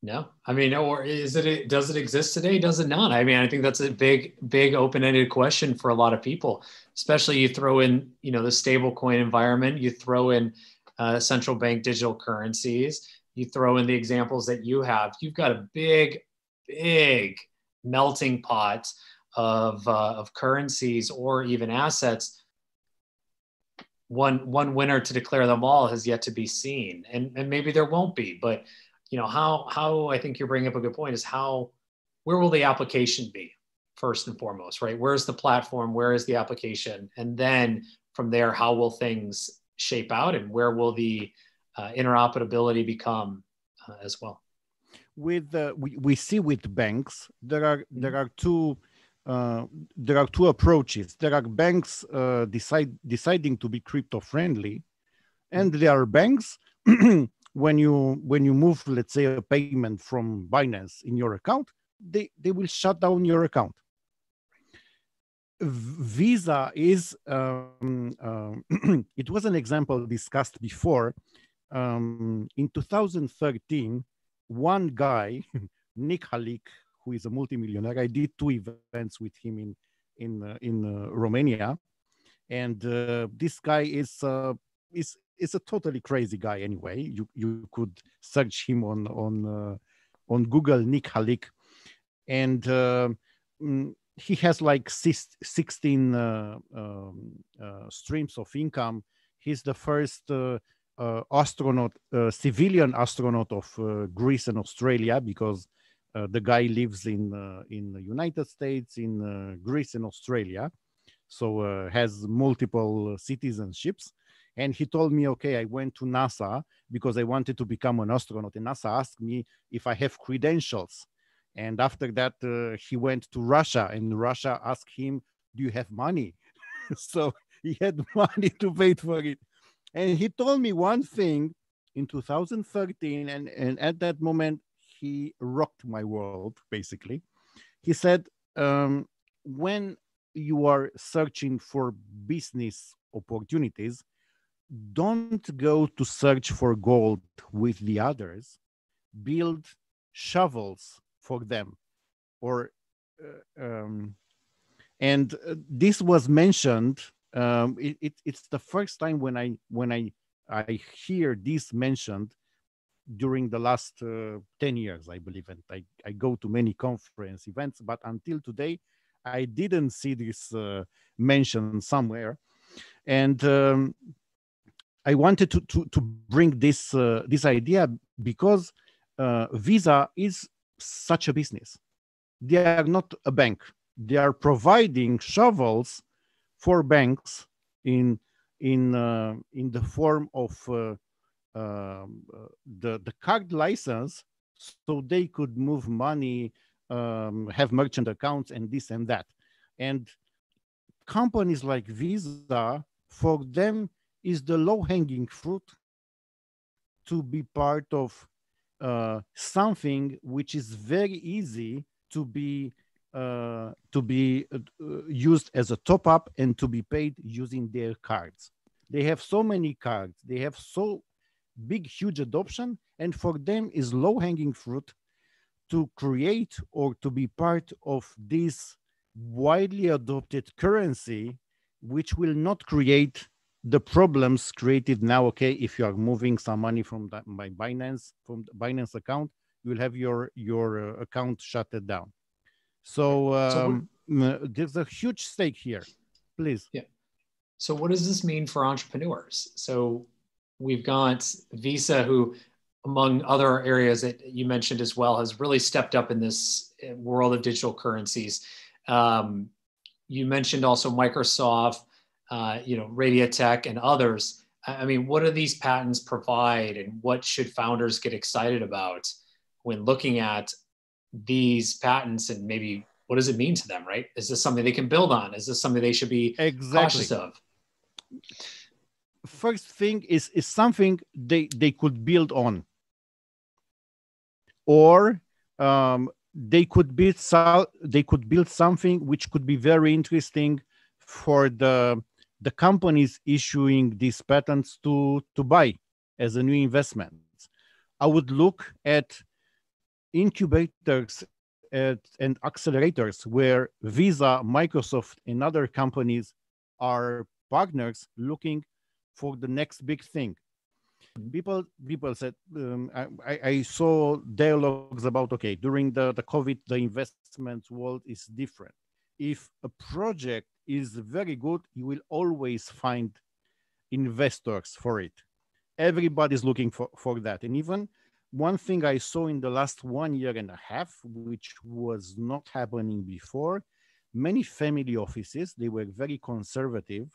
No, I mean, or is it, does it exist today? Does it not? I mean, I think that's a big, big open-ended question for a lot of people, especially you throw in, you know, the stablecoin environment, you throw in uh, central bank digital currencies, you throw in the examples that you have, you've got a big, big melting pot of, uh, of currencies or even assets. One, one winner to declare them all has yet to be seen. And, and maybe there won't be, but you know, how, how I think you're bringing up a good point is how, where will the application be first and foremost, right? Where's the platform? Where is the application? And then from there, how will things shape out and where will the uh, interoperability become uh, as well? With, uh, we, we see with banks, there are, there are two, uh, there are two approaches. There are banks uh, decide, deciding to be crypto friendly, and there are banks when you when you move, let's say, a payment from Binance in your account, they, they will shut down your account. Visa is, um, uh, it was an example discussed before. Um, in two thousand thirteen, one guy, Nick Halik, who is a multimillionaire, I did two events with him in, in, uh, in uh, Romania. And uh, this guy is, uh, is, It's a totally crazy guy anyway. You, you could search him on, on, uh, on Google, Nick Halik. And uh, he has like six, sixteen uh, um, uh, streams of income. He's the first uh, uh, astronaut, uh, civilian astronaut of uh, Greece and Australia, because uh, the guy lives in, uh, in the United States, in uh, Greece and Australia. So uh, has multiple citizenships. And he told me, okay, I went to NASA because I wanted to become an astronaut. And NASA asked me if I have credentials. And after that, uh, he went to Russia and Russia asked him, do you have money? So he had money to pay for it. And he told me one thing in two thousand thirteen. And, and at that moment, he rocked my world, basically. He said, um, when you are searching for business opportunities, don't go to search for gold with the others, build shovels for them. Or, uh, um, and uh, this was mentioned, um, it, it, it's the first time when I, when I, I hear this mentioned during the last uh, ten years, I believe, and I, I go to many conference events, but until today, I didn't see this uh, mentioned somewhere. And, um, I wanted to, to, to bring this, uh, this idea because uh, Visa is such a business. They are not a bank. They are providing shovels for banks in, in, uh, in the form of uh, uh, the, the card license, so they could move money, um, have merchant accounts and this and that. And companies like Visa, for them, is the low-hanging fruit to be part of uh, something which is very easy to be uh, to be uh, used as a top-up and to be paid using their cards. They have so many cards. They have so big, huge adoption, and for them is low-hanging fruit to create or to be part of this widely adopted currency, which will not create the problems created now. Okay, if you are moving some money from that, my Binance from the Binance account, you will have your your uh, account shut it down. So, um, so there's a huge stake here. Please. Yeah. So what does this mean for entrepreneurs? So we've got Visa, who, among other areas that you mentioned as well, has really stepped up in this world of digital currencies. Um, you mentioned also Microsoft. Uh, you know, Radiotech and others. I mean, what do these patents provide and what should founders get excited about when looking at these patents, and maybe what does it mean to them, right? Is this something they can build on? Is this something they should be exactly cautious of? First thing is, is something they, they could build on, or um, they could build, so they could build something which could be very interesting for the the companies issuing these patents to, to buy as a new investment. I would look at incubators at, and accelerators where Visa, Microsoft, and other companies are partners looking for the next big thing. People, people said, um, I, I saw dialogues about, okay, during the, the COVID, the investment world is different. If a project is very good, you will always find investors for it. Everybody's looking for, for that. And even one thing I saw in the last one year and a half, which was not happening before, many family offices, they were very conservative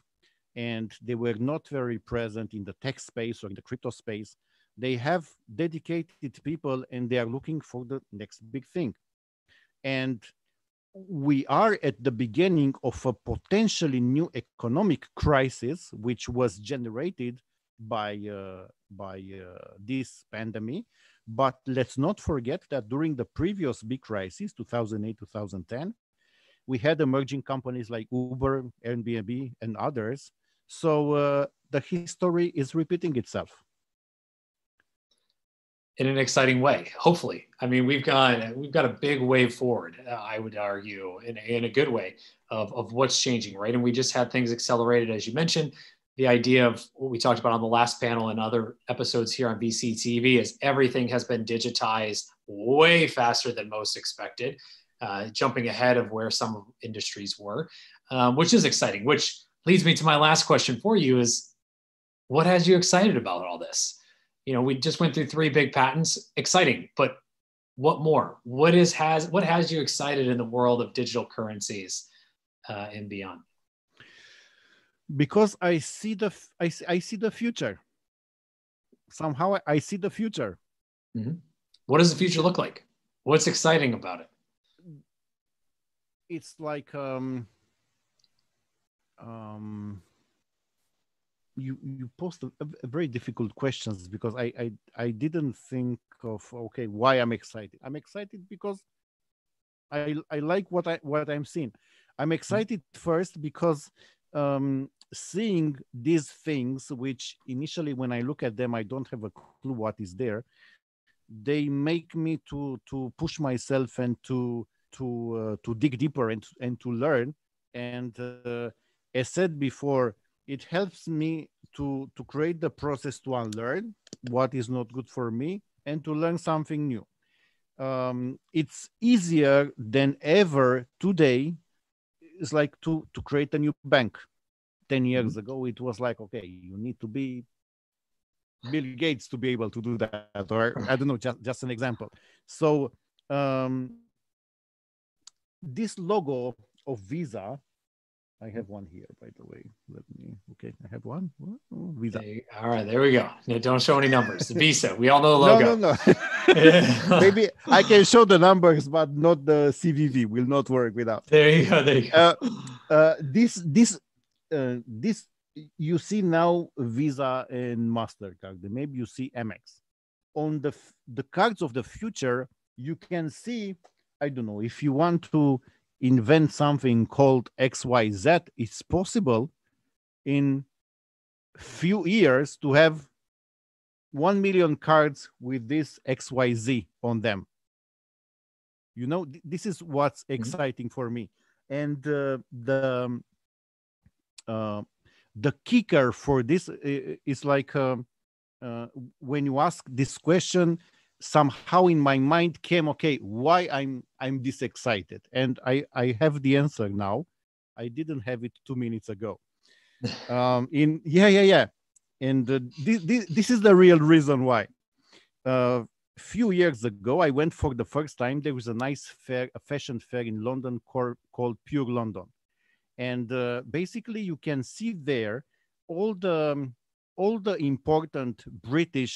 and they were not very present in the tech space or in the crypto space. They have dedicated people and they are looking for the next big thing. And we are at the beginning of a potentially new economic crisis, which was generated by, uh, by uh, this pandemic. But let's not forget that during the previous big crisis, two thousand eight, two thousand ten, we had emerging companies like Uber, Airbnb, and others. So uh, the history is repeating itself. In an exciting way, hopefully. I mean, we've got we've got a big wave forward, uh, I would argue, in, in a good way of, of what's changing, right? And we just had things accelerated, as you mentioned. The idea of what we talked about on the last panel and other episodes here on V C T V is everything has been digitized way faster than most expected, uh, jumping ahead of where some industries were, um, which is exciting, which leads me to my last question for you is, what has you excited about all this? You know, we just went through three big patents, exciting, but what more? What is has what has you excited in the world of digital currencies uh, and beyond? Because I see the I see, I see the future. Somehow I see the future. Mm-hmm. What does the future look like? What's exciting about it? It's like um, um. You, you posed a, a very difficult questions because I, I I didn't think of, okay, why I'm excited. I'm excited because I I like what I what I'm seeing. I'm excited first because um, seeing these things, which initially when I look at them I don't have a clue what is there. They make me to to push myself and to to uh, to dig deeper and and to learn. And uh, as said before, it helps me to, to create the process to unlearn what is not good for me and to learn something new. Um, it's easier than ever today. It's like to, to create a new bank. ten years mm-hmm. ago, it was like, okay, you need to be Bill Gates to be able to do that. Or I don't know, just, just an example. So um, this logo of Visa, I have one here, by the way. Let me, okay, I have one. Oh, Visa. Hey, all right, there we go. No, don't show any numbers. The Visa, we all know the logo. No, no, no. Maybe I can show the numbers, but not the C V V. Will not work without. There you go. There you go. Uh, uh, this, this, uh, this. You see now Visa and MasterCard. Maybe you see Amex. On the the cards of the future, you can see. I don't know if you want to invent something called X Y Z, it's possible in few years to have one million cards with this X Y Z on them. You know, th this is what's exciting mm-hmm. for me. And uh, the, uh, the kicker for this is like, uh, uh, when you ask this question, somehow in my mind came, okay, why I'm I'm this excited, and I I have the answer now. I didn't have it two minutes ago. Um, in yeah yeah yeah, and uh, this, this this is the real reason why. A uh, few years ago, I went for the first time. There was a nice fair, a fashion fair in London called Pure London, and uh, basically you can see there all the all the important British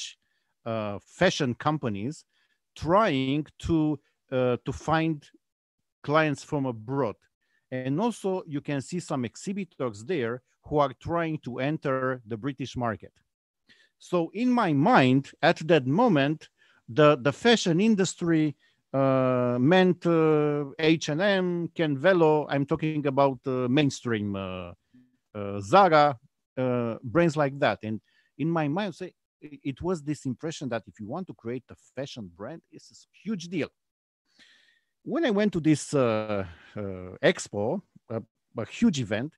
Uh, fashion companies trying to uh, to find clients from abroad. And also you can see some exhibitors there who are trying to enter the British market. So in my mind at that moment, the, the fashion industry uh, meant uh, H and M, Ken Velo. I'm talking about uh, mainstream uh, uh, Zara, uh, brands like that. And in my mind, say, it was this impression that if you want to create a fashion brand, it's a huge deal. When I went to this uh, uh, expo, a, a huge event,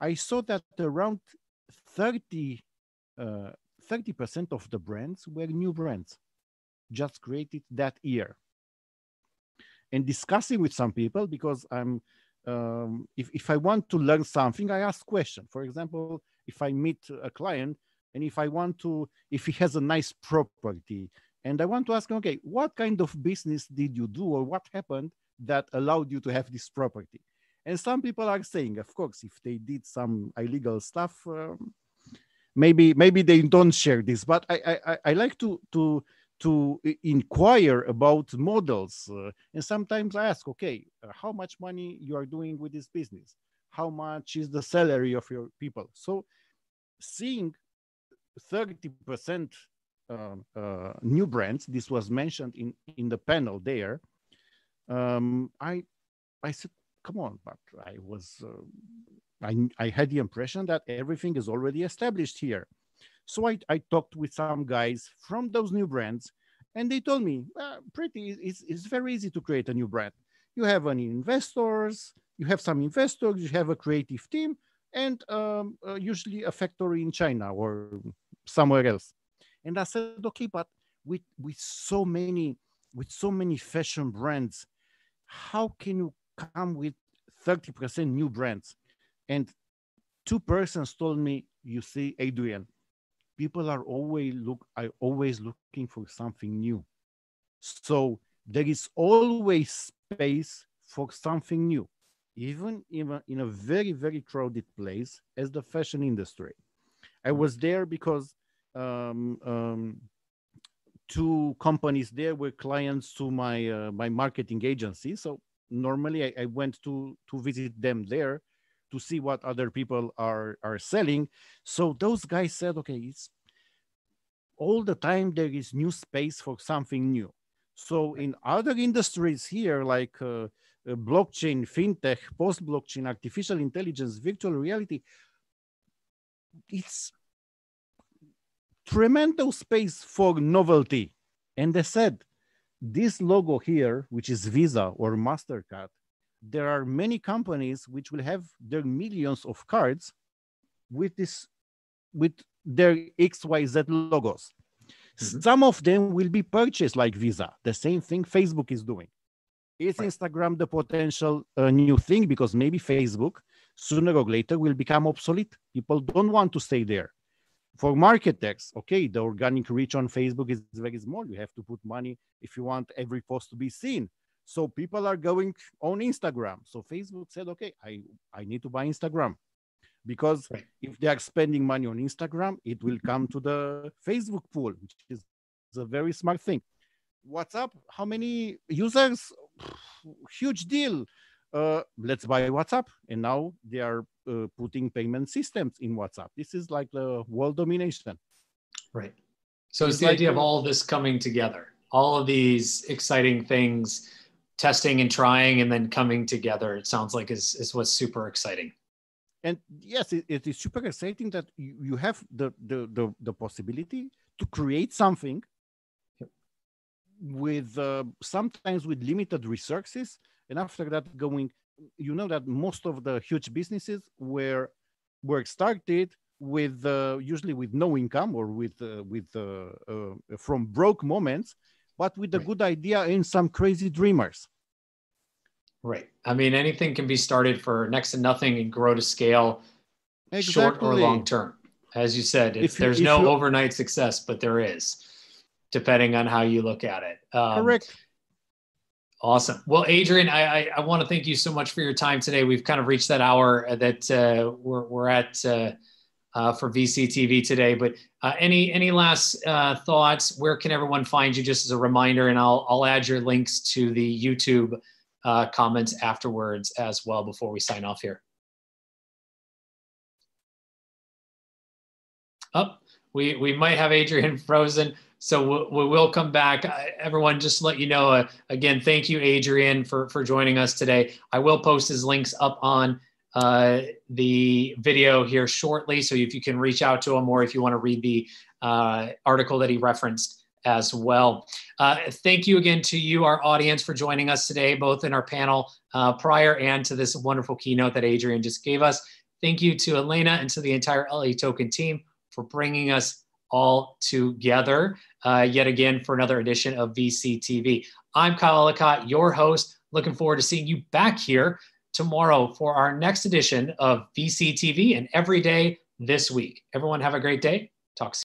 I saw that around thirty percent uh, thirty percent of the brands were new brands, just created that year. And discussing with some people, because I'm, um, if, if I want to learn something, I ask questions. For example, if I meet a client, and if I want to, if he has a nice property, and I want to ask him, okay, what kind of business did you do, or what happened that allowed you to have this property? And some people are saying, of course, if they did some illegal stuff, um, maybe maybe they don't share this. But I I, I like to to to inquire about models, uh, and sometimes I ask, okay, uh, how much money you are doing with this business? How much is the salary of your people? So seeing thirty percent uh, uh, new brands, this was mentioned in, in the panel there, um, I, I said, come on, but I was, uh, I, I had the impression that everything is already established here. So I, I talked with some guys from those new brands, and they told me, uh, pretty, it's, it's very easy to create a new brand. You have an investors, you have some investors, you have a creative team, and um, uh, usually a factory in China or somewhere else. And I said, okay, but with with so many with so many fashion brands, how can you come with thirty percent new brands? And two persons told me, you see, Adrian, people are always look are always looking for something new. So there is always space for something new, even in a, in a very, very crowded place as the fashion industry. I was there because um, um, two companies there were clients to my, uh, my marketing agency. So normally I, I went to, to visit them there to see what other people are, are selling. So those guys said, okay, it's all the time there is new space for something new. So in other industries here, like uh, Uh, blockchain, fintech, post-blockchain, artificial intelligence, virtual reality, it's tremendous space for novelty. And they said, this logo here, which is Visa or MasterCard, there are many companies which will have their millions of cards with this, with their X Y Z logos. Mm-hmm. Some of them will be purchased like Visa, the same thing Facebook is doing. Is Instagram the potential uh, new thing? Because maybe Facebook sooner or later will become obsolete. People don't want to stay there. For marketers, okay, the organic reach on Facebook is very small. You have to put money if you want every post to be seen. So people are going on Instagram. So Facebook said, okay, I, I need to buy Instagram. Because if they are spending money on Instagram, it will come to the Facebook pool, which is a very smart thing. WhatsApp, how many users? Huge deal. Uh, let's buy WhatsApp. And now they are uh, putting payment systems in WhatsApp. This is like the world domination. Right. So it's, it's the like, idea of all of this coming together, all of these exciting things, testing and trying, and then coming together, it sounds like is, is what's super exciting. And yes, it, it is super exciting that you, you have the, the, the, the possibility to create something with uh, sometimes with limited resources, and after that going, you know that most of the huge businesses were were started with uh, usually with no income or with uh, with uh, uh, from broke moments, but with a right. good idea and some crazy dreamers. Right. I mean, anything can be started for next to nothing and grow to scale, exactly. short or long term. As you said, if, if there's if no you... overnight success, but there is. Depending on how you look at it. Um, Correct. Awesome. Well, Adrian, I, I, I want to thank you so much for your time today. We've kind of reached that hour that uh, we're, we're at uh, uh, for V C T V today, but uh, any any last uh, thoughts? Where can everyone find you, just as a reminder? And I'll, I'll add your links to the YouTube uh, comments afterwards as well before we sign off here. Oh, we, we might have Adrian frozen. So we will come back. Everyone, just to let you know, uh, again, thank you, Adrian, for, for joining us today. I will post his links up on uh, the video here shortly. So if you can reach out to him, or if you want to read the uh, article that he referenced as well. Uh, thank you again to you, our audience, for joining us today, both in our panel uh, prior and to this wonderful keynote that Adrian just gave us. Thank you to Elena and to the entire LaToken team for bringing us all together uh, yet again for another edition of V C T V. I'm Kyle Ellicott, your host. Looking forward to seeing you back here tomorrow for our next edition of V C T V, and every day this week. Everyone have a great day. Talk soon.